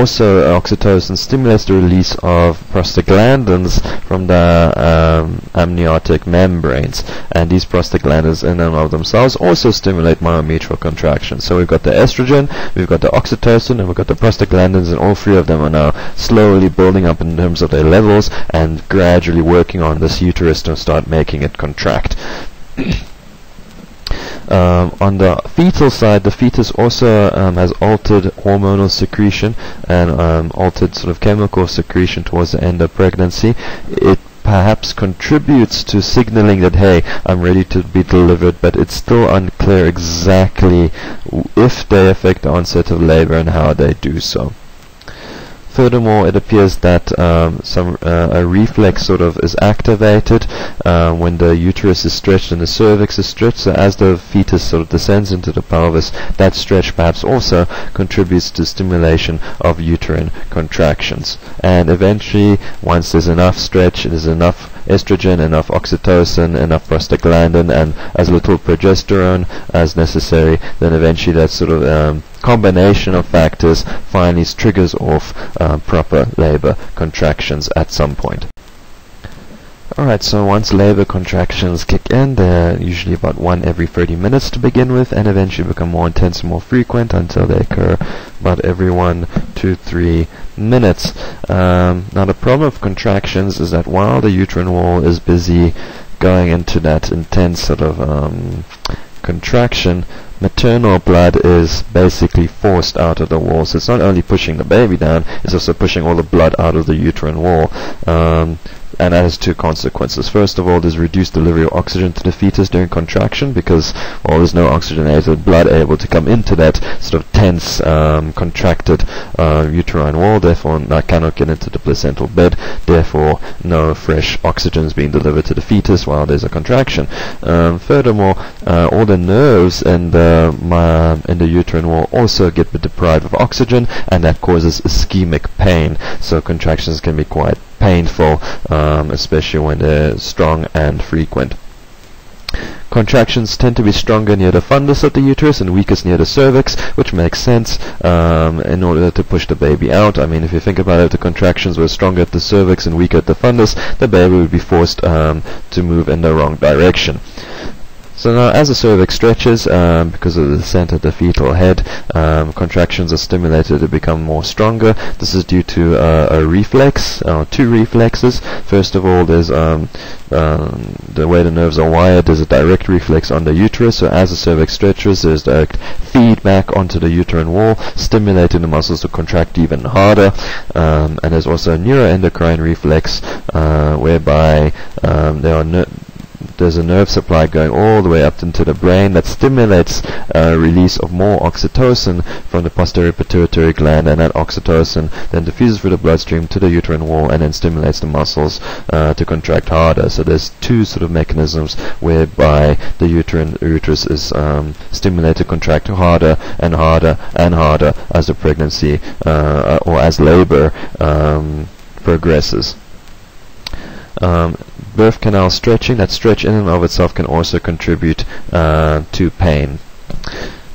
also uh, oxytocin stimulates the release of prostaglandins from the um, amniotic membranes, and these prostaglandins in and of themselves also stimulate myometrial contractions. So we've got the estrogen, we've got the oxytocin, and we've got the prostaglandins, and all three of them are now slowly building up in terms of their levels and gradually working on this uterus to start making it contract. Um, on the fetal side, the fetus also um, has altered hormonal secretion and um, altered sort of chemical secretion towards the end of pregnancy. It perhaps contributes to signaling that, hey, I'm ready to be delivered, but it's still unclear exactly if they affect the onset of labor and how they do so. Furthermore, it appears that um, some uh, a reflex sort of is activated uh, when the uterus is stretched and the cervix is stretched. So as the fetus sort of descends into the pelvis, that stretch perhaps also contributes to stimulation of uterine contractions. And eventually, once there's enough stretch, there's enough estrogen, enough oxytocin, enough prostaglandin, and as little progesterone as necessary, then eventually that sort of um, combination of factors finally triggers off uh, proper labor contractions at some point. Alright, so once labor contractions kick in, they're usually about one every thirty minutes to begin with, and eventually become more intense and more frequent until they occur about every one to three minutes. Um, now the problem of contractions is that while the uterine wall is busy going into that intense sort of um, contraction, maternal blood is basically forced out of the wall. So it's not only pushing the baby down, it's also pushing all the blood out of the uterine wall. Um, and that has two consequences. First of all, there's reduced delivery of oxygen to the fetus during contraction because, well, there's no oxygenated blood able to come into that sort of tense, um, contracted uh, uterine wall. Therefore, that cannot get into the placental bed. Therefore, no fresh oxygen is being delivered to the fetus while there's a contraction. Um, furthermore, uh, all the nerves in the, um, in the uterine wall also get deprived of oxygen, and that causes ischemic pain. So contractions can be quite painful, um, especially when they're strong and frequent. Contractions tend to be stronger near the fundus of the uterus and weakest near the cervix, which makes sense um, in order to push the baby out. I mean, if you think about it, if the contractions were stronger at the cervix and weaker at the fundus, the baby would be forced um, to move in the wrong direction. So now, as the cervix stretches, um, because of the descent of the fetal head, um, contractions are stimulated to become more stronger. This is due to uh, a reflex, uh, two reflexes. First of all, there's um, um, the way the nerves are wired, there's a direct reflex on the uterus. So as the cervix stretches, there's direct feedback onto the uterine wall, stimulating the muscles to contract even harder. Um, and there's also a neuroendocrine reflex, uh, whereby um, there are... there's a nerve supply going all the way up into the brain that stimulates uh, release of more oxytocin from the posterior pituitary gland, and that oxytocin then diffuses through the bloodstream to the uterine wall and then stimulates the muscles uh, to contract harder. So there's two sort of mechanisms whereby the uterine uterus is um, stimulated to contract harder and harder and harder as the pregnancy uh, or as labor um, progresses. Um, birth canal stretching, that stretch in and of itself can also contribute uh, to pain.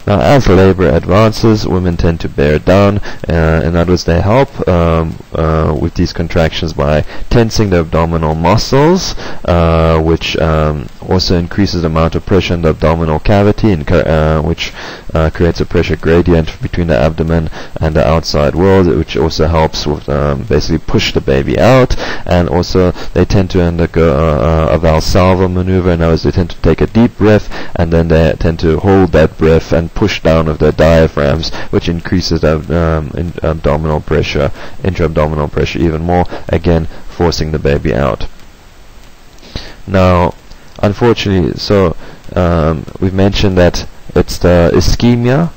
Now, as labor advances, women tend to bear down. Uh, in other words, they help um, uh, with these contractions by tensing the abdominal muscles, uh, which um, also increases the amount of pressure in the abdominal cavity, and uh, which uh, creates a pressure gradient between the abdomen and the outside world, which also helps with um, basically push the baby out. And also, they tend to undergo uh, a Valsalva maneuver. In other words, they tend to take a deep breath, and then they tend to hold that breath and push down of their diaphragms, which increases ab um, in abdominal pressure, intra-abdominal pressure even more, again forcing the baby out. Now, unfortunately, so um, we've mentioned that it's the ischemia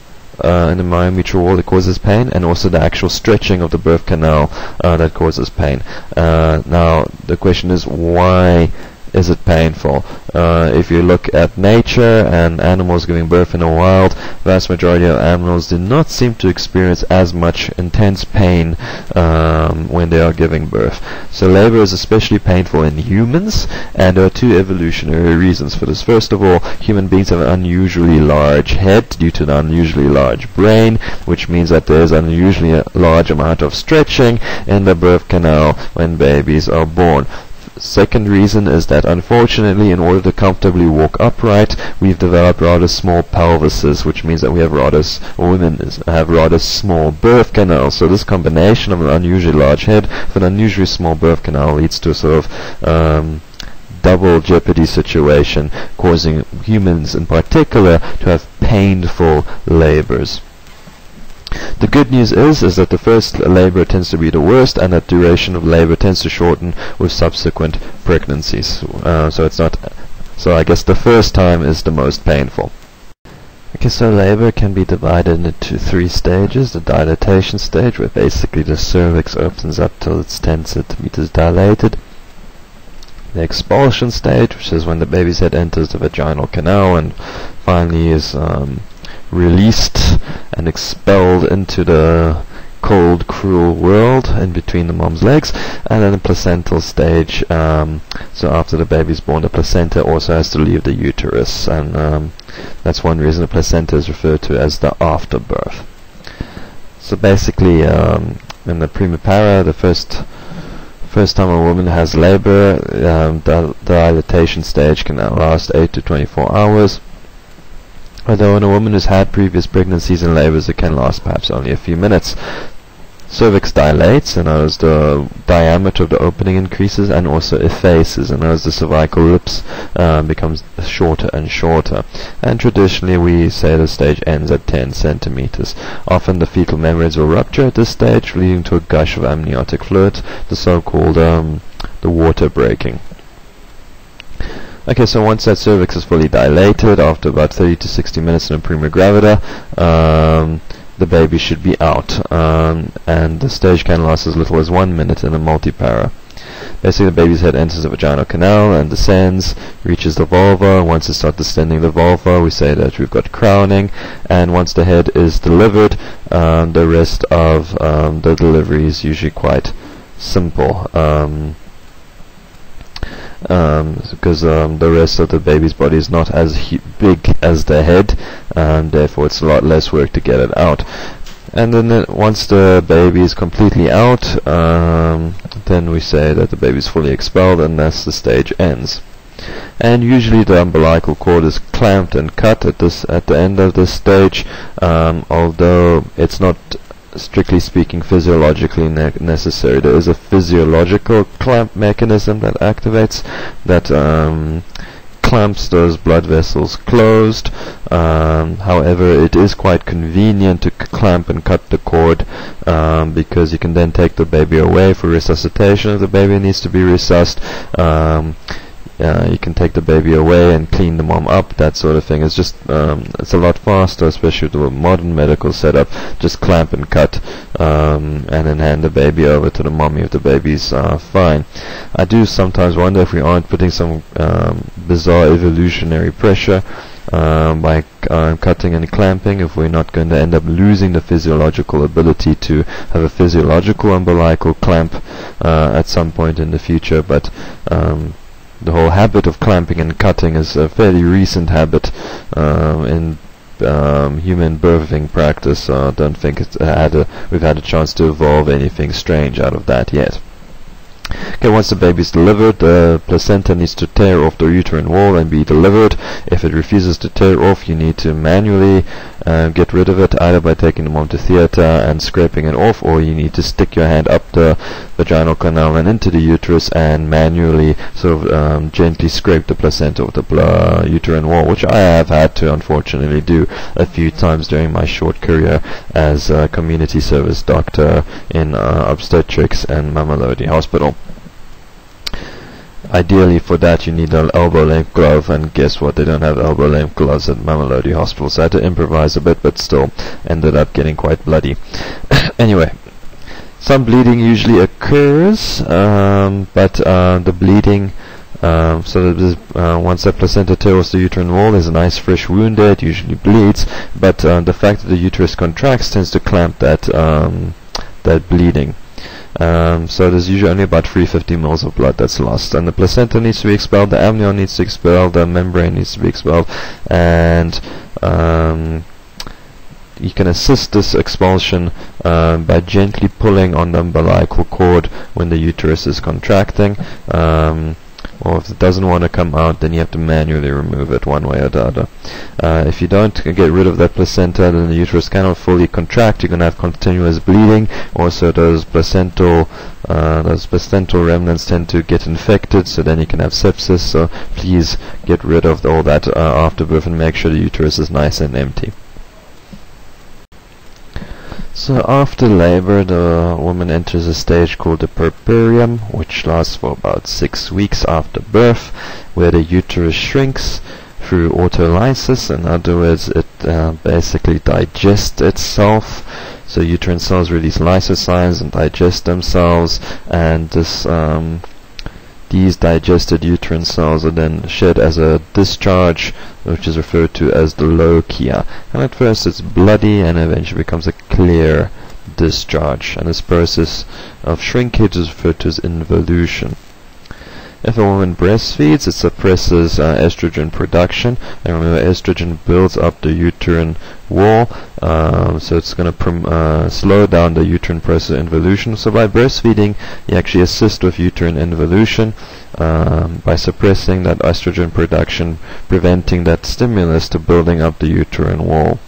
uh, in the myometrial wall that causes pain, and also the actual stretching of the birth canal uh, that causes pain. Uh, now, the question is, why is it painful? Uh, if you look at nature and animals giving birth in the wild, vast majority of animals do not seem to experience as much intense pain um, when they are giving birth. So labor is especially painful in humans, and there are two evolutionary reasons for this. First of all, human beings have an unusually large head due to an unusually large brain, which means that there is an unusually large amount of stretching in the birth canal when babies are born. Second reason is that, unfortunately, in order to comfortably walk upright, we've developed rather small pelvises, which means that we have rather, or women have rather small birth canals. So this combination of an unusually large head with an unusually small birth canal leads to a sort of um, double jeopardy situation, causing humans in particular to have painful labors. The good news is is that the first labor tends to be the worst, and that duration of labor tends to shorten with subsequent pregnancies. Uh, so it's not. So I guess the first time is the most painful. Okay, so labor can be divided into three stages. The dilatation stage, where basically the cervix opens up till it's ten centimeters dilated. The expulsion stage, which is when the baby's head enters the vaginal canal and finally is Um, released and expelled into the cold, cruel world in between the mom's legs. And then the placental stage, um, so after the baby's born, the placenta also has to leave the uterus, and um, that's one reason the placenta is referred to as the afterbirth. So basically, um, in the primipara, the first First time a woman has labor, um, the dilatation stage can last eight to twenty-four hours. Although in a woman who's had previous pregnancies and labors, it can last perhaps only a few minutes. Cervix dilates, and as the diameter of the opening increases, and also effaces, and as the cervical lips uh, becomes shorter and shorter. And traditionally, we say the stage ends at ten centimeters. Often, the fetal membranes will rupture at this stage, leading to a gush of amniotic fluid, the so-called um, the water breaking. Okay, so once that cervix is fully dilated, after about thirty to sixty minutes in a prima gravida, um, the baby should be out. Um, and the stage can last as little as one minute in a multipara. Basically, the baby's head enters the vaginal canal and descends, reaches the vulva. Once it starts descending the vulva, we say that we've got crowning. And once the head is delivered, um, the rest of um, the delivery is usually quite simple. Um, Um, because um, the rest of the baby's body is not as big as the head, and therefore it's a lot less work to get it out. And then uh, once the baby is completely out, um, then we say that the baby is fully expelled, and thus the stage ends. And usually the umbilical cord is clamped and cut at this at the end of this stage, um, although it's not, strictly speaking, physiologically ne necessary. There is a physiological clamp mechanism that activates, that um, clamps those blood vessels closed. Um, however, it is quite convenient to clamp and cut the cord, um, because you can then take the baby away for resuscitation if the baby needs to be resuscitated. Um, uh, you can take the baby away and clean the mom up, that sort of thing. It's just um, it's a lot faster, especially with a modern medical setup. Just clamp and cut, um, and then hand the baby over to the mommy if the baby's uh, fine. I do sometimes wonder if we aren't putting some um, bizarre evolutionary pressure Um, by uh, cutting and clamping, if we're not going to end up losing the physiological ability to have a physiological umbilical clamp uh, at some point in the future. But um, the whole habit of clamping and cutting is a fairly recent habit um, in um, human birthing practice. I uh, don't think it's had a, we've had a chance to evolve anything strange out of that yet. Okay, once the baby is delivered, the placenta needs to tear off the uterine wall and be delivered. If it refuses to tear off, you need to manually uh, get rid of it, either by taking the mom to theater and scraping it off, or you need to stick your hand up the vaginal canal and into the uterus and manually sort of um, gently scrape the placenta off the uh, uterine wall, which I have had to unfortunately do a few times during my short career as a community service doctor in uh, obstetrics and Mamelodi Hospital. Ideally for that you need an elbow-length glove, and guess what, they don't have elbow-length gloves at Mamelodi Hospital, so I had to improvise a bit, but still ended up getting quite bloody. Anyway, some bleeding usually occurs, um, but uh, the bleeding, um, so that uh, once the placenta tears the uterine wall, there's a nice fresh wound there, it usually bleeds, but uh, the fact that the uterus contracts tends to clamp that, um, that bleeding. Um, so there's usually only about three hundred fifty milliliters of blood that's lost, and the placenta needs to be expelled, the amnion needs to be expelled, the membrane needs to be expelled, and um, you can assist this expulsion um, by gently pulling on the umbilical cord when the uterus is contracting, um, or if it doesn't want to come out, then you have to manually remove it one way or the other. Uh, if you don't get rid of that placenta, then the uterus cannot fully contract. You're going to have continuous bleeding. Also, those placental uh, those placental remnants tend to get infected, so then you can have sepsis. So please get rid of all that uh, after birth and make sure the uterus is nice and empty. So after labor, the woman enters a stage called the puerperium, which lasts for about six weeks after birth, where the uterus shrinks through autolysis. In other words, it uh, basically digests itself. So uterine cells release lysozymes and digest themselves, and this um, these digested uterine cells are then shed as a discharge, which is referred to as the lochia. And at first it's bloody and eventually becomes a clear discharge. And this process of shrinkage is referred to as involution. If a woman breastfeeds, it suppresses uh, estrogen production, and remember, estrogen builds up the uterine wall, um, so it's going to prom uh, slow down the uterine process of involution. So by breastfeeding, you actually assist with uterine involution um, by suppressing that estrogen production, preventing that stimulus to building up the uterine wall.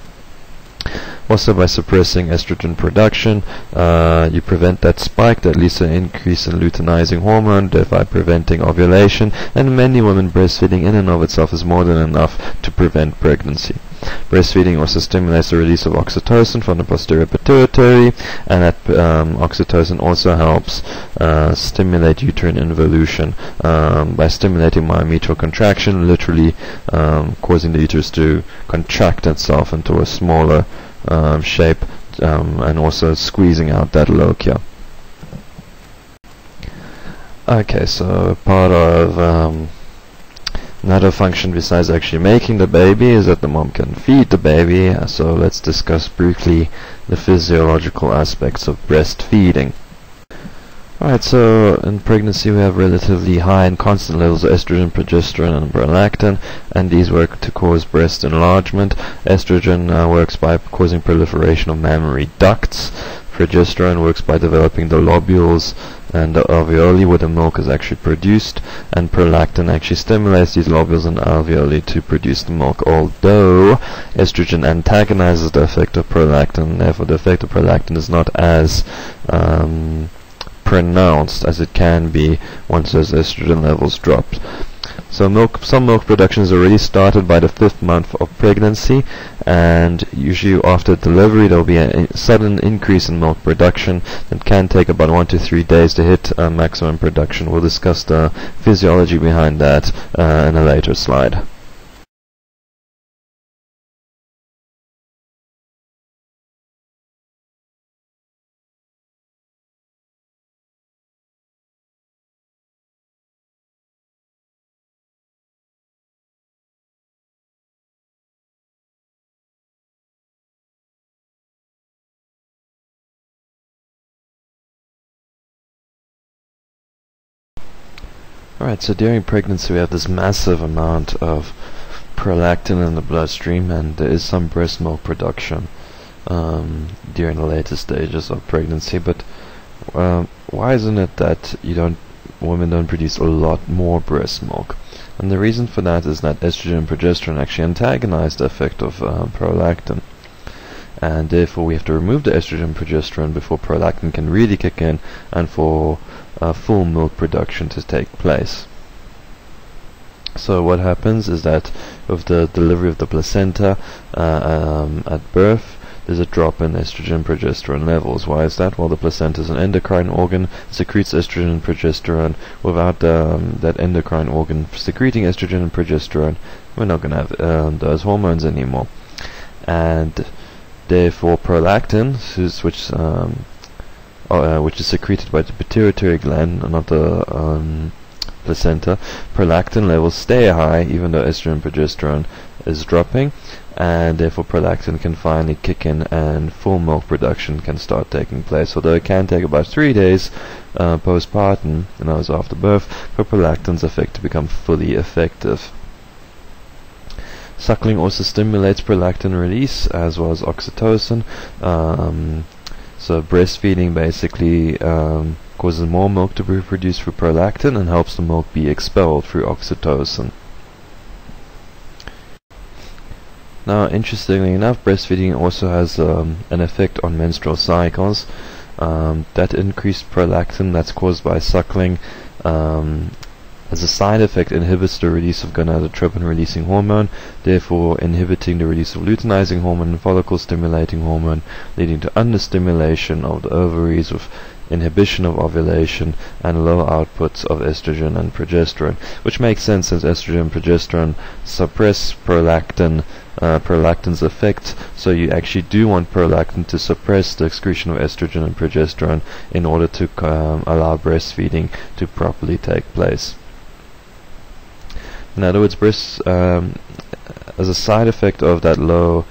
Also, by suppressing estrogen production, uh, you prevent that spike that leads to an increase in luteinizing hormone, thereby preventing ovulation, and many women breastfeeding in and of itself is more than enough to prevent pregnancy. Breastfeeding also stimulates the release of oxytocin from the posterior pituitary, and that um, oxytocin also helps uh, stimulate uterine involution um, by stimulating myometrial contraction, literally um, causing the uterus to contract itself into a smaller um, shape, um, and also squeezing out that lochia. Okay, so part of um, another function besides actually making the baby is that the mom can feed the baby, so let's discuss briefly the physiological aspects of breastfeeding. Alright, so in pregnancy we have relatively high and constant levels of estrogen, progesterone and prolactin, and these work to cause breast enlargement. Estrogen uh, works by causing proliferation of mammary ducts. Progesterone works by developing the lobules and the alveoli where the milk is actually produced, and prolactin actually stimulates these lobules and alveoli to produce the milk, although estrogen antagonizes the effect of prolactin, therefore the effect of prolactin is not as um, pronounced as it can be once those estrogen levels drop. So milk, some milk production is already started by the fifth month of pregnancy, and usually after delivery there will be a, a sudden increase in milk production that can take about one to three days to hit uh, maximum production. We'll discuss the physiology behind that uh, in a later slide. Alright, so during pregnancy we have this massive amount of prolactin in the bloodstream, and there is some breast milk production um, during the later stages of pregnancy. But um, why isn't it that you don't, women don't produce a lot more breast milk? And the reason for that is that estrogen and progesterone actually antagonize the effect of uh, prolactin. And therefore we have to remove the estrogen and progesterone before prolactin can really kick in and for uh, full milk production to take place. So what happens is that with the delivery of the placenta uh, um, at birth, there's a drop in estrogen and progesterone levels. Why is that? Well, the placenta is an endocrine organ, secretes estrogen and progesterone. Without um, that endocrine organ secreting estrogen and progesterone, we're not going to have um, those hormones anymore. And therefore, prolactin, which um, uh, which is secreted by the pituitary gland, not the um, placenta, prolactin levels stay high even though estrogen and progesterone is dropping, and therefore prolactin can finally kick in and full milk production can start taking place. Although it can take about three days uh, postpartum, and hours after birth, for prolactin's effect to become fully effective. Suckling also stimulates prolactin release as well as oxytocin. Um, so breastfeeding basically um, causes more milk to be produced through prolactin and helps the milk be expelled through oxytocin. Now, interestingly enough, breastfeeding also has um, an effect on menstrual cycles. Um, that increased prolactin that's caused by suckling um, as a side effect inhibits the release of gonadotropin-releasing hormone, therefore inhibiting the release of luteinizing hormone and follicle-stimulating hormone, leading to understimulation of the ovaries with inhibition of ovulation and low outputs of estrogen and progesterone, which makes sense since estrogen and progesterone suppress prolactin, uh, prolactin's effect, so you actually do want prolactin to suppress the excretion of estrogen and progesterone in order to um, allow breastfeeding to properly take place. In other words, breast, um, as a side effect of that low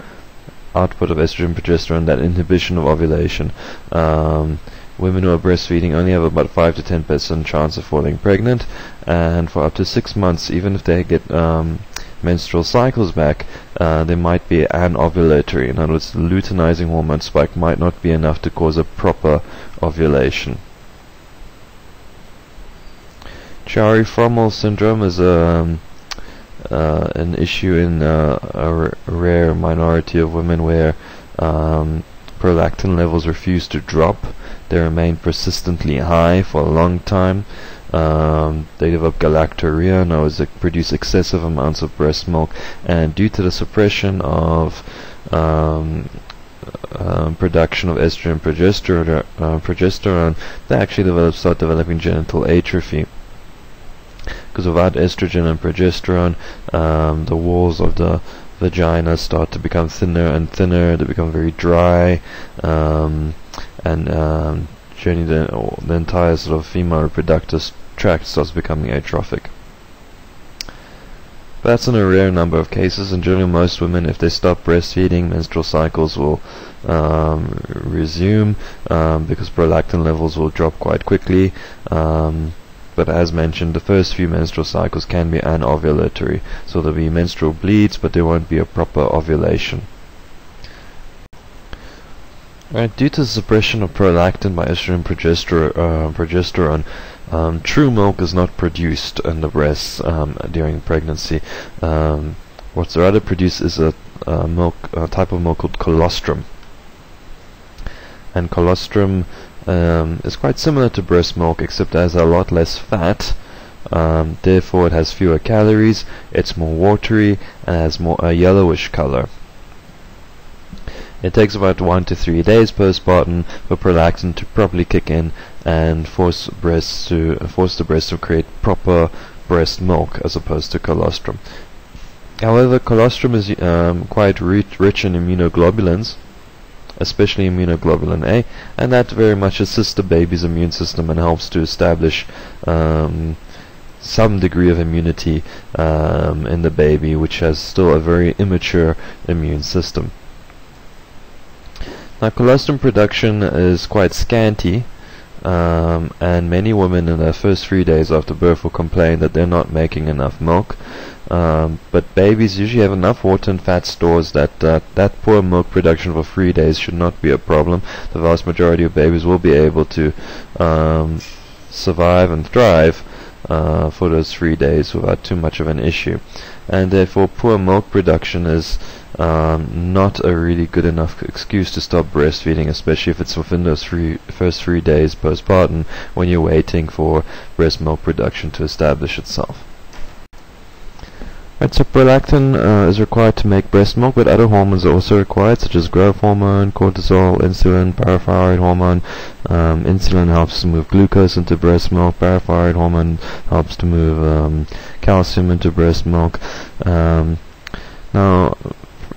output of estrogen, progesterone, that inhibition of ovulation, um, women who are breastfeeding only have about five to ten percent chance of falling pregnant, and for up to six months, even if they get um, menstrual cycles back, uh, they might be anovulatory. In other words, the luteinizing hormone spike might not be enough to cause a proper ovulation. Chiari-Frommel syndrome is a uh, an issue in uh, a r rare minority of women where um, prolactin levels refuse to drop. They remain persistently high for a long time. Um, they develop galactorrhea, and always produce excessive amounts of breast milk. And due to the suppression of um, Um, production of estrogen and progesterone, uh, progesterone, they actually develop, start developing genital atrophy. Because without estrogen and progesterone, um, the walls of the vagina start to become thinner and thinner. They become very dry, um, and um, generally the, the entire sort of female reproductive tract starts becoming atrophic. That's in a rare number of cases, and generally most women, if they stop breastfeeding, menstrual cycles will um, resume um, because prolactin levels will drop quite quickly. Um, but as mentioned, the first few menstrual cycles can be anovulatory, so there'll be menstrual bleeds, but there won't be a proper ovulation. Right, due to the suppression of prolactin by estrogen and progester uh, progesterone, Um, true milk is not produced in the breasts um, during pregnancy. Um, what's rather produced is a, a milk, a type of milk called colostrum. And colostrum um, is quite similar to breast milk, except it has a lot less fat, Um, therefore it has fewer calories, it's more watery, and has more a yellowish color. It takes about one to three days postpartum for prolactin to properly kick in and force breasts to uh, force the breast to create proper breast milk as opposed to colostrum. However, colostrum is um, quite rich in immunoglobulins, especially immunoglobulin A, and that very much assists the baby's immune system and helps to establish um, some degree of immunity um, in the baby, which has still a very immature immune system. Now, colostrum production is quite scanty, um, and many women in their first three days after birth will complain that they're not making enough milk. Um, but babies usually have enough water and fat stores that uh, that poor milk production for three days should not be a problem. The vast majority of babies will be able to um, survive and thrive uh, for those three days without too much of an issue. And therefore, poor milk production is um, not a really good enough excuse to stop breastfeeding, especially if it's within those three, first three days postpartum when you're waiting for breast milk production to establish itself. Right, so prolactin uh, is required to make breast milk, but other hormones are also required, such as growth hormone, cortisol, insulin, parathyroid hormone. Um, insulin helps to move glucose into breast milk, parathyroid hormone helps to move um, calcium into breast milk. Um, now,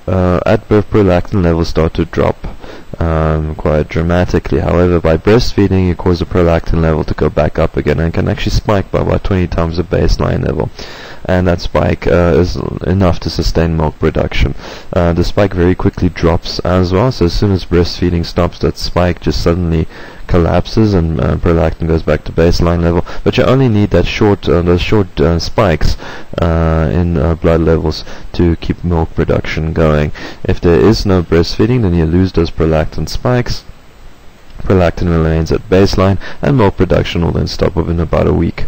uh, at birth, prolactin levels start to drop um, quite dramatically. However, by breastfeeding, you cause the prolactin level to go back up again and can actually spike by about twenty times the baseline level. And that spike uh, is enough to sustain milk production. Uh, the spike very quickly drops as well, so as soon as breastfeeding stops, that spike just suddenly collapses and uh, prolactin goes back to baseline level. But you only need that short, uh, those short uh, spikes uh, in uh, blood levels to keep milk production going. If there is no breastfeeding, then you lose those prolactin spikes. Prolactin remains at baseline, and milk production will then stop within about a week.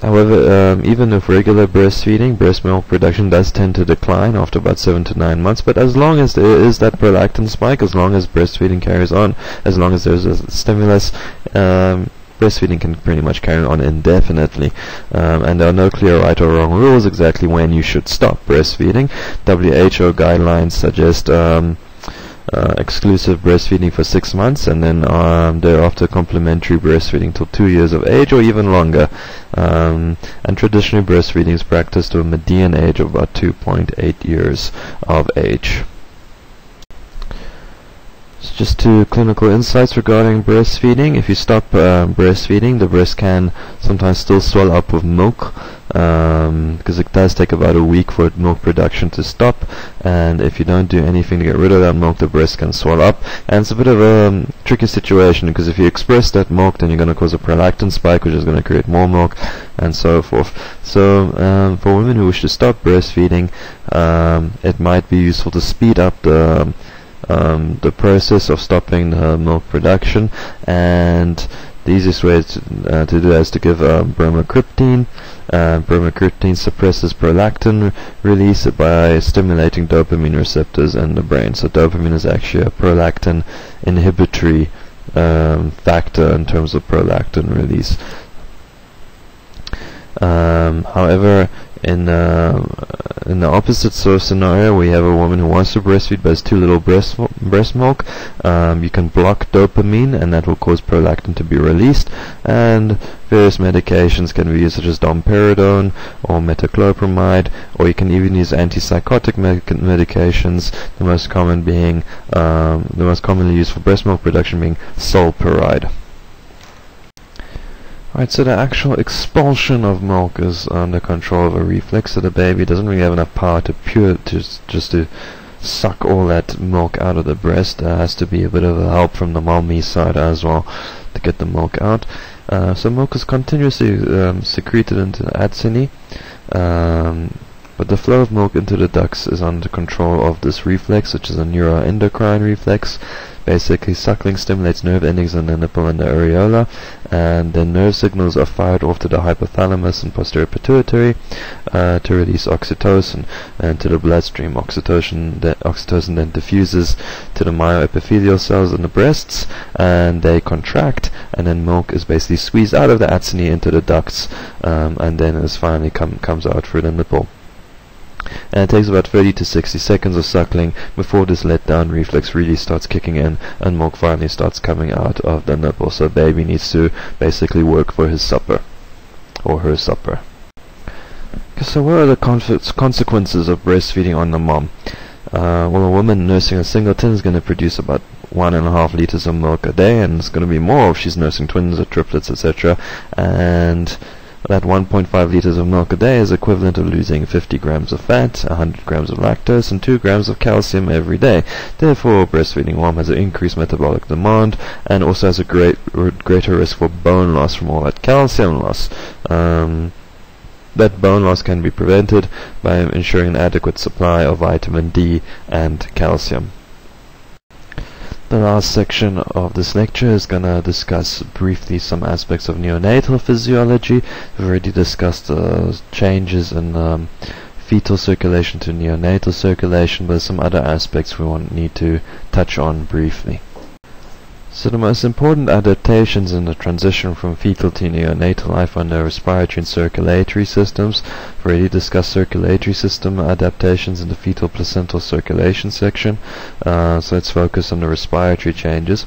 However, um, even with regular breastfeeding, breast milk production does tend to decline after about seven to nine months. But as long as there is that prolactin spike, as long as breastfeeding carries on, as long as there's a stimulus, um, breastfeeding can pretty much carry on indefinitely. Um, and there are no clear right or wrong rules exactly when you should stop breastfeeding. W H O guidelines suggest um, Uh, exclusive breastfeeding for six months, and then um, thereafter complementary breastfeeding till two years of age, or even longer. Um, and traditionally, breastfeeding is practiced to a median age of about two point eight years of age. So just two clinical insights regarding breastfeeding. If you stop uh, breastfeeding, the breast can sometimes still swell up with milk, um, because it does take about a week for milk production to stop, and if you don't do anything to get rid of that milk, the breast can swell up. And it's a bit of a um, tricky situation, because if you express that milk, then you're going to cause a prolactin spike, which is going to create more milk, and so forth. So um, for women who wish to stop breastfeeding, um, it might be useful to speed up the um, Um, the process of stopping the milk production, and the easiest way to, uh, to do that is to give um, bromocryptine. Uh, bromocryptine suppresses prolactin release by stimulating dopamine receptors in the brain. So dopamine is actually a prolactin inhibitory um, factor in terms of prolactin release. Um, however, In, uh, in the opposite sort of scenario, we have a woman who wants to breastfeed but has too little breast, breast milk. Um, you can block dopamine, and that will cause prolactin to be released. And various medications can be used, such as domperidone or metoclopramide, or you can even use antipsychotic medica medications. The most common being, um, the most commonly used for breast milk production being solperide. Right, so the actual expulsion of milk is under control of a reflex, so the baby doesn't really have enough power to pure to just to suck all that milk out of the breast. There has to be a bit of a help from the mommy side as well to get the milk out. Uh, so milk is continuously um, secreted into the adsini, um, but the flow of milk into the ducts is under control of this reflex, which is a neuroendocrine reflex. Basically, suckling stimulates nerve endings in the nipple and the areola, and the nerve signals are fired off to the hypothalamus and posterior pituitary uh, to release oxytocin and to the bloodstream. Oxytocin, the oxytocin then diffuses to the myoepithelial cells in the breasts, and they contract, and then milk is basically squeezed out of the atony into the ducts, um, and then is finally come, comes out through the nipple. And it takes about thirty to sixty seconds of suckling before this letdown reflex really starts kicking in and milk finally starts coming out of the nipple. So baby needs to basically work for his supper or her supper. So what are the consequences of breastfeeding on the mom? Uh, well, a woman nursing a singleton is going to produce about one and a half liters of milk a day, and it's going to be more if she's nursing twins or triplets, et cetera. And that one point five liters of milk a day is equivalent to losing fifty grams of fat, one hundred grams of lactose, and two grams of calcium every day. Therefore, breastfeeding mom has an increased metabolic demand and also has a great, greater risk for bone loss from all that calcium loss. Um, that bone loss can be prevented by ensuring an adequate supply of vitamin D and calcium. The last section of this lecture is going to discuss briefly some aspects of neonatal physiology. We've already discussed the uh, changes in um, fetal circulation to neonatal circulation, but some other aspects we want need to touch on briefly. So the most important adaptations in the transition from fetal to neonatal life are the respiratory and circulatory systems. We've already discussed circulatory system adaptations in the fetal placental circulation section, uh, so let's focus on the respiratory changes.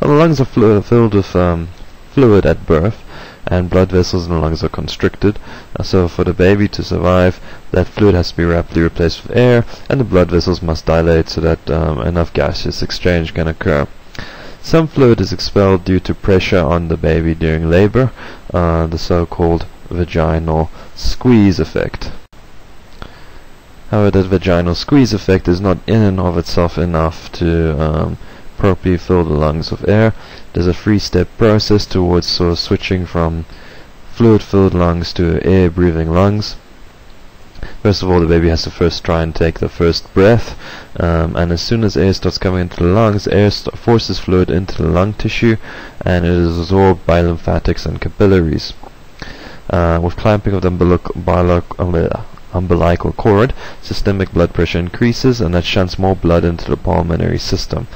Well, the lungs are flu filled with um, fluid at birth, and blood vessels in the lungs are constricted. Uh, so for the baby to survive, that fluid has to be rapidly replaced with air, and the blood vessels must dilate so that um, enough gaseous exchange can occur. Some fluid is expelled due to pressure on the baby during labor, uh, the so-called vaginal squeeze effect. However, that vaginal squeeze effect is not in and of itself enough to um, properly fill the lungs with air. There's a three-step process towards sort of switching from fluid-filled lungs to air-breathing lungs. First of all, the baby has to first try and take the first breath, um, and as soon as air starts coming into the lungs, air forces fluid into the lung tissue, and it is absorbed by lymphatics and capillaries. Uh, with clamping of the umbilical, umbilical cord, systemic blood pressure increases, and that shunts more blood into the pulmonary system.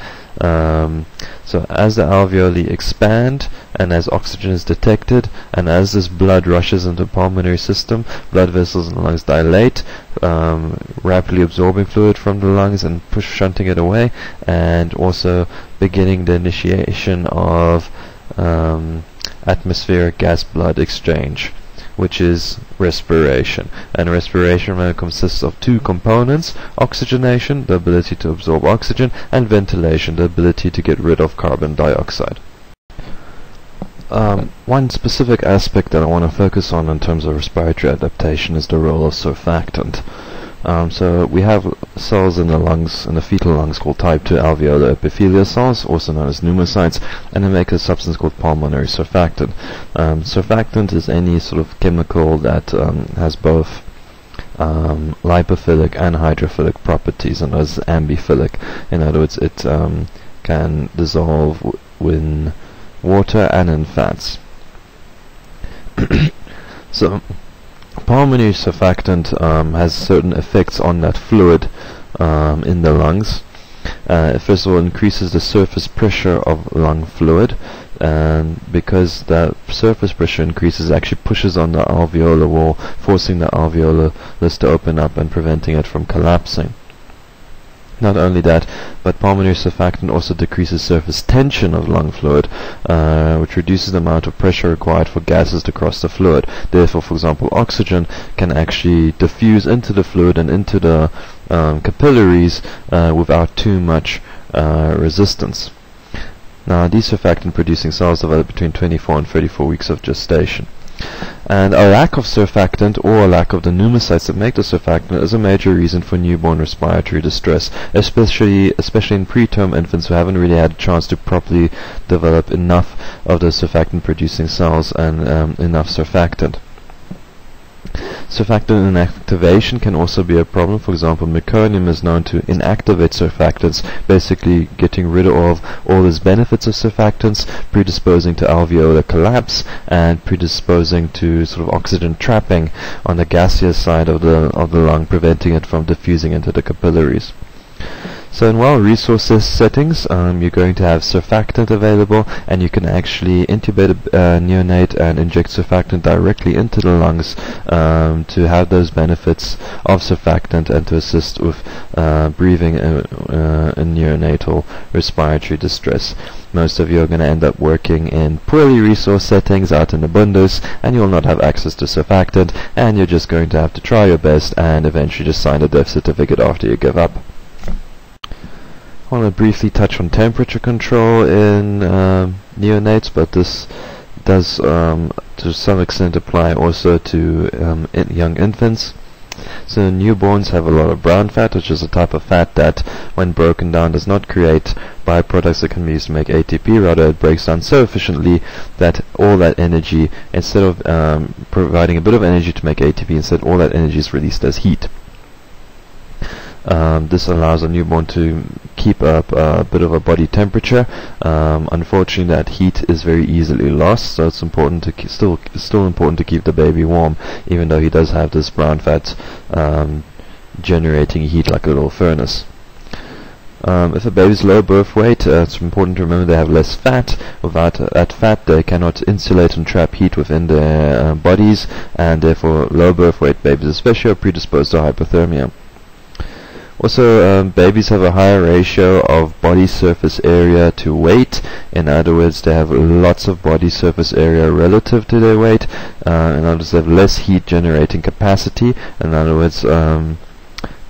Um, so as the alveoli expand, and as oxygen is detected, and as this blood rushes into the pulmonary system, blood vessels in the lungs dilate, um, rapidly absorbing fluid from the lungs and push shunting it away, and also beginning the initiation of um, atmospheric gas-blood exchange, which is respiration. And respiration consists of two components: oxygenation, the ability to absorb oxygen, and ventilation, the ability to get rid of carbon dioxide. Um, one specific aspect that I want to focus on in terms of respiratory adaptation is the role of surfactant. Um, so we have cells in the lungs, in the fetal lungs, called type two alveolar epithelial cells, also known as pneumocytes, and they make a substance called pulmonary surfactant. Um, surfactant is any sort of chemical that um, has both um, lipophilic and hydrophilic properties, and is amphiphilic. In other words, it um, can dissolve w in water and in fats. So pulmonary surfactant um, has certain effects on that fluid um, in the lungs. Uh, it first of all increases the surface pressure of lung fluid, and because that surface pressure increases, it actually pushes on the alveolar wall, forcing the alveolus to open up and preventing it from collapsing. Not only that, but pulmonary surfactant also decreases surface tension of lung fluid, uh, which reduces the amount of pressure required for gases to cross the fluid. Therefore, for example, oxygen can actually diffuse into the fluid and into the um, capillaries uh, without too much uh, resistance. Now, these surfactant-producing cells develop between twenty-four and thirty-four weeks of gestation. And a lack of surfactant, or a lack of the pneumocytes that make the surfactant, is a major reason for newborn respiratory distress, especially especially in preterm infants who haven't really had a chance to properly develop enough of the surfactant producing cells and um, enough surfactant. Surfactant inactivation can also be a problem. For example, meconium is known to inactivate surfactants, basically getting rid of all its benefits of surfactants, predisposing to alveolar collapse and predisposing to sort of oxygen trapping on the gaseous side of the of the lung, preventing it from diffusing into the capillaries. So in well-resourced settings, um, you're going to have surfactant available, and you can actually intubate a uh, neonate and inject surfactant directly into the lungs um, to have those benefits of surfactant and to assist with uh, breathing in, uh, in neonatal respiratory distress. Most of you are going to end up working in poorly resourced settings out in the bundos, and you'll not have access to surfactant, and you're just going to have to try your best and eventually just sign a death certificate after you give up. I want to briefly touch on temperature control in uh, neonates, but this does um, to some extent apply also to um, in young infants. So newborns have a lot of brown fat, which is a type of fat that, when broken down, does not create byproducts that can be used to make A T P. Rather, it breaks down so efficiently that all that energy, instead of um, providing a bit of energy to make A T P, instead all that energy is released as heat. Um, this allows a newborn to keep up a bit of a body temperature. Um, unfortunately, that heat is very easily lost, so it's important to keep still still important to keep the baby warm, even though he does have this brown fat um, generating heat like a little furnace. Um, if a baby's low birth weight, uh, it's important to remember they have less fat. Without uh, that fat, they cannot insulate and trap heat within their uh, bodies, and therefore low birth weight babies especially are predisposed to hypothermia. Also, um, babies have a higher ratio of body surface area to weight. In other words, they have lots of body surface area relative to their weight. Uh, in other words, they have less heat generating capacity. In other words, um,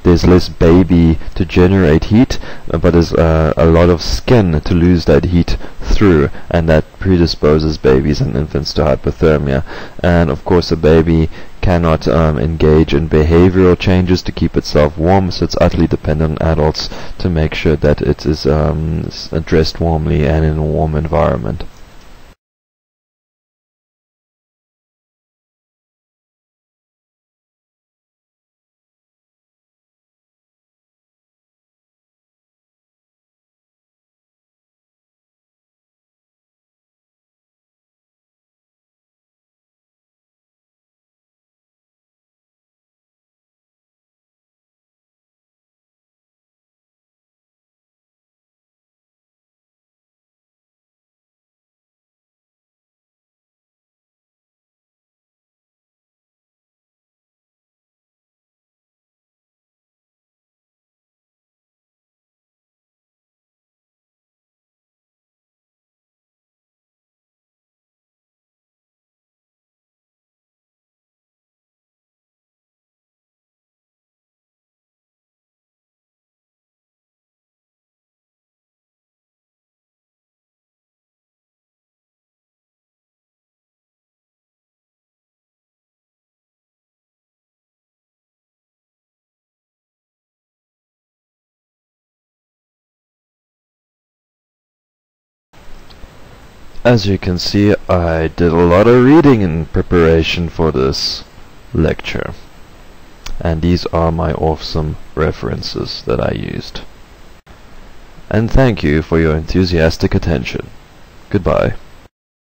there's less baby to generate heat, uh, but there's uh, a lot of skin to lose that heat through, and that predisposes babies and infants to hypothermia. And of course, a baby cannot um, engage in behavioral changes to keep itself warm, so it's utterly dependent on adults to make sure that it is um, dressed warmly and in a warm environment. As you can see, I did a lot of reading in preparation for this lecture, and these are my awesome references that I used. And thank you for your enthusiastic attention. Goodbye.